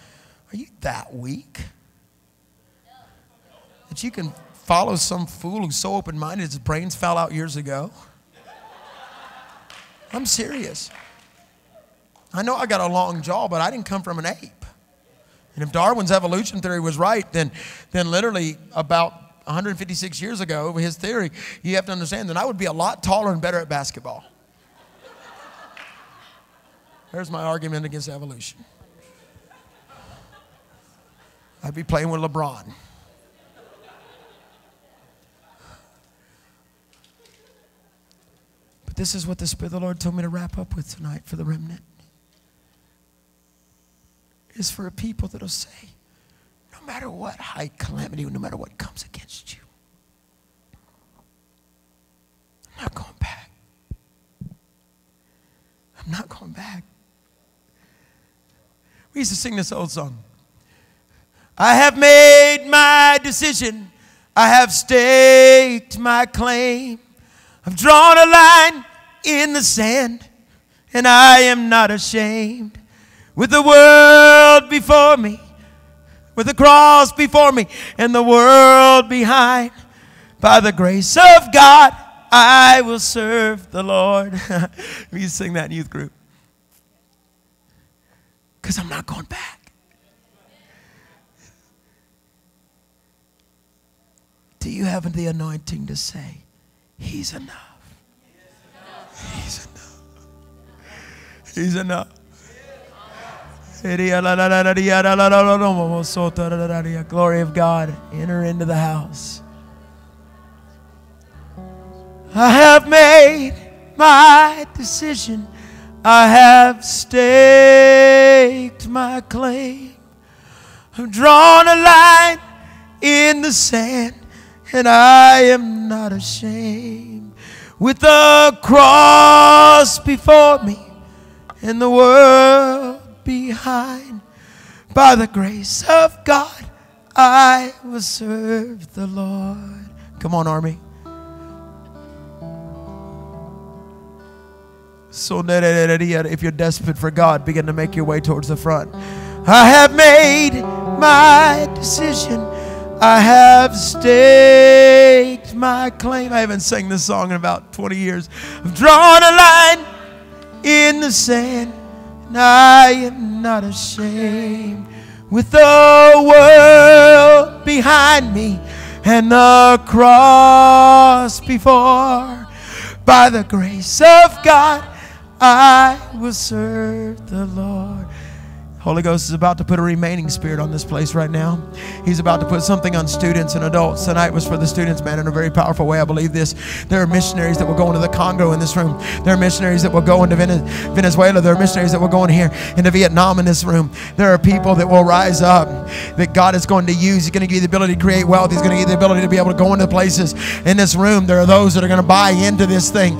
Are you that weak that you can follow some fool who's so open-minded his brains fell out years ago? I'm serious. I know I got a long jaw, but I didn't come from an ape. And if Darwin's evolution theory was right, then literally about 156 years ago, his theory, you have to understand that I would be a lot taller and better at basketball. There's my argument against evolution. I'd be playing with LeBron. But this is what the Spirit of the Lord told me to wrap up with tonight for the remnant. It's for a people that'll say, no matter what high calamity, no matter what comes against you, I'm not going back. I'm not going back. We used to sing this old song. I have made my decision. I have staked my claim. I've drawn a line in the sand, and I am not ashamed. With the world before me, with the cross before me, and the world behind, by the grace of God, I will serve the Lord. We sing that in youth group. Because I'm not going back. Do you have the anointing to say, He's enough. He's enough. He's enough. Glory of God, enter into the house. I have made my decision. I have staked my claim. I've drawn a line in the sand, and I am not ashamed. With the cross before me and the world behind, by the grace of God, I will serve the Lord. Come on, army. So if you're desperate for God, begin to make your way towards the front. I have made my decision. I have staked my claim. I haven't sang this song in about 20 years. I've drawn a line in the sand, and I am not ashamed. With the world behind me and the cross before, by the grace of God, I will serve the Lord. Holy Ghost is about to put a remaining spirit on this place right now. He's about to put something on students and adults. Tonight was for the students, man, in a very powerful way. I believe this. There are missionaries that will go into the Congo in this room. There are missionaries that will go into Venezuela. There are missionaries that will go in here into Vietnam in this room. There are people that will rise up that God is going to use. He's going to give you the ability to create wealth. He's going to give you the ability to be able to go into places in this room. There are those that are going to buy into this thing.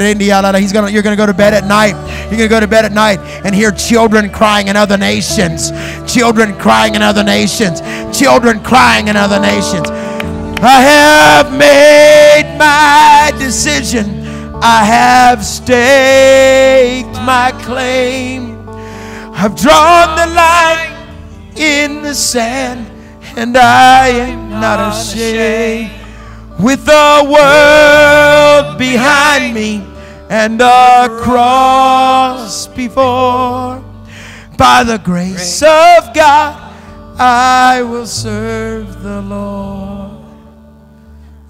You're going to go to bed at night. You're going to go to bed at night and hear children crying in other nations. Children crying in other nations. Children crying in other nations. I have made my decision. I have staked my claim. I've drawn the line in the sand, and I am not ashamed. With the world behind me and the cross before, by the grace of God, I will serve the Lord.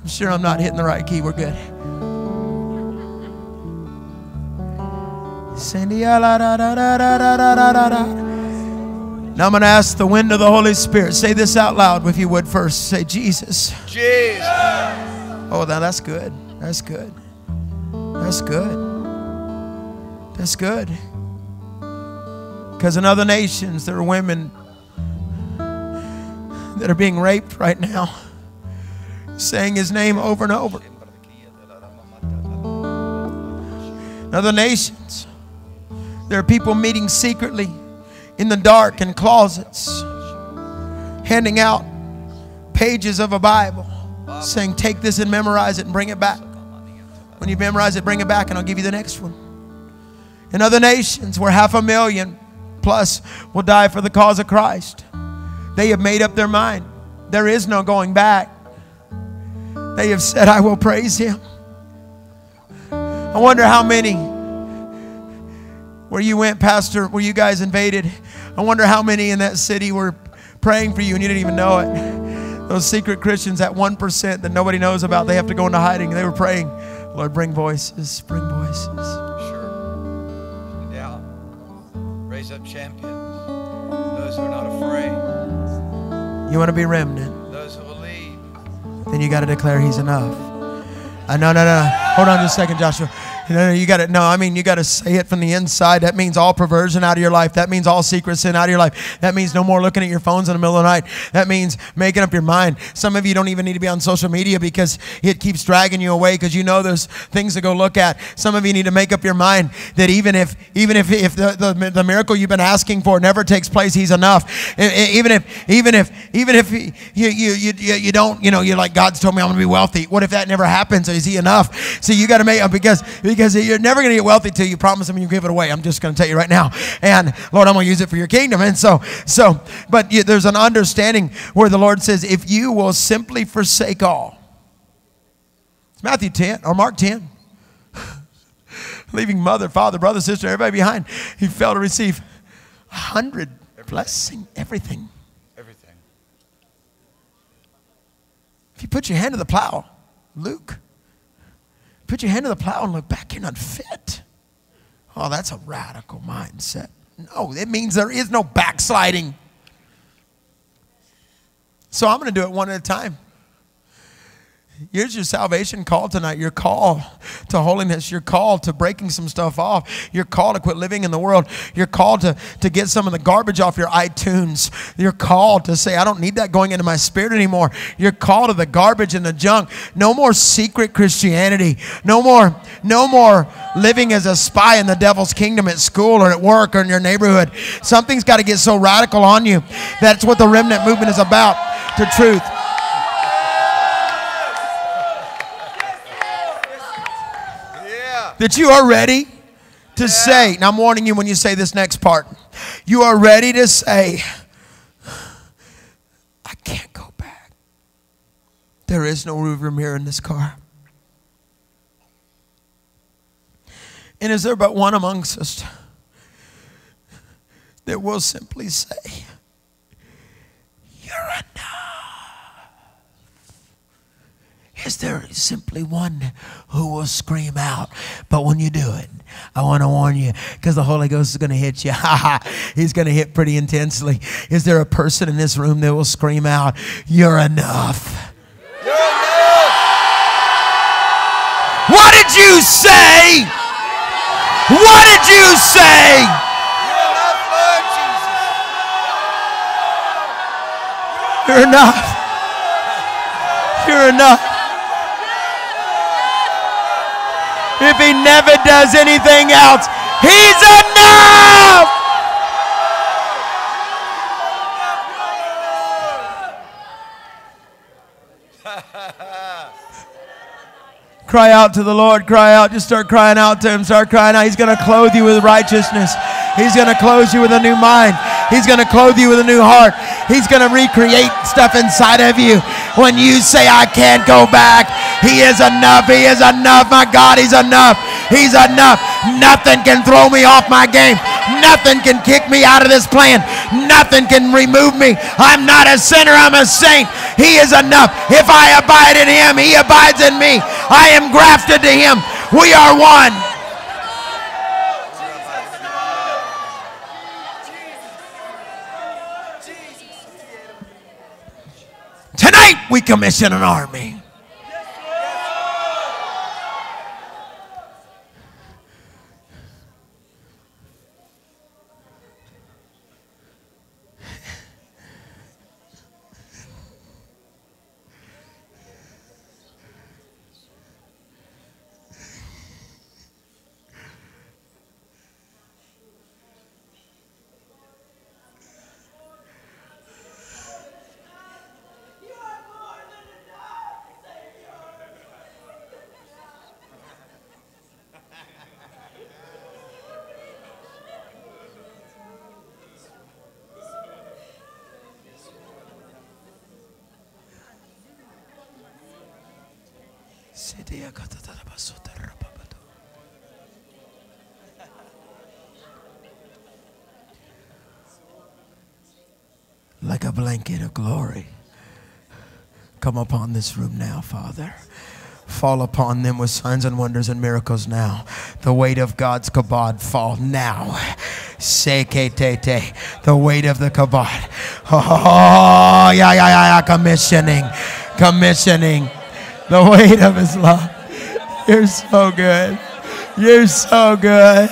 I'm sure I'm not hitting the right key. We're good. Now I'm going to ask the wind of the Holy Spirit. Say this out loud if you would first. Say, Jesus. Jesus. Oh, now that's good. That's good. That's good. That's good. Because in other nations, there are women that are being raped right now. saying his name over and over. Now the nations, there are people meeting secretly in the dark in closets, handing out pages of a Bible, saying, take this and memorize it and bring it back. When you memorize it, bring it back and I'll give you the next one. In other nations where 500,000 plus will die for the cause of Christ, they have made up their mind. There is no going back. They have said, I will praise him. I wonder how many, where you went, Pastor, where you guys invaded, I wonder how many in that city were praying for you and you didn't even know it. Those secret Christians, that 1% that nobody knows about, they have to go into hiding. They were praying, Lord, bring voices, bring voices. Sure. No doubt. Raise up champions, those who are not afraid. You want to be remnant? Those who will lead. Then you got to declare he's enough. No. Hold on just a second, Joshua. No, you got it. No, I mean, you got to say it from the inside. That means all perversion out of your life. That means all secret sin out of your life. That means no more looking at your phones in the middle of the night. That means making up your mind. Some of you don't even need to be on social media because it keeps dragging you away because you know there's things to go look at. Some of you need to make up your mind that even if the miracle you've been asking for never takes place, he's enough. Even if you don't, you know, you're like, God's told me I'm going to be wealthy. What if that never happens? Is he enough? So you got to make up because you're never going to get wealthy till you promise him and you give it away. I'm just going to tell you right now. And Lord, I'm going to use it for your kingdom. And but there's an understanding where the Lord says, if you will simply forsake all. It's Matthew 10 or Mark 10. Leaving mother, father, brother, sister, everybody behind. He fell to receive 100 blessing, everything. Everything. If you put your hand to the plow, Luke. Put your hand to the plow and look back. You're not fit. Oh, that's a radical mindset. No, it means there is no backsliding. So I'm going to do it one at a time. Here's your salvation call tonight, your call to holiness, your call to breaking some stuff off, your call to quit living in the world, your call to get some of the garbage off your iTunes, your call to say, I don't need that going into my spirit anymore, your call to the garbage and the junk. No more secret Christianity. No more living as a spy in the devil's kingdom at school or at work or in your neighborhood. Something's got to get so radical on you. That's what the remnant movement is about, to truth. That you are ready to say, and I'm warning you when you say this next part, you are ready to say, I can't go back. There is no room here in this car. And is there but one amongst us that will simply say, you're enough? Is there simply one who will scream out? But when you do it, I want to warn you, because the Holy Ghost is going to hit you. He's going to hit pretty intensely. Is there a person in this room that will scream out, you're enough? You're enough. What did you say? What did you say? You're enough, Lord Jesus. You're enough. You're enough. If he never does anything else, he's enough! Cry out to the Lord. Cry out. Just start crying out to him. Start crying out. He's going to clothe you with righteousness. He's going to clothe you with a new mind. He's going to clothe you with a new heart. He's going to recreate stuff inside of you. When you say, I can't go back, he is enough. He is enough. My God, he's enough. He's enough. Nothing can throw me off my game. Nothing can kick me out of this plan. Nothing can remove me. I'm not a sinner. I'm a saint. He is enough. If I abide in him, he abides in me. I am grafted to him. We are one. Tonight, we commission an army. Like a blanket of glory, come upon this room now, Father. Fall upon them with signs and wonders and miracles now. The weight of God's kabod fall now. Seketete, the weight of the kabod. Oh, yeah, yeah, yeah, commissioning. The weight of his love. You're so good. You're so good.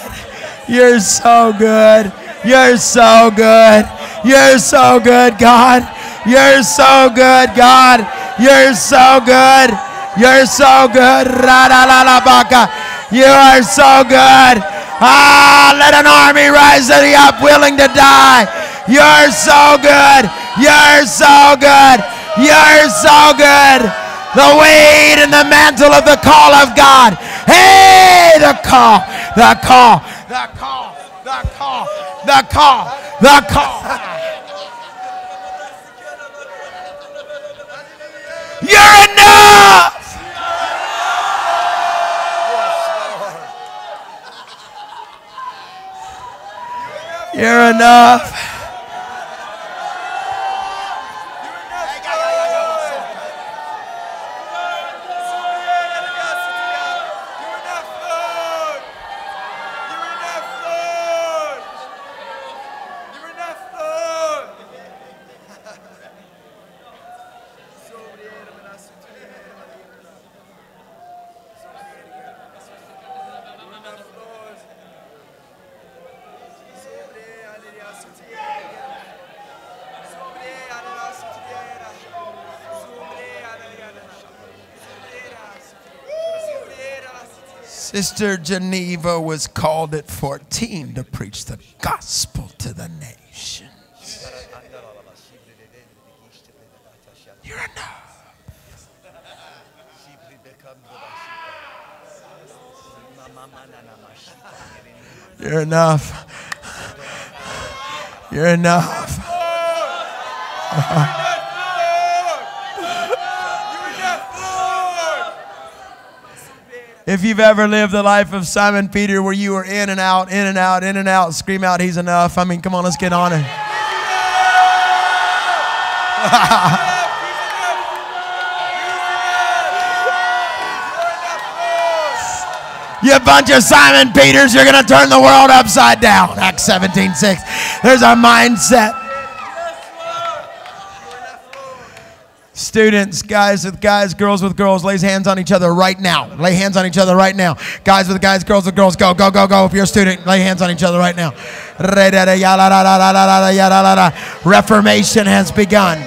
You're so good. You're so good. You're so good, God. You're so good, God. You're so good. You're so good. You are so good. Ah, let an army rise up willing to die. You're so good. You're so good. You're so good. The weight and the mantle of the call of God. Hey, the call. You're enough. You're enough. Sister Geneva was called at 14 to preach the gospel to the nations. You're enough. You're enough. You're enough. If you've ever lived the life of Simon Peter where you were in and out, in and out, in and out, scream out, he's enough. I mean, come on, let's get on it. You bunch of Simon Peters, you're going to turn the world upside down. Acts 17:6. There's our mindset. Students, guys with guys, girls with girls, lay hands on each other right now. Lay hands on each other right now. Guys with guys, girls with girls, go, go, go, go. If you're a student, lay hands on each other right now. Reformation has begun.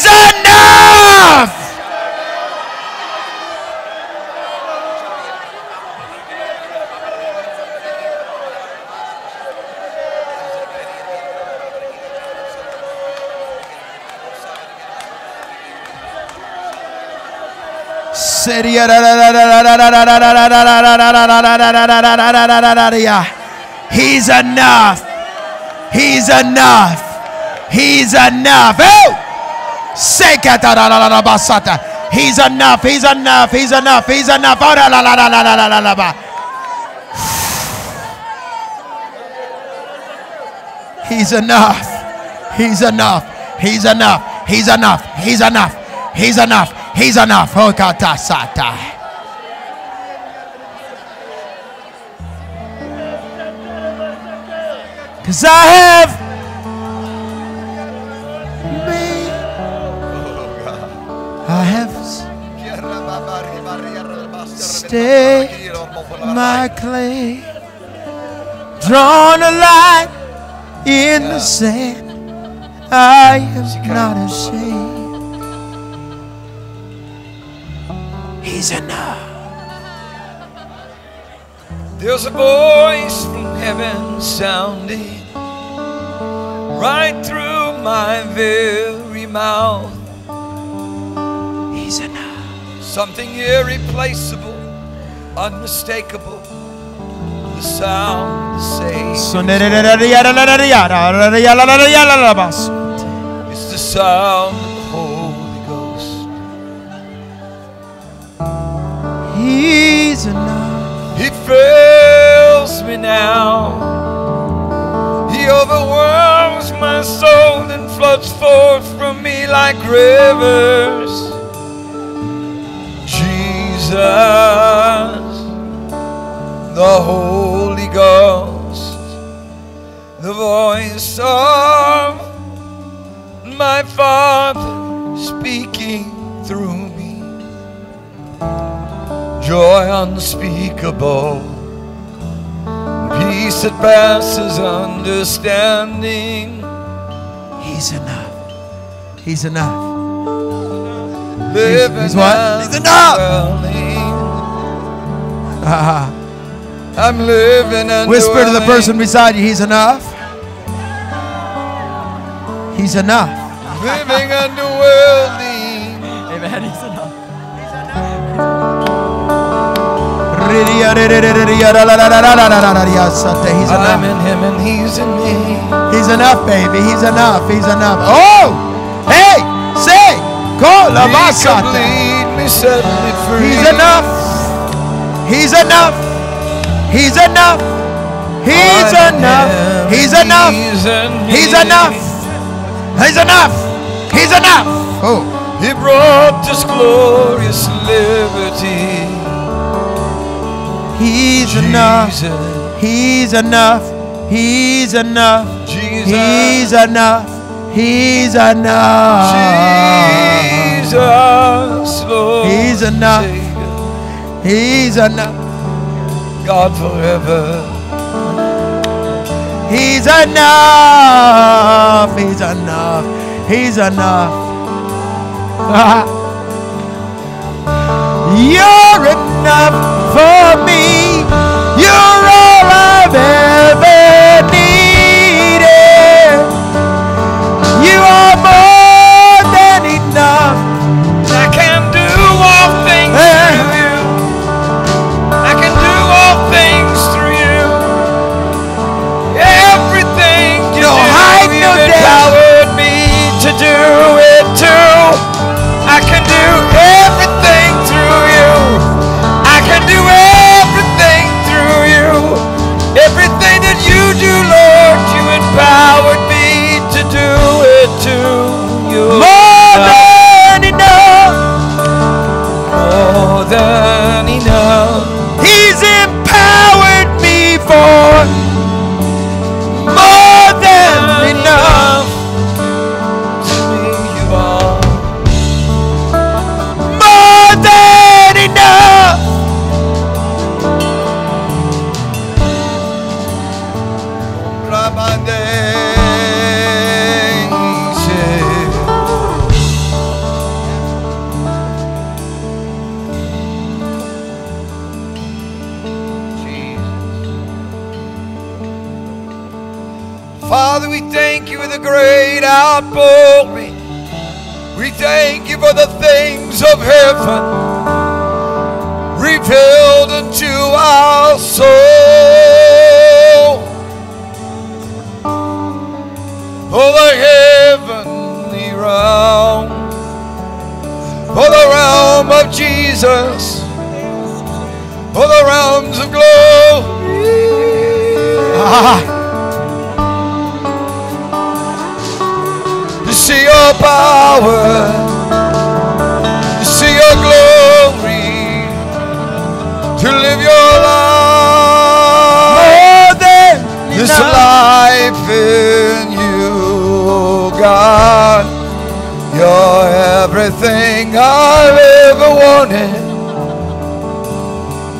He's enough. He's enough. He's enough. He's enough. He's enough. He's enough. He's enough. He's enough. He's enough. He's enough. He's enough. He's enough. He's enough. He's enough. Oh, Katasata. Because I have me. I have stayed my clay, drawn a line in the sand. I am not ashamed. is enough. There's a voice from heaven sounding right through my very mouth. He's enough. Something irreplaceable, unmistakable. The sound saves. It's the sound of the Holy Ghost. He's enough. He fills me now. He overwhelms my soul and floods forth from me like rivers. Jesus, the Holy Ghost, the voice of my Father speaking through me, joy unspeakable, peace that passes understanding. He's enough. He's enough. He's what? He's enough. Ah. I'm living and whisper to the person beside you, he's enough. He's enough. Living and worldly. Amen. He's enough. He's enough. He's enough. I'm in him and he's in me. He's enough, baby. He's enough. He's enough. Oh! Hey! Say! Call the Masata. He's enough. He's enough. He's enough. He's enough. He's enough. He's enough. He's enough. He's enough. Oh, he brought us glorious liberty. He's enough. He's enough. He's enough. He's enough. He's enough. Jesus, Lord. He's enough. He's enough. God forever. He's enough. He's enough. He's enough. You're enough for me. You're all I've ever needed. You are more than enough. I can do all things through you. Empowered me to do it too. I can do everything through you. I can do everything through you. Everything that you do, Lord, you empowered me to do it too. You're more than enough. More than enough. He's empowered me for. Great outpouring. We thank you for the things of heaven revealed unto our soul. For the heavenly realm, for the realm of Jesus, for the realms of glory. See your power, see your glory, to live your life, more than this enough. Life in you, oh God, you're everything I've ever wanted,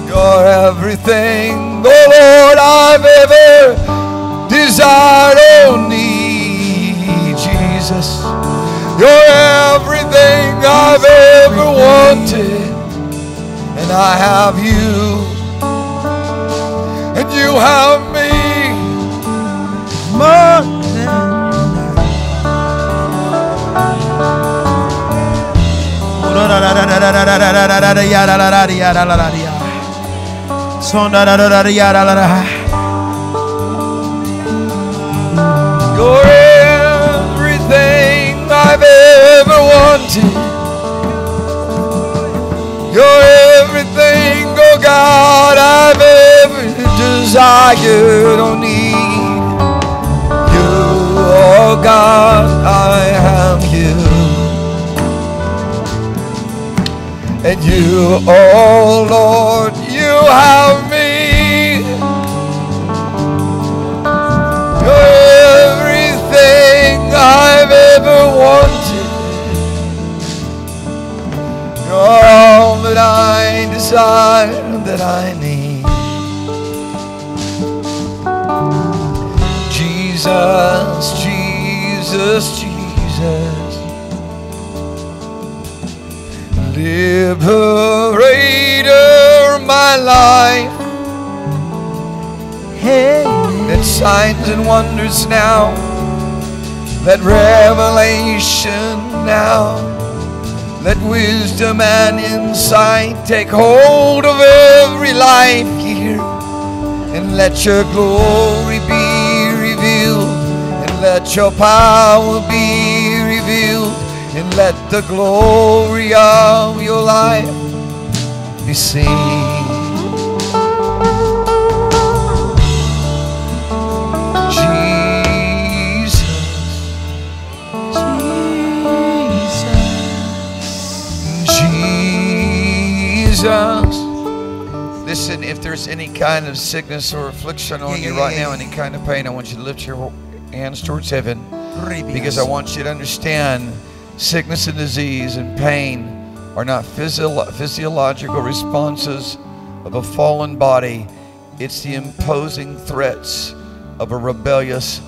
you're everything, the Lord, I've ever desired or need. Jesus, you're everything I've ever wanted. and I have you, and you have me, more than enough. You're everything I've ever wanted. You're everything, oh God, I've ever desired or need. You, oh God, I have you. And you, oh Lord, you have me. You're everything I've ever wanted. You're that I desire, that I need. Jesus, Jesus, Jesus, liberator of my life. Hey. That signs and wonders now, that revelation now, let wisdom and insight take hold of every life here, and let your glory be revealed, and let your power be revealed, and let the glory of your life be seen. Listen, if there's any kind of sickness or affliction on you right now, any kind of pain, I want you to lift your hands towards heaven, because I want you to understand sickness and disease and pain are not physiological responses of a fallen body. It's the imposing threats of a rebellious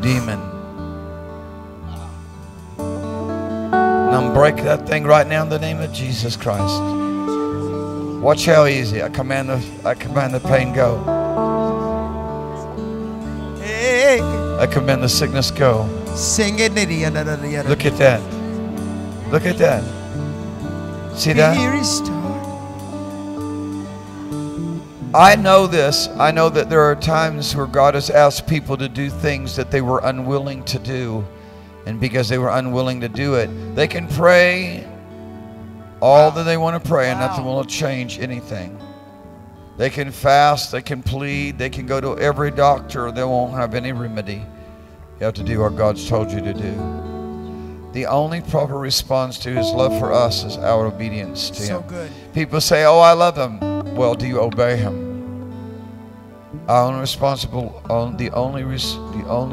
demon. Break that thing right now in the name of Jesus Christ. Watch how easy. I command the pain go. Hey. I command the sickness go. Sing it. Look at that. Look at that. See that? I know this. I know that there are times where God has asked people to do things that they were unwilling to do. And because they were unwilling to do it, they can pray all that they want to pray, and nothing will change anything. They can fast, they can plead, they can go to every doctor, they won't have any remedy. You have to do what God's told you to do. The only proper response to His love for us is our obedience to Him. So good. People say, oh, I love Him. Well, do you obey Him? The only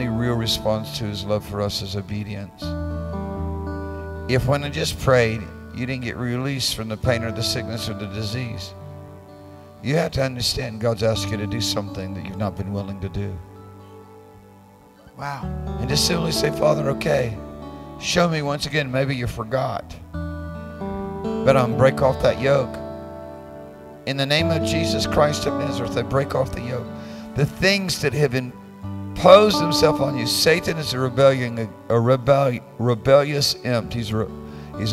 real response to His love for us is obedience. If when I just prayed, you didn't get released from the pain or the sickness or the disease, you have to understand God's asked you to do something that you've not been willing to do. Wow. And just simply say, Father, okay, show me once again, maybe you forgot, but I'm break off that yoke. In the name of Jesus Christ of Nazareth, I break off the yoke. The things that have imposed themselves on you. Satan is a rebellious imp. He's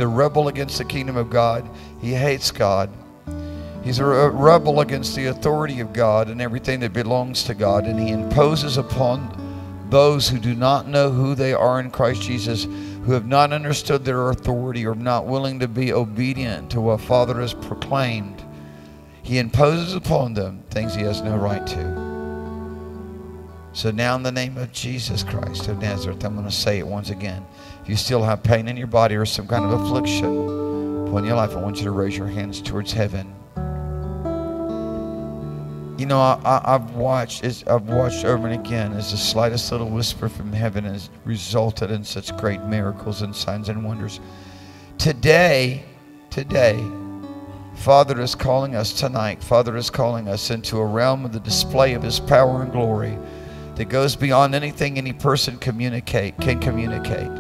a rebel against the kingdom of God. He hates God. He's a rebel against the authority of God and everything that belongs to God. And he imposes upon those who do not know who they are in Christ Jesus, who have not understood their authority or not willing to be obedient to what Father has proclaimed. He imposes upon them things he has no right to. So now in the name of Jesus Christ of Nazareth, I'm going to say it once again. If you still have pain in your body or some kind of affliction upon your life, I want you to raise your hands towards heaven. You know, I've watched over and again as the slightest little whisper from heaven has resulted in such great miracles and signs and wonders. Today, Father is calling us tonight. Father is calling us into a realm of the display of His power and glory that goes beyond anything any person can communicate.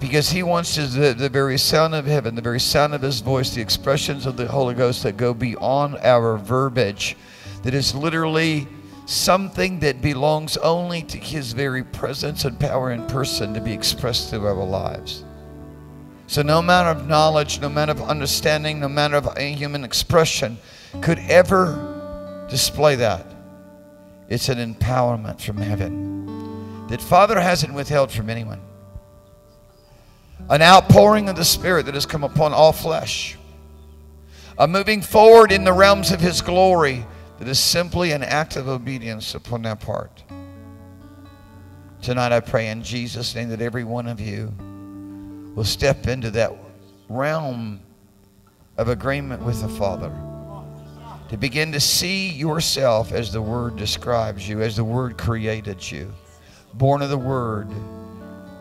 because he wants the very sound of heaven, the very sound of his voice, the expressions of the Holy Ghost that go beyond our verbiage, that is literally something that belongs only to his very presence and power in person to be expressed through our lives. So no amount of knowledge, no amount of understanding, no amount of human expression could ever display that. It's an empowerment from heaven that Father hasn't withheld from anyone. An outpouring of the Spirit that has come upon all flesh. A moving forward in the realms of his glory that is simply an act of obedience upon their part. Tonight I pray in Jesus' name that every one of you will step into that realm of agreement with the Father, to begin to see yourself as the Word describes you, as the Word created you, born of the Word,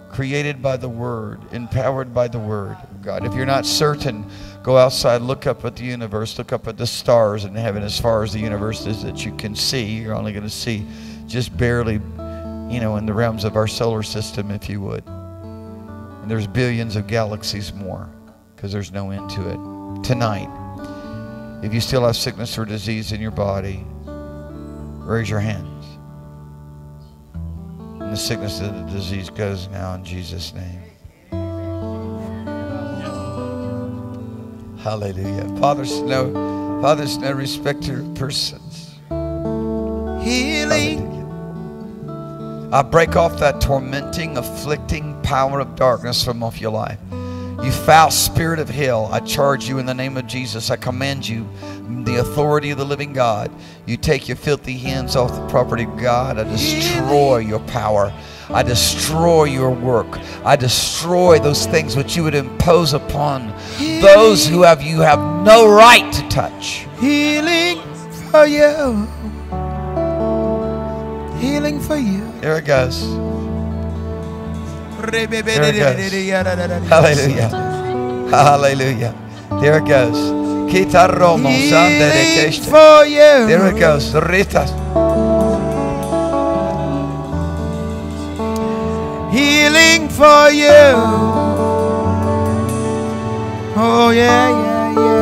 created by the Word, empowered by the Word of God. If you're not certain, go outside, look up at the universe, look up at the stars in heaven. As far as the universe is that you can see, you're only going to see just barely, you know, in the realms of our solar system, if you would. And there's billions of galaxies more, because there's no end to it. Tonight, if you still have sickness or disease in your body, raise your hands. And the sickness of the disease goes now in Jesus' name. Hallelujah. Father's no respecter of persons. Healing. Hallelujah. I break off that tormenting, afflicting power of darkness from off your life. You foul spirit of hell, I charge you in the name of Jesus. I command you, the authority of the living God. You take your filthy hands off the property of God. I destroy your power. I destroy your work. I destroy those things which you would impose upon those who have you have no right to touch. Healing for you. Healing for you. There it goes. There it goes. Hallelujah. Hallelujah. There it goes. Healing for you. There it goes. Healing for you. Oh yeah, yeah, yeah, yeah.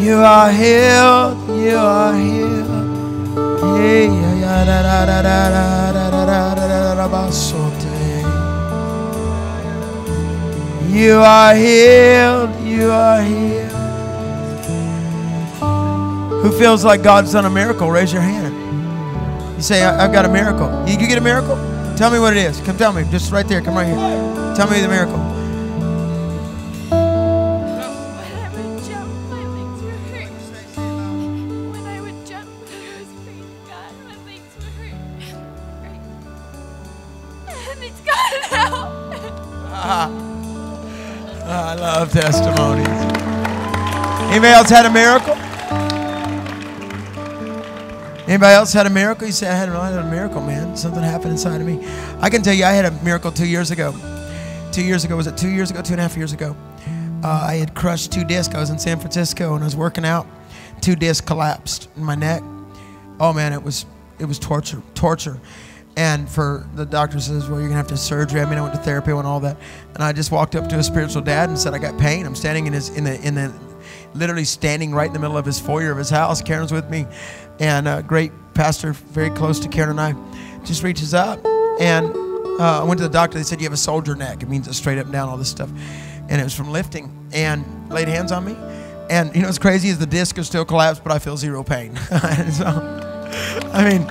You are healed, you are healed. You are healed, you are healed. Who feels like God's done a miracle? Raise your hand. You say, I've got a miracle. You get a miracle? Tell me what it is. Come tell me. Just right there. Come right here. Tell me the miracle. Testimonies. Anybody else had a miracle? Anybody else had a miracle? You say, I had a miracle, man. Something happened inside of me. I can tell you, I had a miracle 2 years ago. 2 years ago, was it 2 years ago? 2.5 years ago. I had crushed 2 discs. I was in San Francisco and I was working out. 2 discs collapsed in my neck. Oh man, it was torture, torture. And for the doctor says, well, you're gonna have to have surgery. I mean, I went to therapy and all that. And I just walked up to a spiritual dad and said, I got pain. I'm standing literally standing right in the middle of his foyer of his house. Karen's with me, and a great pastor, very close to Karen and I, just reaches up. And I went to the doctor. They said, you have a soldier neck. It means it's straight up and down, all this stuff. And it was from lifting, and laid hands on me. And you know, what's crazy is the disc is still collapsed, but I feel zero pain. So, I mean,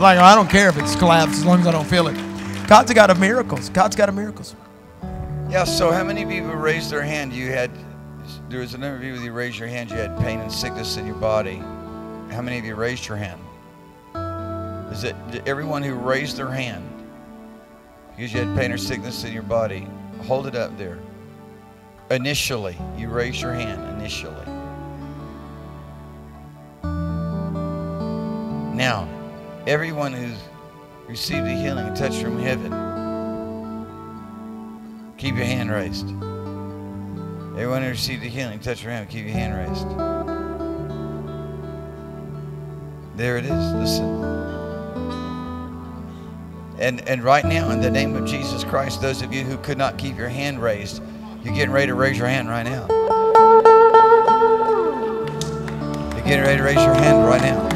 like, I don't care if it's collapsed as long as I don't feel it. God's a God of miracles. God's got a miracles. Yeah, so how many of you raised their hand? There was a number of you who raised your hand. You had pain and sickness in your body. How many of you raised your hand? Is it everyone who raised their hand? Because you had pain or sickness in your body. Hold it up there. Initially, you raised your hand initially. Now, everyone who's received a healing, a touch from heaven, keep your hand raised. Everyone who received the healing, touch your hand, keep your hand raised. There it is. Listen. And right now, in the name of Jesus Christ, those of you who could not keep your hand raised, you're getting ready to raise your hand right now. You're getting ready to raise your hand right now.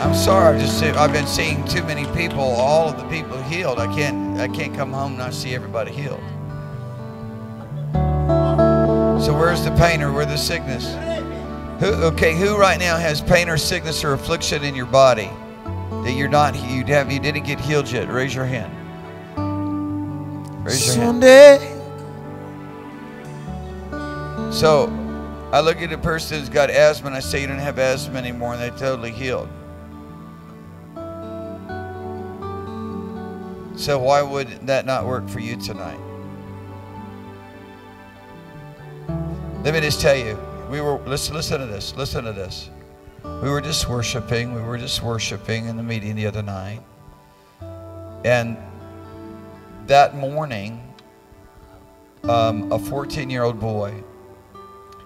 I'm sorry, I've been seeing too many people, all of the people healed. I can't come home and not see everybody healed. So where's the pain or where's the sickness? Who right now has pain or sickness or affliction in your body that you didn't get healed yet? Raise your hand. Raise your hand. So I look at a person who's got asthma and I say you don't have asthma anymore, and they're totally healed. So why would that not work for you tonight? Let me just tell you, listen to this. We were just worshiping in the meeting the other night. And that morning, a 14-year-old boy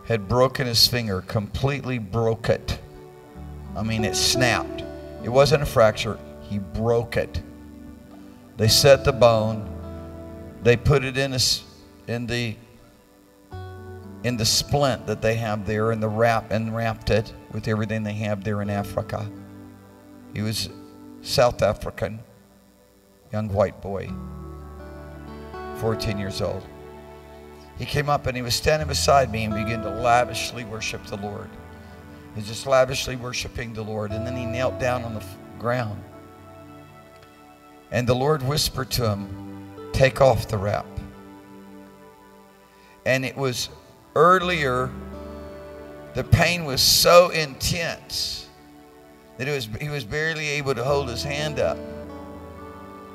had broken his finger, completely broke it. I mean, it snapped. It wasn't a fracture, he broke it. They set the bone. They put it in the splint that they have there, in the wrap, and wrapped it with everything they have there in Africa. He was South African, young white boy, 14 years old. He came up and he was standing beside me and began to lavishly worship the Lord. He was just lavishly worshiping the Lord, and then he knelt down on the ground. And the Lord whispered to him, take off the wrap. And it was earlier, the pain was so intense that he was barely able to hold his hand up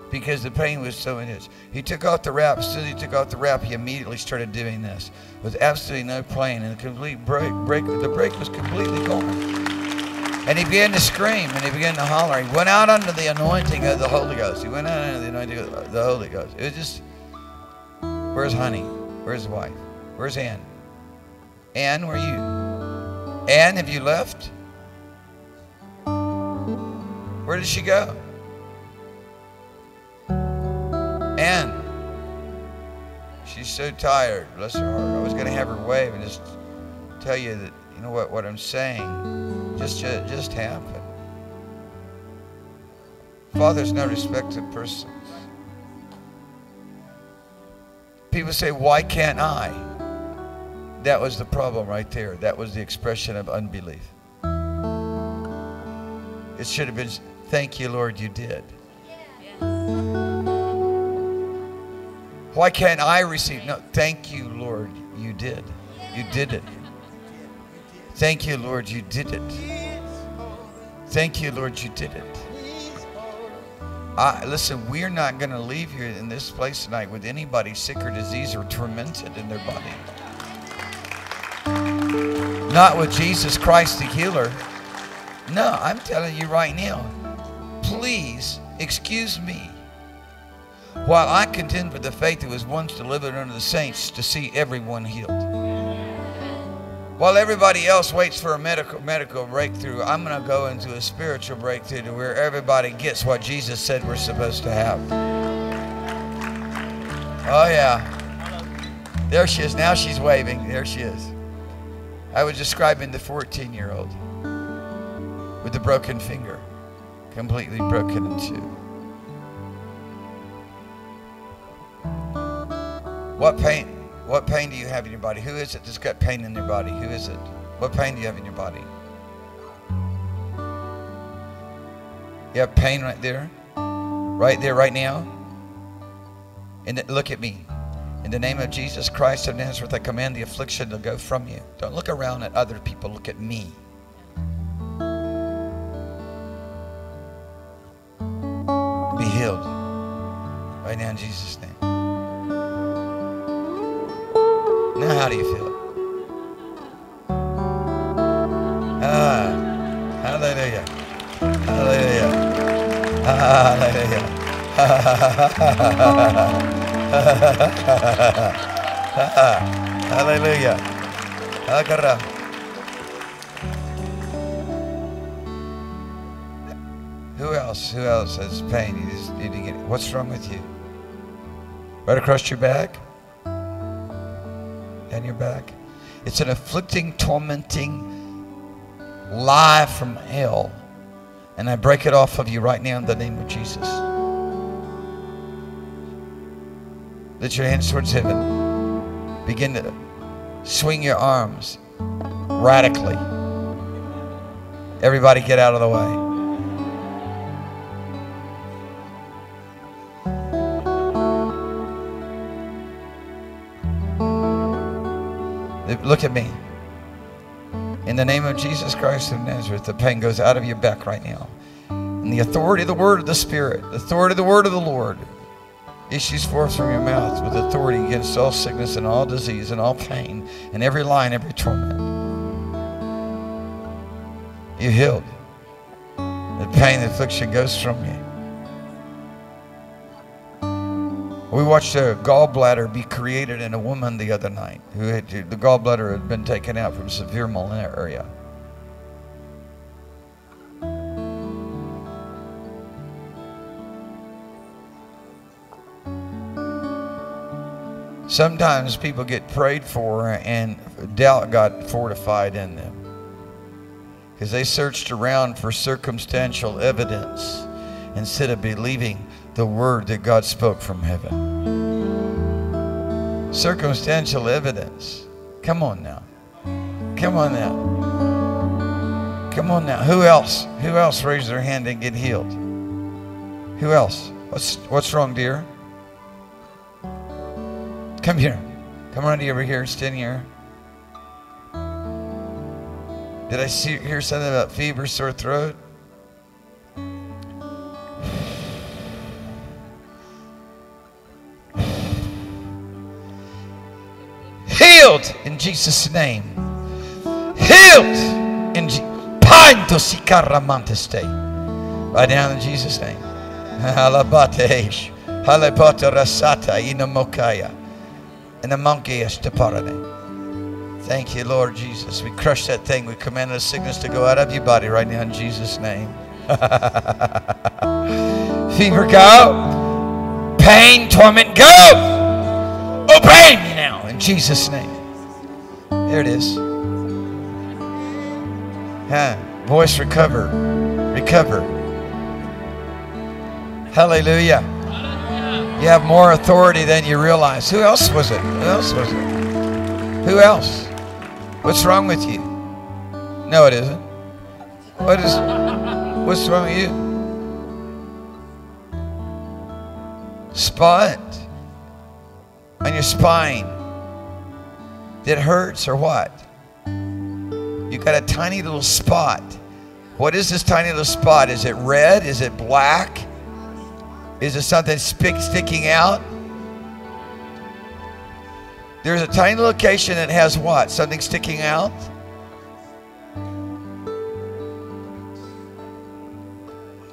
because the pain was so intense. He took off the wrap. As soon as he took off the wrap, he immediately started doing this with absolutely no pain, and a complete break. The break was completely gone. And he began to scream and he began to holler. He went out under the anointing of the Holy Ghost. He went out under the anointing of the Holy Ghost. It was just, where's honey? Where's the wife? Where's Ann? Ann, where are you? Ann, have you left? Where did she go? Ann. She's so tired. Bless her heart. I was going to have her wave and just tell you that, you know what I'm saying. Just happen. Father's no respect of persons. People say, why can't I? That was the problem right there. That was the expression of unbelief. It should have been, thank you, Lord, you did. Why can't I receive? No, thank you, Lord, you did. You did it. Thank you, Lord, you did it. Thank you, Lord, you did it. Listen, we're not going to leave here in this place tonight with anybody sick or diseased or tormented in their body. Not with Jesus Christ the healer. No, I'm telling you right now, please excuse me while I contend for the faith that was once delivered unto the saints to see everyone healed. While everybody else waits for a medical breakthrough, I'm going to go into a spiritual breakthrough to where everybody gets what Jesus said we're supposed to have. Oh, yeah. There she is. Now she's waving. There she is. I was describing the 14-year-old with the broken finger, completely broken in two. What pain do you have in your body? Who is it that's got pain in their body? Who is it? What pain do you have in your body? You have pain right there? Right there, right now? And look at me. In the name of Jesus Christ of Nazareth, I command the affliction to go from you. Don't look around at other people. Look at me. Be healed. Right now in Jesus' name. Now, how do you feel? Hallelujah. Hallelujah. Hallelujah. Hallelujah. Who else? Who else has pain? You just need to get it. What's wrong with you? Right across your back? Down your back? It's an afflicting, tormenting lie from hell. And I break it off of you right now in the name of Jesus. Lift your hands towards heaven. Begin to swing your arms radically. Everybody get out of the way. Look at me. In the name of Jesus Christ of Nazareth, the pain goes out of your back right now. And the authority of the word of the Spirit, the authority of the word of the Lord, issues forth from your mouth with authority against all sickness and all disease and all pain and every lie and every torment. You're healed. The pain, the affliction goes from you. We watched a gallbladder be created in a woman the other night who had, the gallbladder had been taken out from severe malaria. Sometimes people get prayed for and doubt got fortified in them because they searched around for circumstantial evidence instead of believing the word that God spoke from heaven. Circumstantial evidence. Come on now. Come on now. Come on now. Who else? Who else raised their hand and get healed? Who else? What's wrong, dear? Come here. Come around over here. Stand here. Did I hear something about fever, sore throat? Healed in Jesus' name. Healed in right now in Jesus' name. Thank you, Lord Jesus. We crush that thing. We command the sickness to go out of your body right now in Jesus' name. Fever go. Pain, torment go. Obey me now. Jesus' name. There it is. Yeah. Voice recover. Recover. Hallelujah. You have more authority than you realize. Who else was it? Who else was it? Who else? What's wrong with you? No, it isn't. What is? What's wrong with you? Spot on your spine. That hurts or what? You got a tiny little spot. What is this tiny little spot? Is it red? Is it black? Is it something sticking out? There's a tiny location that has what? Something sticking out?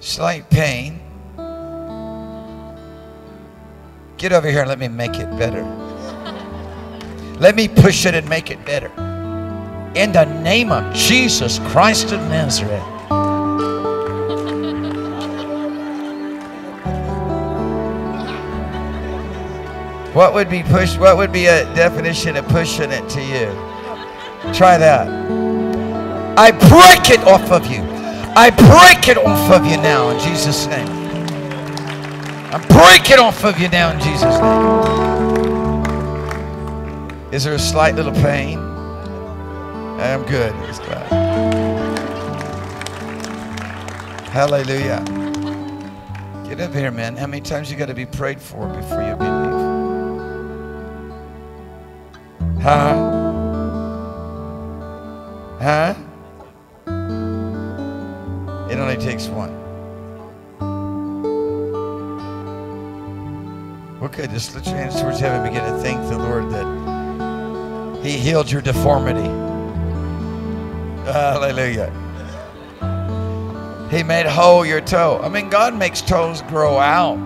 Slight pain. Get over here and let me make it better. Let me push it and make it better. In the name of Jesus Christ of Nazareth. What would be pushed? What would be a definition of pushing it to you? Try that. I break it off of you. I break it off of you now in Jesus' name. I break it off of you now in Jesus' name. Is there a slight little pain? I'm good. Hallelujah. Get up here, man. How many times you got to be prayed for before you believe? Huh? Huh? It only takes one. Okay, just lift your hands towards heaven and begin to thank the Lord that He healed your deformity. Hallelujah. He made whole your toe. I mean, God makes toes grow out.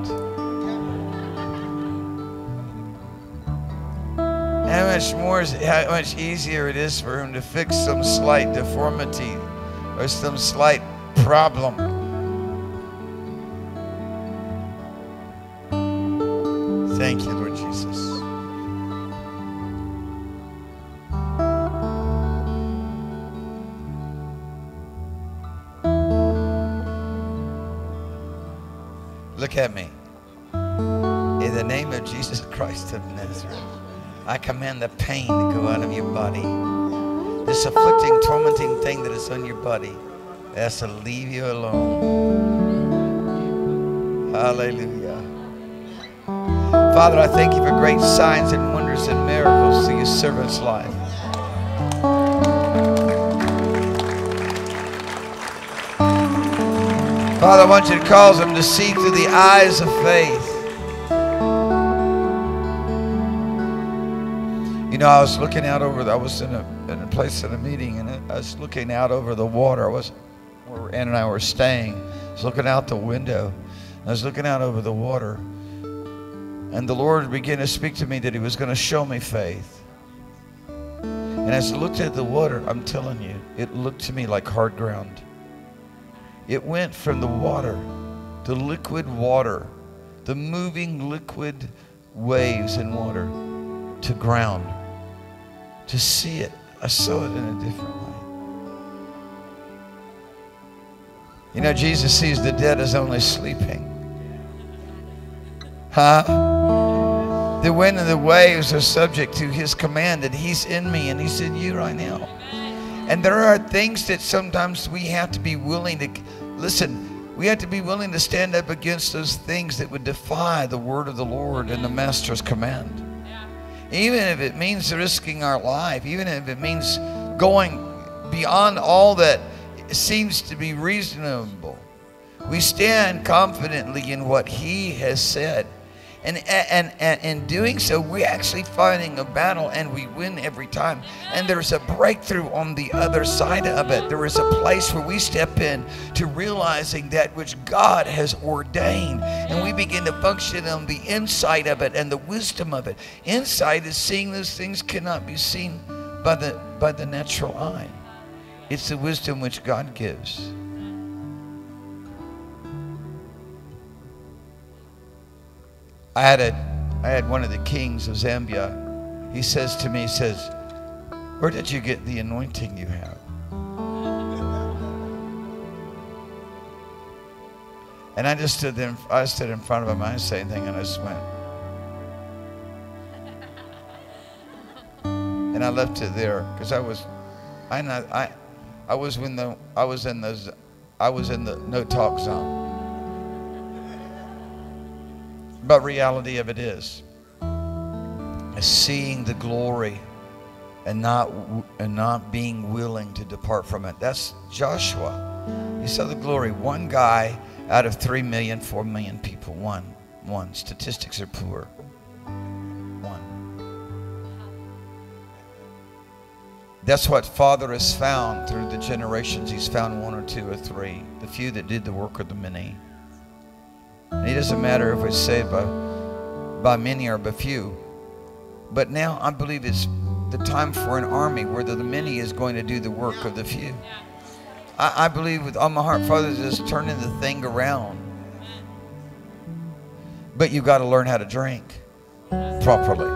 how much easier it is for him to fix some slight deformity or some slight problem. Thank you, Lord Jesus. Look at me. In the name of Jesus Christ of Nazareth, I command the pain to go out of your body. This afflicting, tormenting thing that is on your body, it has to leave you alone. Hallelujah. Father, I thank you for great signs and wonders and miracles through your servant's life. Father, I want you to cause them to see through the eyes of faith. You know, I was looking out over, I was in a place in a meeting, and I was looking out over the water. I was, where Ann and I were staying. I was looking out the window. I was looking out over the water. And the Lord began to speak to me that he was going to show me faith. And as I looked at the water, I'm telling you, it looked to me like hard ground. It went from the water, the liquid water, the moving liquid waves and water, to ground. To see it, I saw it in a different way. You know, Jesus sees the dead as only sleeping. Huh? The wind and the waves are subject to his command, and he's in me and he's in you right now. And there are things that sometimes we have to be willing to, listen, we have to be willing to stand up against those things that would defy the word of the Lord and the master's command. Yeah. Even if it means risking our life, even if it means going beyond all that seems to be reasonable, we stand confidently in what he has said. And in doing so, we're actually fighting a battle, and we win every time. And there's a breakthrough on the other side of it. There is a place where we step in to realizing that which God has ordained. And we begin to function on the inside of it and the wisdom of it. Insight is seeing those things cannot be seen by the natural eye. It's the wisdom which God gives. I had one of the kings of Zambia. He says to me, he says, "Where did you get the anointing you have?" And I just stood there. I stood in front of him. I didn't say anything, and I just went. And I left it there because I was in the no talk zone. But reality of it is seeing the glory and not being willing to depart from it. That's Joshua. He saw the glory. One guy out of 3 million, 4 million people. One. Statistics are poor. One. That's what Father has found through the generations. He's found one or two or three. The few that did the work of the many. And it doesn't matter if we're saved by many or by few. But now I believe it's the time for an army where the many is going to do the work of the few. I believe with all my heart, Father, just turning the thing around. But you've got to learn how to drink properly.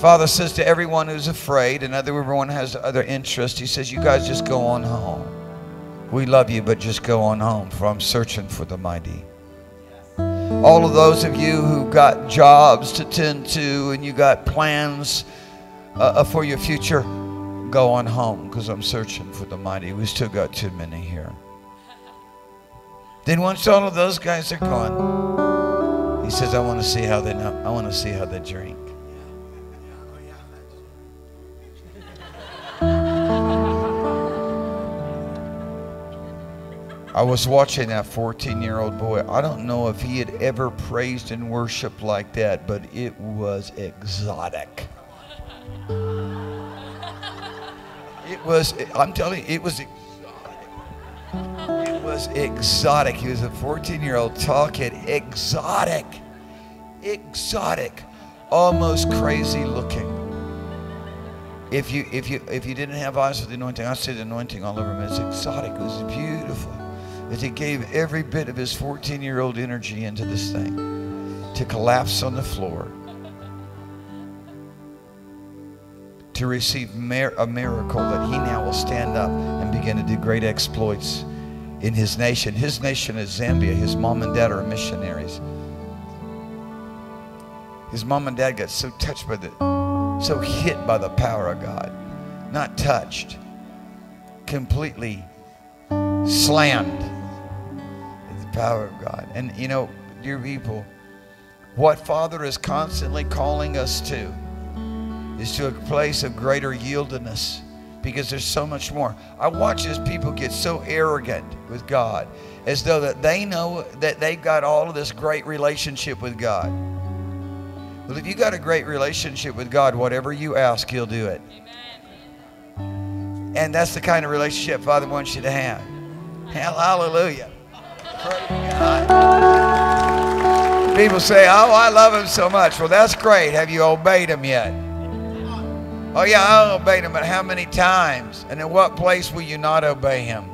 Father says to everyone who's afraid and everyone has other interests, he says, "You guys just go on home. We love you, but just go on home, for I'm searching for the mighty." All of those of you who got jobs to tend to and you got plans for your future, go on home, because I'm searching for the mighty. We still got too many here. Then once all of those guys are gone, he says, "I want to see how they know. I want to see how they drink." I was watching that 14-year-old boy. I don't know if he had ever praised and worshiped like that, but it was exotic. It was, I'm telling you, it was exotic. It was exotic. He was a 14-year-old talking exotic. Exotic. almost crazy looking. If you didn't have eyes for the anointing, I see the anointing all over him. It's exotic. It was beautiful. That he gave every bit of his 14-year-old energy into this thing to collapse on the floor, to receive a miracle that he now will stand up and begin to do great exploits in his nation. His nation is Zambia. His mom and dad are missionaries. His mom and dad got so touched by so hit by the power of God, not touched, completely slammed at the power of God. And you know, dear people, what Father is constantly calling us to is to a place of greater yieldedness, because there's so much more. I watch as people get so arrogant with God, as though that they know that they've got all of this great relationship with God. Well, if you got a great relationship with God, whatever you ask, He'll do it. Amen. And that's the kind of relationship Father wants you to have. Hallelujah. Praise God. People say, oh, I love him so much. Well, that's great. Have you obeyed him yet? Oh, yeah, I obeyed him, but how many times? And in what place will you not obey him?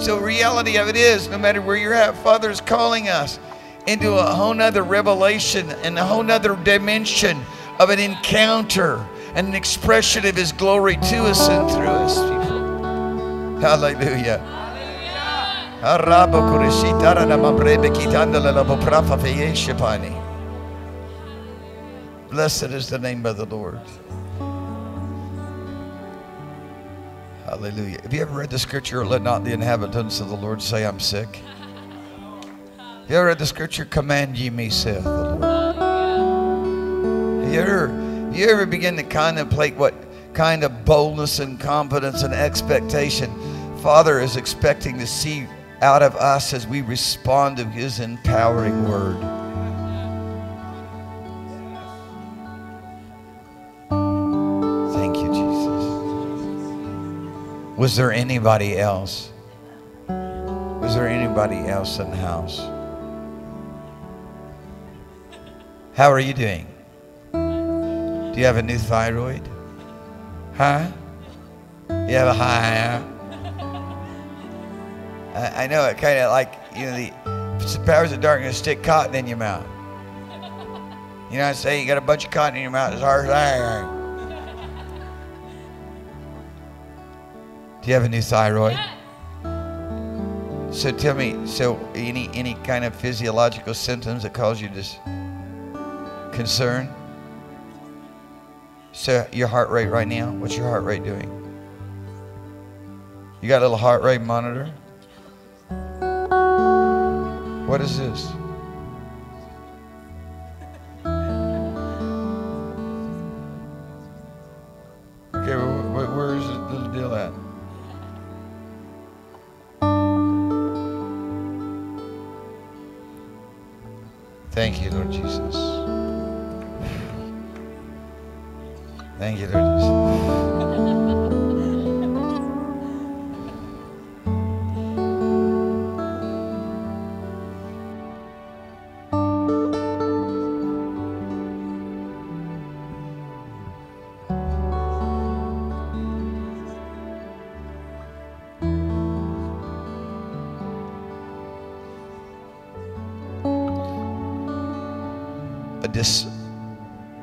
So reality of it is, no matter where you're at, Father is calling us into a whole nother revelation and a whole nother dimension of an encounter and an expression of his glory to us and through us, people. Hallelujah. Blessed is the name of the Lord. Hallelujah. Have you ever read the scripture, let not the inhabitants of the Lord say I'm sick? Have you ever read the scripture, command ye me, saith the Lord? You ever begin to contemplate what kind of boldness and confidence and expectation Father is expecting to see out of us as we respond to his empowering word. Thank you, Jesus. Was there anybody else? Was there anybody else in the house? How are you doing? Do you have a new thyroid? Huh? You have a high? I know it kind of like, you know, the powers of darkness stick cotton in your mouth. You know what I say? You got a bunch of cotton in your mouth. It's hard as iron. Do you have a new thyroid? So tell me, so any kind of physiological symptoms that cause you this concern? So your heart rate right now, what's your heart rate doing? You got a little heart rate monitor? What is this? Okay, where is the deal at? Thank you, Lord Jesus. Thank you, Lord Jesus.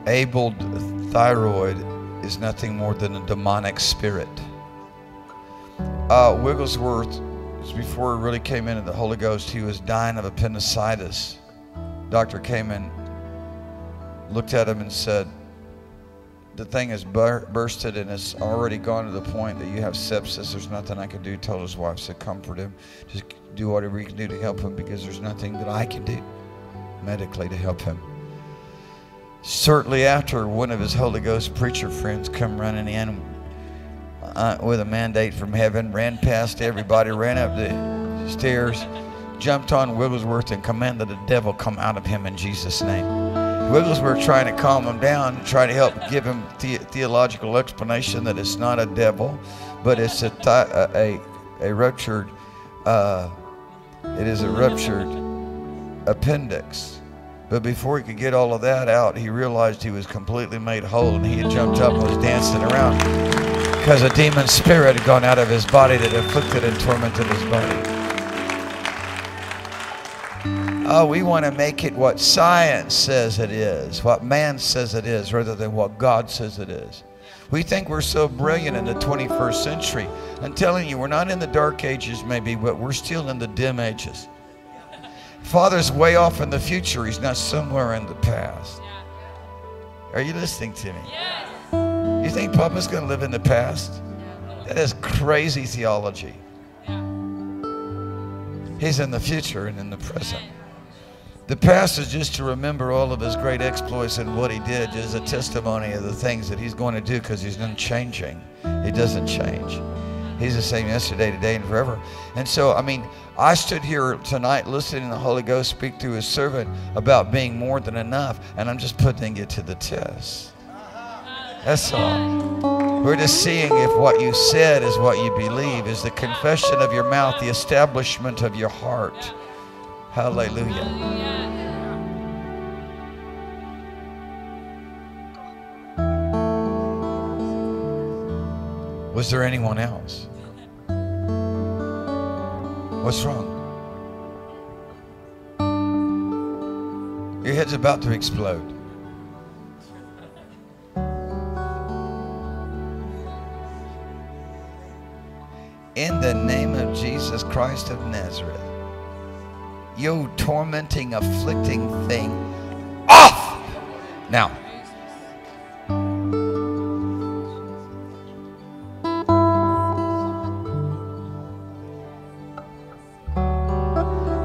Disabled thyroid is nothing more than a demonic spirit. Wigglesworth, before he really came into the Holy Ghost, he was dying of appendicitis. Doctor came in, looked at him and said, the thing is bursted and it's already gone to the point that you have sepsis. There's nothing I can do. Told his wife, said, comfort him. Just do whatever you can do to help him, because there's nothing that I can do medically to help him. Shortly after, one of his Holy Ghost preacher friends come running in with a mandate from heaven, ran past everybody, ran up the stairs, jumped on Wigglesworth and commanded the devil come out of him in Jesus' name. Wigglesworth trying to calm him down and try to help give him theological explanation that it's not a devil, but it's it is a ruptured appendix. But before he could get all of that out, he realized he was completely made whole, and he had jumped up and was dancing around because a demon spirit had gone out of his body that afflicted and tormented his body. Oh, we want to make it what science says it is, what man says it is, rather than what God says it is. We think we're so brilliant in the 21st century. I'm telling you, we're not in the dark ages maybe, but we're still in the dim ages. Father's way off in the future. He's not somewhere in the past. Are you listening to me? Yes. You think Papa's going to live in the past? That is crazy theology. He's in the future and in the present. The past is just to remember all of his great exploits and what he did as a testimony of the things that he's going to do, because he's not changing. He doesn't change. He's the same yesterday, today, and forever. And so, I mean, I stood here tonight listening to the Holy Ghost speak through his servant about being more than enough, and I'm just putting it to the test. That's all. We're just seeing if what you said is what you believe, is the confession of your mouth, the establishment of your heart. Hallelujah. Was there anyone else? What's wrong? Your head's about to explode. In the name of Jesus Christ of Nazareth, you tormenting, afflicting thing, off now.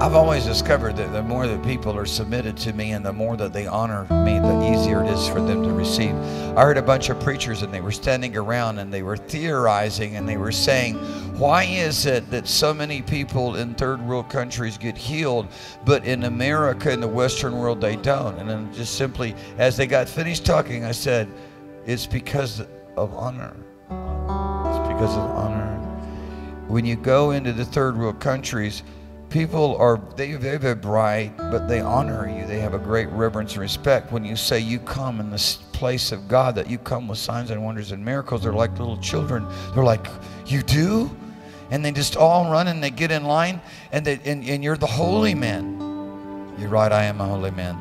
I've always discovered that the more that people are submitted to me and the more that they honor me, the easier it is for them to receive. I heard a bunch of preachers, and they were standing around and they were theorizing, and they were saying, why is it that so many people in third world countries get healed, but in America, in the Western world, they don't? And then just simply, as they got finished talking, I said, it's because of honor. It's because of honor. When you go into the third world countries, people are, they have a pride, but they honor you. They have a great reverence and respect. When you say you come in this place of God, that you come with signs and wonders and miracles, they're like little children. They're like, you do? And they just all run and they get in line, and you're the holy man. You're right, I am a holy man,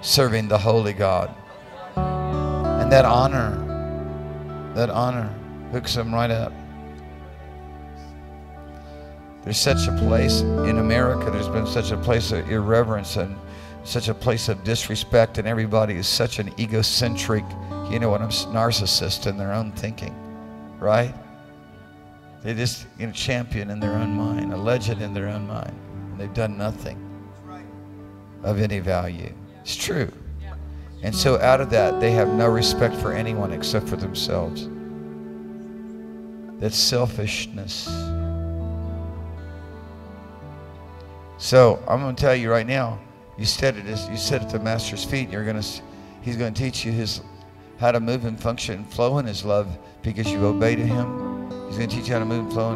serving the holy God. And that honor hooks them right up. There's such a place in America, there's been such a place of irreverence and such a place of disrespect, and everybody is such an egocentric, you know, and I'm narcissist in their own thinking, right? They're just a champion in their own mind, a legend in their own mind. And they've done nothing of any value. It's true. And so out of that, they have no respect for anyone except for themselves. That's selfishness. So I'm going to tell you right now, you sit at the Master's feet, and he's going to teach you how to move and function and flow in his love, because you obey to him. He's going to teach you how to move and flow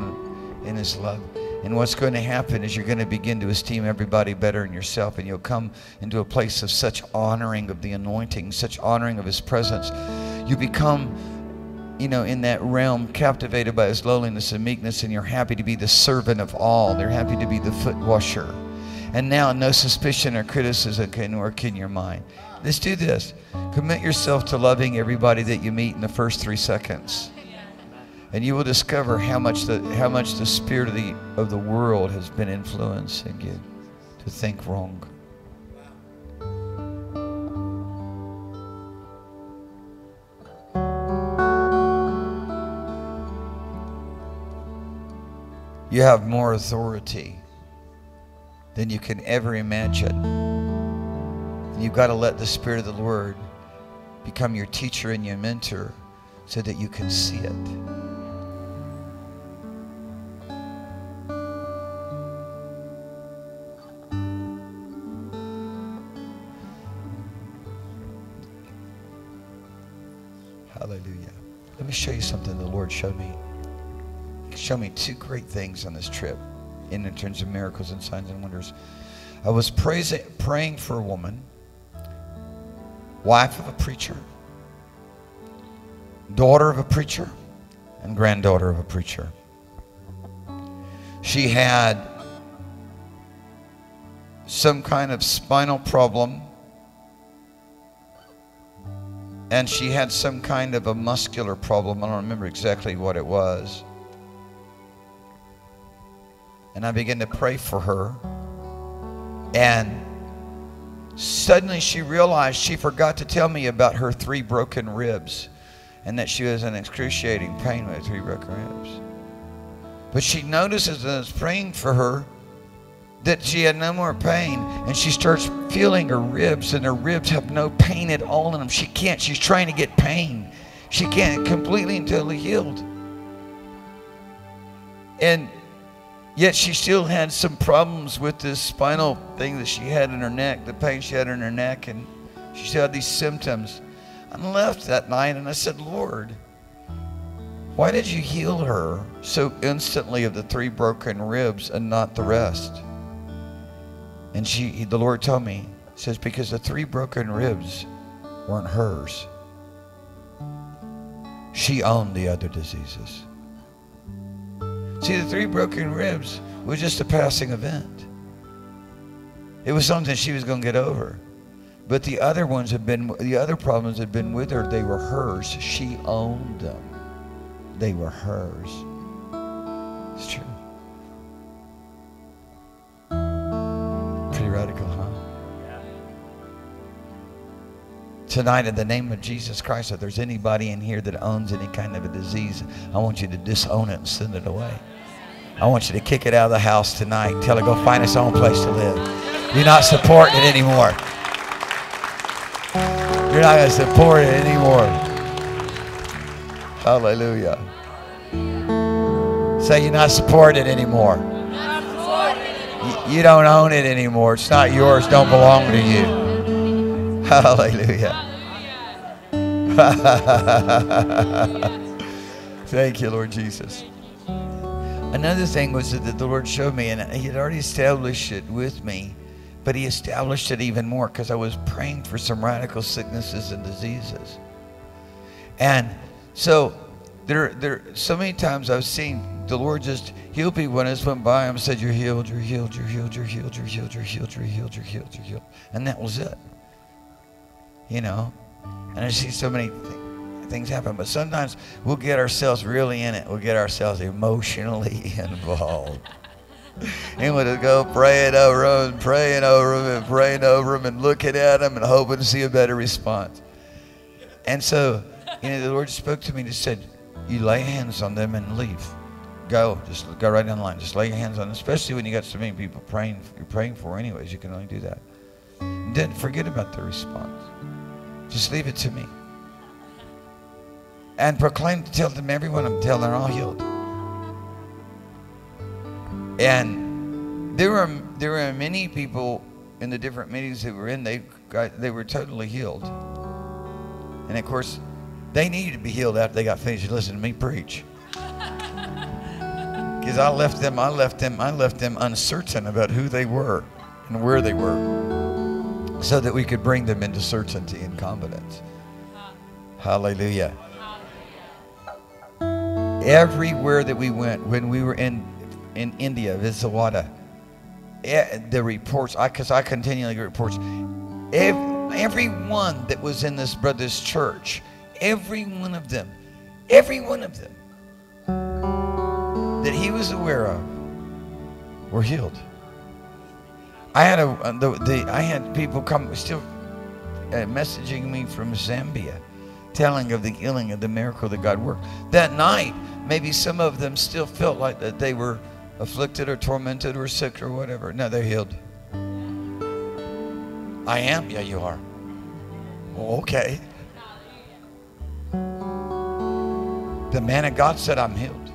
in his love. And what's going to happen is you're going to begin to esteem everybody better than yourself, and you'll come into a place of such honoring of the anointing, such honoring of his presence. You become, you know, in that realm, captivated by his lowliness and meekness, and you're happy to be the servant of all. They're happy to be the foot washer. And now no suspicion or criticism can work in your mind. Let's do this. Commit yourself to loving everybody that you meet in the first 3 seconds. And you will discover how much the spirit of the world has been influencing you to think wrong. You have more authority than you can ever imagine. And you've got to let the Spirit of the Lord become your teacher and your mentor so that you can see it. Hallelujah. Let me show you something the Lord showed me. He showed me two great things on this trip. In terms of miracles and signs and wonders, I was praying for a woman wife of a preacher, daughter of a preacher, and granddaughter of a preacher. She had some kind of spinal problem, and she had some kind of a muscular problem. I don't remember exactly what it was. And I began to pray for her. And suddenly she realized she forgot to tell me about her 3 broken ribs and that she was in excruciating pain with 3 broken ribs. But she notices that I was praying for her that she had no more pain, and she starts feeling her ribs, and her ribs have no pain at all in them. She can't. She's trying to get pain. She can't completely and totally healed. And yet she still had some problems with this spinal thing that she had in her neck, the pain she had in her neck, and she still had these symptoms. I left that night, and I said, Lord, why did you heal her so instantly of the 3 broken ribs and not the rest? And the Lord told me, says, because the 3 broken ribs weren't hers. She owned the other diseases. See, the 3 broken ribs was just a passing event. It was something she was going to get over. But the other problems had been with her. They were hers. She owned them. They were hers. It's true. Pretty radical, huh? Yeah. Tonight, in the name of Jesus Christ, if there's anybody in here that owns any kind of a disease, I want you to disown it and send it away. I want you to kick it out of the house tonight. Tell it, go find its own place to live. You're not supporting it anymore. You're not going to support it anymore. Hallelujah. Say, you're not supporting it anymore. You don't own it anymore. It's not yours. Don't belong to you. Hallelujah. Thank you, Lord Jesus. Another thing was that the Lord showed me, and He had already established it with me, but He established it even more because I was praying for some radical sicknesses and diseases. And so so many times I've seen the Lord just heal people when I just went by Him and said, you're healed, you're healed, you're healed, you're healed, you're healed, you're healed, you're healed, you're healed, you're healed. And that was it. You know? And I see so many things happen. But sometimes we'll get ourselves really in it. We'll get ourselves emotionally involved. And we'll just go praying over Him and praying over Him and praying over Him and looking at Him and hoping to see a better response. And so, you know, the Lord spoke to me and said, you lay hands on them and leave. Go, just go right down the line. Just lay your hands on them, especially when you got so many people praying. You're praying for anyways. You can only do that. And then forget about the response. Just leave it to me. And proclaim, tell them everyone until they're all healed. And there were many people in the different meetings that were in. They were totally healed. And of course, they needed to be healed after they got finished listening to me preach. Because I left them uncertain about who they were and where they were, so that we could bring them into certainty and confidence. Hallelujah. Everywhere that we went, when we were in India, Visawada, the reports, because I continually get reports, everyone that was in this brother's church, every one of them, that he was aware of were healed. I had people come still messaging me from Zambia, telling of the healing of the miracle that God worked that night. Maybe some of them still felt like that they were afflicted or tormented or sick or whatever. No, they're healed. I am. Yeah, you are. Well, okay. The man of God said, I'm healed.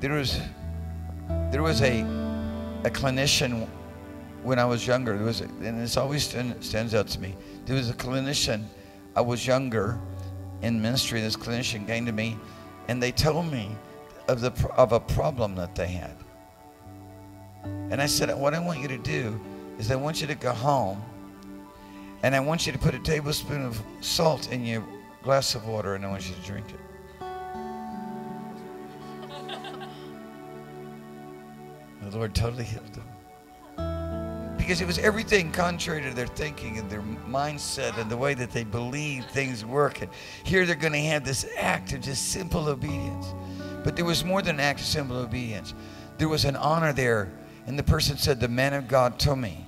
There was a clinician when I was younger. And this always stands out to me. There was a clinician. I was younger in ministry. This clinician came to me, and they told me of a problem that they had. And I said, what I want you to do is I want you to go home, And I want you to put a tablespoon of salt in your glass of water, and I want you to drink it. The Lord totally healed them. Because it was everything contrary to their thinking and their mindset and the way that they believe things work. And here they're going to have this act of just simple obedience. But there was more than an act of simple obedience. There was an honor there. And the person said, the man of God told me.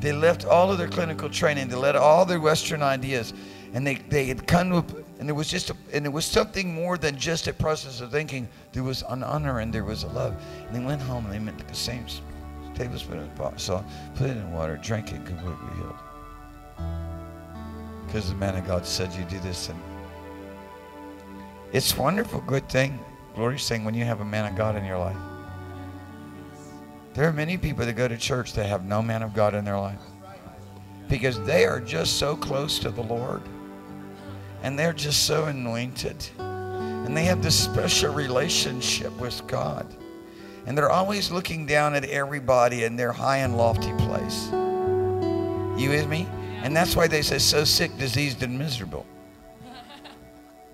They left all of their clinical training. They left all their Western ideas. And they had come up, and it was something more than just a process of thinking. There was an honor and there was a love. And they went home and they met the same tablespoon of salt, put it in water, drank it, completely healed. Because the man of God said, you do this. And it's a wonderful, good thing, glorious thing when you have a man of God in your life. There are many people that go to church that have no man of God in their life because they are just so close to the Lord and they're just so anointed and they have this special relationship with God and they're always looking down at everybody in their high and lofty place. You with me? And that's why they say so sick, diseased, and miserable.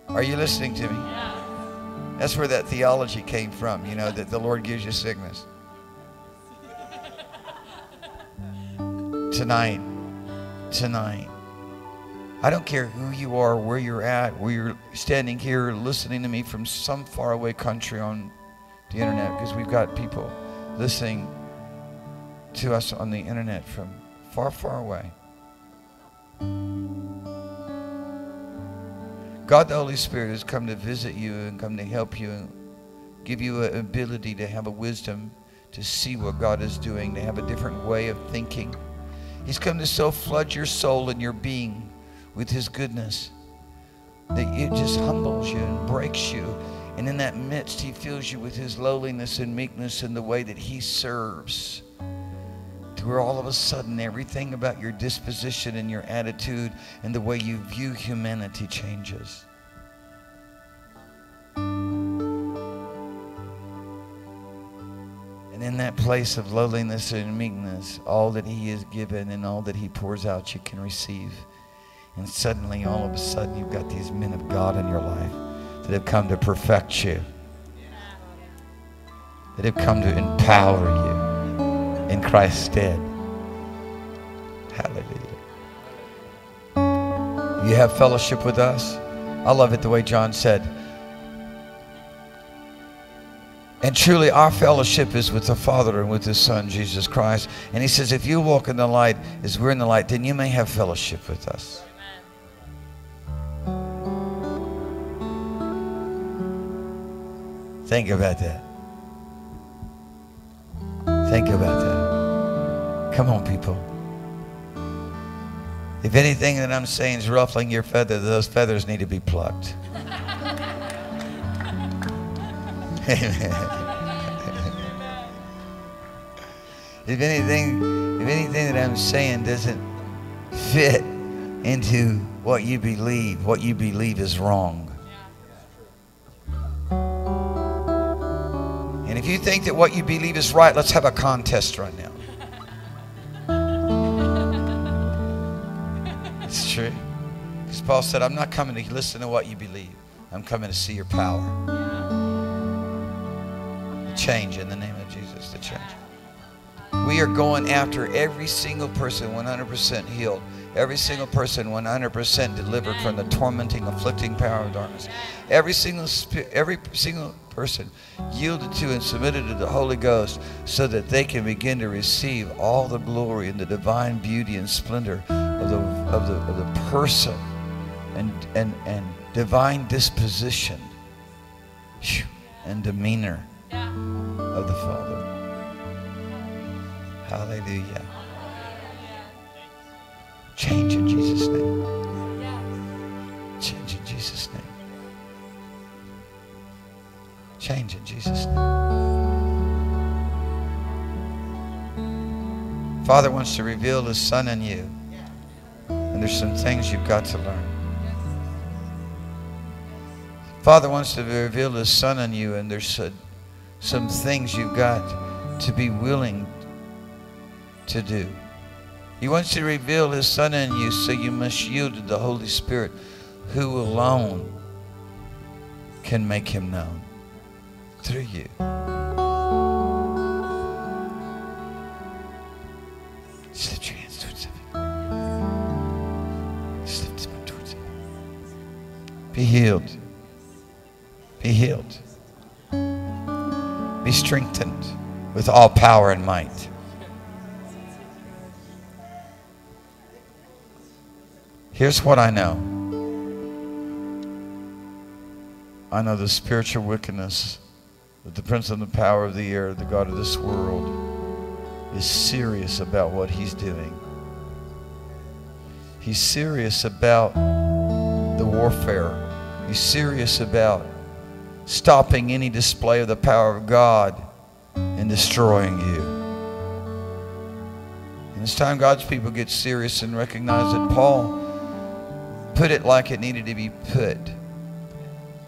Are you listening to me? That's where that theology came from, you know, that the Lord gives you sickness. Tonight, I don't care who you are, where you're at, where you're standing here listening to me from some faraway country on the internet, because we've got people listening to us on the internet from far, far away. God the Holy Spirit has come to visit you and come to help you and give you an ability to have a wisdom to see what God is doing, to have a different way of thinking. He's come to so flood your soul and your being with His goodness that it just humbles you and breaks you. And in that midst, He fills you with His lowliness and meekness and the way that He serves. To where all of a sudden, everything about your disposition and your attitude and the way you view humanity changes. In that place of lowliness and meekness, all that He is given and all that He pours out, you can receive. And suddenly, all of a sudden, you've got these men of God in your life that have come to perfect you, that have come to empower you in Christ's stead. Hallelujah. You have fellowship with us. I love it the way John said, and truly our fellowship is with the Father and with His Son, Jesus Christ. And He says, if you walk in the light as we're in the light, then you may have fellowship with us. Amen. Think about that. Think about that. Come on, people. If anything that I'm saying is ruffling your feathers, those feathers need to be plucked. Amen. If anything that I'm saying doesn't fit into what you believe is wrong. And if you think that what you believe is right, let's have a contest right now. It's true. Because Paul said, I'm not coming to listen to what you believe. I'm coming to see your power. Change in the name of Jesus, the change. We are going after every single person 100% healed, every single person 100% delivered from the tormenting, afflicting power of darkness. Every single person yielded to and submitted to the Holy Ghost so that they can begin to receive all the glory and the divine beauty and splendor of the person and divine disposition and demeanor of the Father. Hallelujah. Change in Jesus' name. Change in Jesus' name. Change in Jesus' name. Father wants to reveal His Son in you. And there's some things you've got to learn. Father wants to reveal His Son in you, and there's some things you've got to be willing to do. He wants to reveal His Son in you, so you must yield to the Holy Spirit, who alone can make Him known through you. Just lift your hands towards Him. Just lift them towards Him. Be healed. Be healed. Be strengthened with all power and might. Here's what I know. I know the spiritual wickedness that the prince of the power of the air, the god of this world, is serious about what he's doing. He's serious about the warfare. He's serious about stopping any display of the power of God and destroying you. And it's time God's people get serious and recognize that Paul put it like it needed to be put, and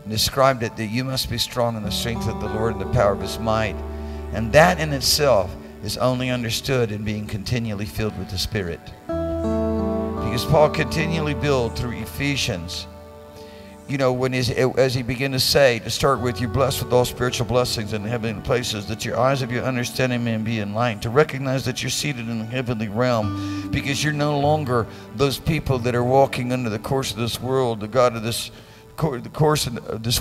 described it that you must be strong in the strength of the Lord and the power of His might. And that in itself is only understood in being continually filled with the Spirit, because Paul continually built through Ephesians. You know, when as he began to say, to start with, you're blessed with all spiritual blessings in the heavenly places, that your eyes of your understanding may be enlightened, to recognize that you're seated in the heavenly realm, because you're no longer those people that are walking under the course of this world, the god of this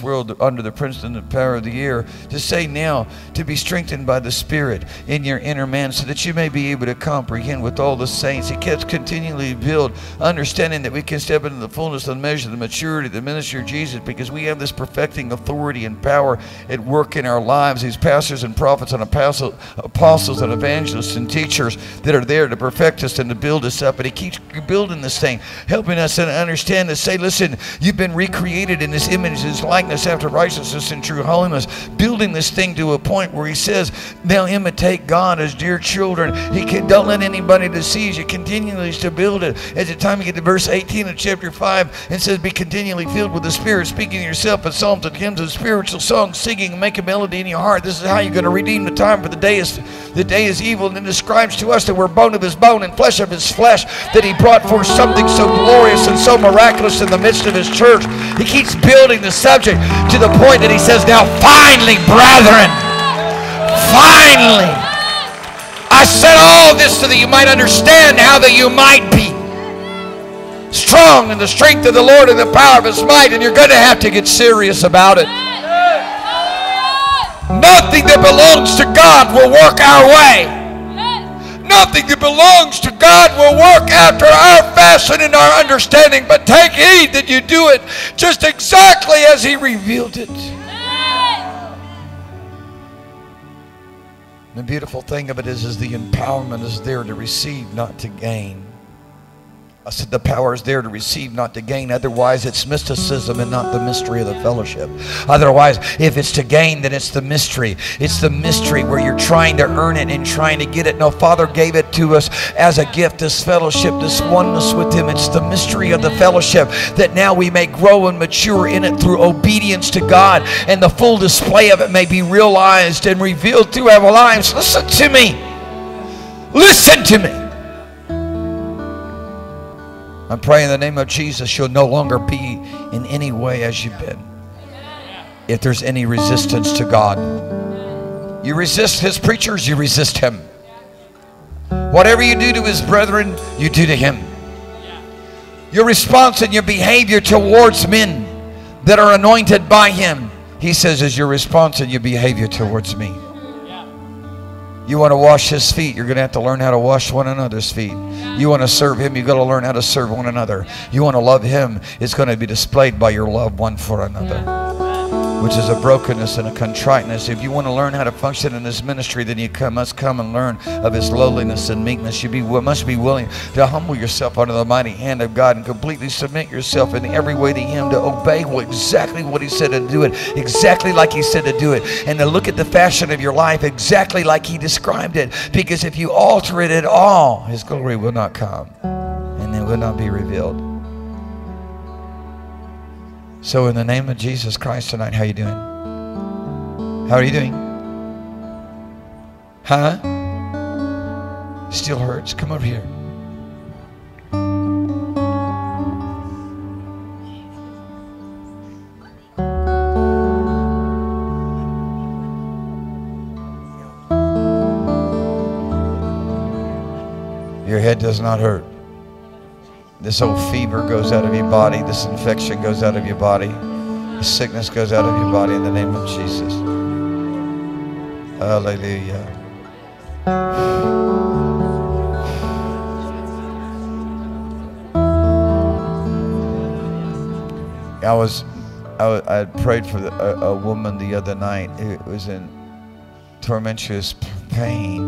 world, under the prince and the power of the air. To say now, to be strengthened by the Spirit in your inner man, so that you may be able to comprehend with all the saints. He kept continually build understanding that we can step into the fullness of the measure, the maturity, the ministry of Jesus, because we have this perfecting authority and power at work in our lives. These pastors and prophets and apostles and evangelists and teachers that are there to perfect us and to build us up. But He keeps building this thing, helping us to understand this. Say, listen, you've been recreated in His image, His likeness, after righteousness and true holiness, building this thing to a point where He says, now imitate God as dear children. Don't let anybody deceive you. Continually to build it. At the time you get to verse 18 of chapter 5, it says, be continually filled with the Spirit, speaking to yourself in psalms and hymns and spiritual songs, singing and make a melody in your heart. This is how you're going to redeem the time, for the day is evil. And it describes to us that we're bone of His bone and flesh of His flesh, that He brought forth something so glorious and so miraculous in the midst of His church. He keeps building the subject to the point that He says, now finally, brethren, finally, I said all this so that you might understand how that you might be strong in the strength of the Lord and the power of His might. And you're going to have to get serious about it. Nothing that belongs to God will work our way. Nothing that belongs to God will work after our fashion and our understanding, but take heed that you do it just exactly as He revealed it. The beautiful thing of it is the empowerment is there to receive, not to gain. I said the power is there to receive, not to gain. Otherwise, it's mysticism and not the mystery of the fellowship. Otherwise, if it's to gain, then it's the mystery. It's the mystery where you're trying to earn it and trying to get it. No, Father gave it to us as a gift, this fellowship, this oneness with Him. It's the mystery of the fellowship that now we may grow and mature in it through obedience to God, and the full display of it may be realized and revealed through our lives. Listen to me. Listen to me. I pray in the name of Jesus, you'll no longer be in any way as you've been. If there's any resistance to God, you resist His preachers, you resist Him. Whatever you do to His brethren, you do to Him. Your response and your behavior towards men that are anointed by Him, He says, is your response and your behavior towards me. You want to wash His feet, you're going to have to learn how to wash one another's feet. You want to serve Him, you've got to learn how to serve one another. You want to love Him, it's going to be displayed by your love one for another, which is a brokenness and a contriteness. If you want to learn how to function in this ministry, then you must come and learn of His lowliness and meekness. You must be willing to humble yourself under the mighty hand of God and completely submit yourself in every way to Him, to obey exactly what He said to do it, exactly like He said to do it, and to look at the fashion of your life exactly like He described it, because if you alter it at all, His glory will not come and it will not be revealed. So in the name of Jesus Christ tonight, how are you doing? How are you doing? Huh? Still hurts. Come over here. that does not hurt. This old fever goes out of your body. This infection goes out of your body. This sickness goes out of your body in the name of Jesus. Hallelujah. I had prayed for a woman the other night who was in tormentuous pain,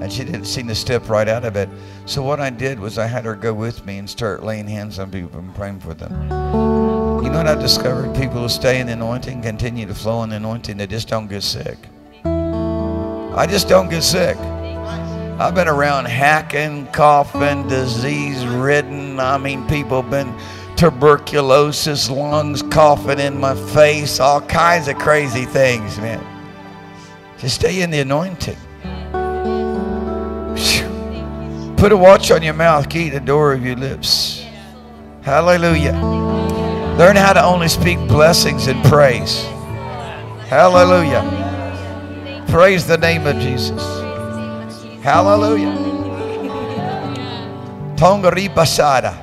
and she didn't seem to step right out of it. So what I did was I had her go with me and start laying hands on people and praying for them. You know what I discovered? People who stay in the anointing continue to flow in the anointing. They just don't get sick. I just don't get sick. I've been around hacking, coughing, disease-ridden. I mean, people have been tuberculosis, lungs coughing in my face, all kinds of crazy things, man. Just stay in the anointing. Put a watch on your mouth, key the door of your lips. Hallelujah. Learn how to only speak blessings and praise. Hallelujah. Praise the name of Jesus. Hallelujah. Tongari basada.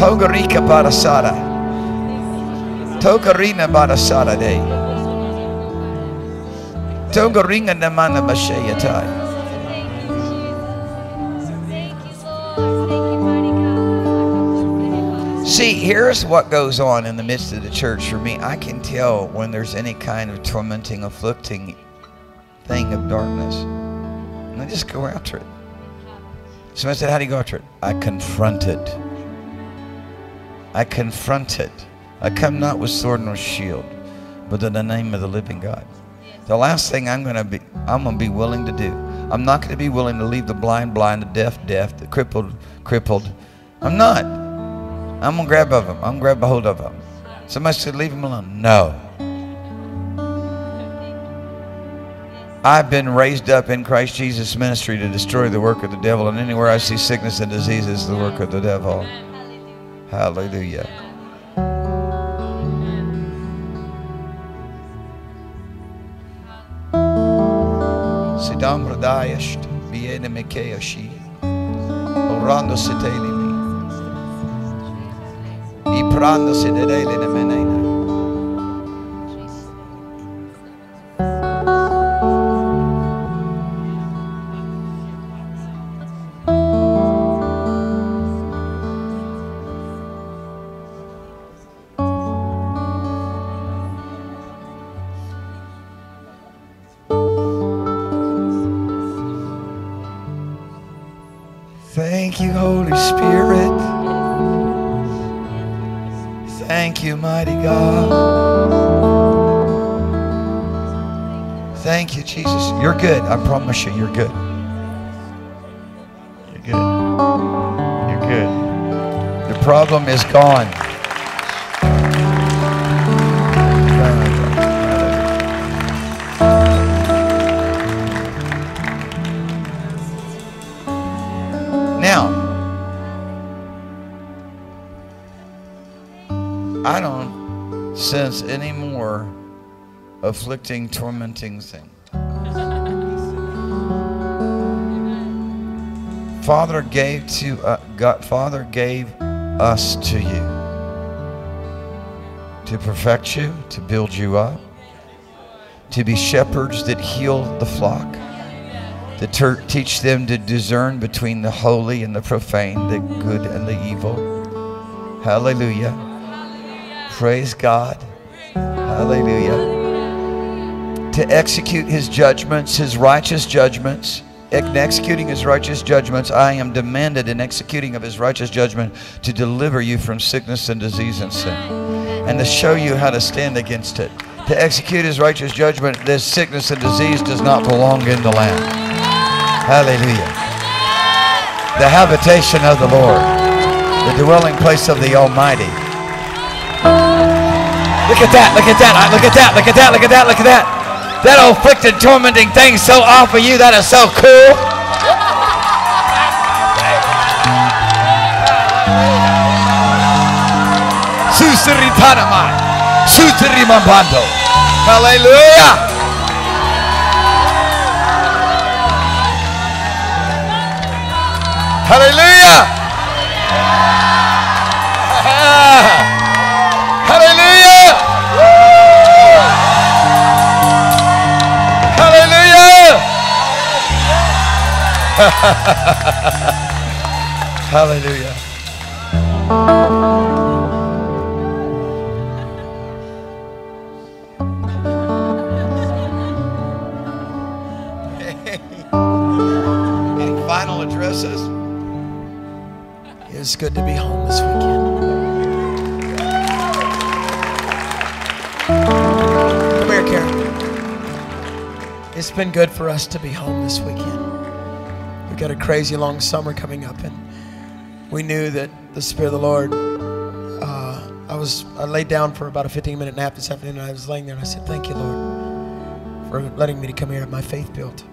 Togarika barasada. Togarina barasada day. Togaringa namana mashayatai. See, here's what goes on in the midst of the church for me. I can tell when there's any kind of tormenting, afflicting thing of darkness. And I just go after it. Somebody said, how do you go after it? I confront it. I confront it. I come not with sword nor shield, but in the name of the living God. The last thing I'm going to be willing to do. I'm not going to be willing to leave the blind blind, the deaf deaf, the crippled. I'm not. I'm going to grab of them. I'm going to grab a hold of them. Somebody said, leave them alone. No. I've been raised up in Christ Jesus' ministry to destroy the work of the devil, and anywhere I see sickness and disease, it's the work of the devil. Hallelujah. Sidam radayasht biene mekeyashi orando sitelimi iprando sidele ne menena. Thank you, Holy Spirit. Thank you, mighty God. Thank you, Jesus. You're good. I promise you, you're good. You're good. You're good. The problem is gone. Sense any more afflicting, tormenting thing. Father gave us to you to perfect you, to build you up, to be shepherds that heal the flock, to teach them to discern between the holy and the profane, the good and the evil. Hallelujah. Praise God. Hallelujah. To execute his judgments, his righteous judgments. In executing his righteous judgments, I am demanded in executing of his righteous judgment to deliver you from sickness and disease and sin, and to show you how to stand against it. To execute his righteous judgment, this sickness and disease does not belong in the land. Hallelujah. The habitation of the Lord, the dwelling place of the Almighty. Look at that, look at that, look at that, look at that, look at that, look at that. That afflicted, tormenting thing so off of you, that is so cool. Hallelujah. Hallelujah! Hallelujah! Hallelujah! Hallelujah! Any final addresses? It's good to be home this weekend. Come here, Karen. It's been good for us to be home this weekend. We've got a crazy long summer coming up, and we knew that the Spirit of the Lord, I laid down for about a 15-minute nap this afternoon, and I was laying there, and I said, thank you, Lord, for letting me to come here and my faith built.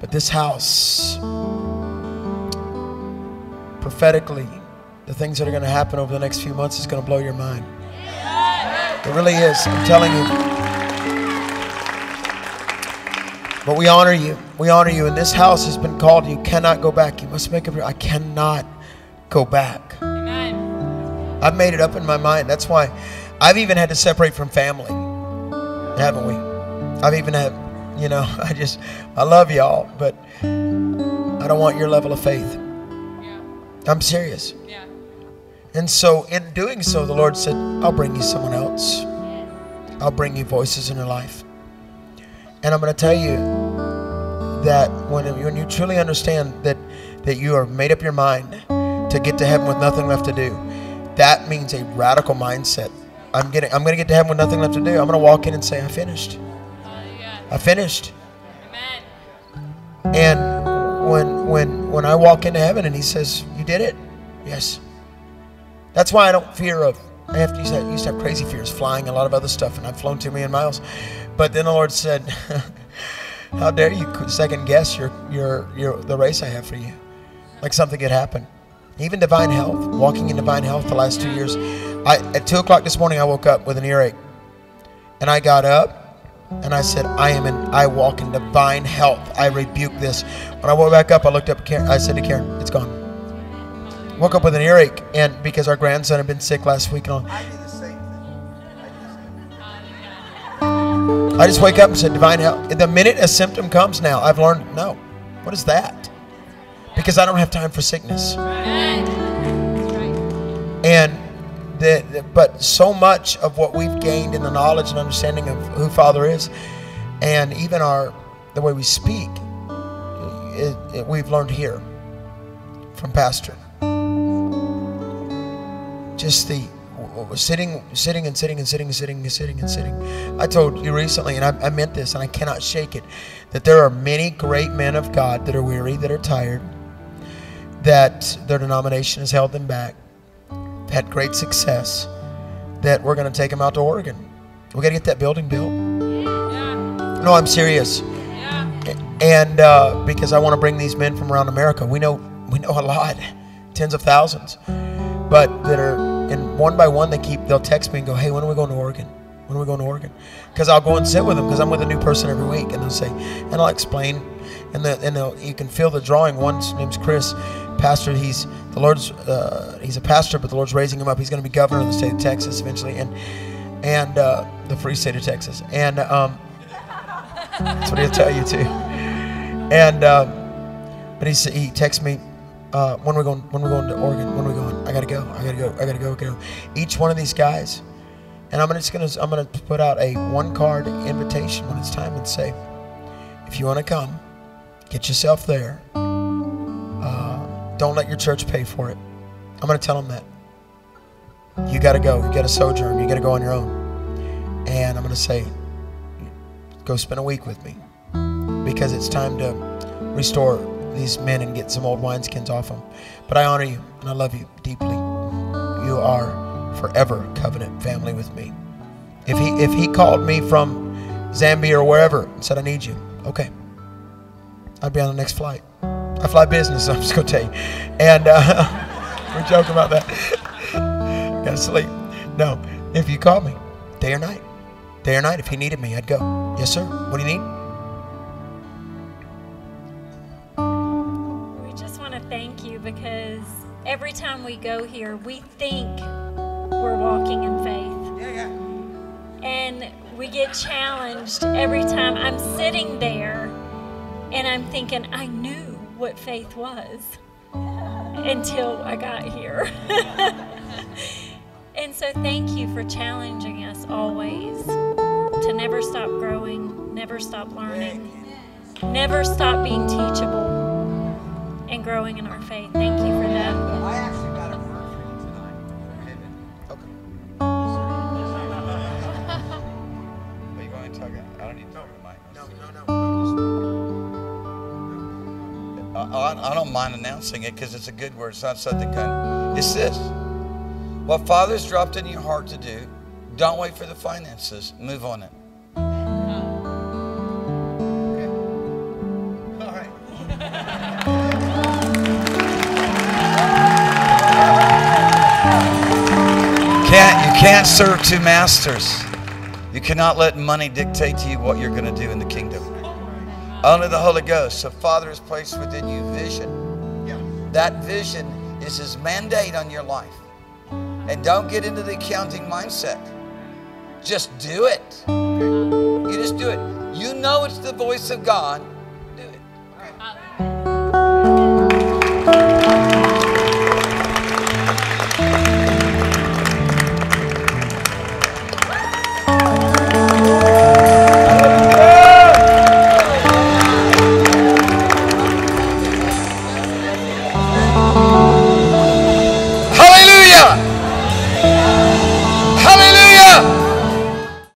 But this house, prophetically, the things that are going to happen over the next few months is going to blow your mind. It really is. I'm telling you. But we honor you. We honor you. And this house has been called. You cannot go back. You must make up your mind. I cannot go back. Amen. I've made it up in my mind. That's why I've even had to separate from family. Haven't we? I've even had, you know, I love y'all, but I don't want your level of faith. I'm serious. Yeah. And so in doing so, the Lord said, I'll bring you someone else. I'll bring you voices in your life. And I'm going to tell you that when you truly understand that you are made up your mind to get to heaven with nothing left to do, that means a radical mindset. I'm going to get to heaven with nothing left to do. I'm going to walk in and say, I finished. Hallelujah. I finished. Amen. And when I walk into heaven and he says, did it? Yes. That's why I don't fear of, I used to have crazy fears, flying, a lot of other stuff, and I've flown 2 million miles. But then the Lord said, how dare you second guess the race I have for you. Like something could happen. Even divine health, walking in divine health the last 2 years. At 2 o'clock this morning, I woke up with an earache. And I got up. And I said, I walk in divine health. I rebuke this. When I woke back up, I looked up, I said to Karen, it's gone. Woke up with an earache, and because our grandson had been sick last week, and I do the same thing. I just wake up and said, divine health. The minute a symptom comes now, I've learned, no. What is that? Because I don't have time for sickness. And but so much of what we've gained in the knowledge and understanding of who Father is, and even the way we speak, we've learned here from Pastor. Just the sitting. I told you recently, and I meant this, and I cannot shake it, that there are many great men of God that are weary, that are tired, that their denomination has held them back, had great success, that we're going to take them out to Oregon. We've got to get that building built. Yeah. No, I'm serious. Yeah. And because I want to bring these men from around America. We know a lot, tens of thousands. But that are, and one by one they'll text me and go, hey, when are we going to Oregon? When are we going to Oregon? Because I'll go and sit with them, because I'm with a new person every week, and they'll say, and I'll explain, and you can feel the drawing. One's name's Chris, pastor. He's a pastor, but the Lord's raising him up. He's going to be governor of the state of Texas eventually, and the free state of Texas, and that's what he'll tell you too. And but he texts me. When are we going to Oregon? When are we going? I gotta go. Each one of these guys, and I'm gonna put out a one-card invitation when it's time and say, if you want to come, get yourself there. Don't let your church pay for it. I'm gonna tell them that you gotta go, you gotta sojourn, you gotta go on your own, and I'm gonna say, go spend a week with me, because it's time to restore these men and get some old wineskins off them. But I honor you and I love you deeply. You are forever covenant family with me. If he called me from Zambia or wherever and said, I need you, okay, I'd be on the next flight. I fly business, I'm just going to tell you. And we're joking about that. Got to sleep. No, if you called me, day or night, if he needed me, I'd go. Yes, sir, what do you need? because every time we go here, we think we're walking in faith. Yeah, yeah. And we get challenged every time. I'm sitting there and I'm thinking, I knew what faith was until I got here. And so thank you for challenging us always to never stop growing, never stop learning, never stop being teachable and growing in our faith. Thank you for that. I actually got a word for you tonight. Okay. Are you going to talk? I don't need to talk to Mike. No. I don't mind announcing it because it's a good word. It's not something kind. It's this. What Father's dropped in your heart to do, don't wait for the finances. Move on it. Okay. All right. You can't serve two masters. You cannot let money dictate to you what you're going to do in the kingdom. Only the Holy Ghost. So Father has placed within you vision. Yeah. That vision is His mandate on your life. And don't get into the accounting mindset. Just do it. You just do it. You know it's the voice of God. Do it. All right. Hallelujah!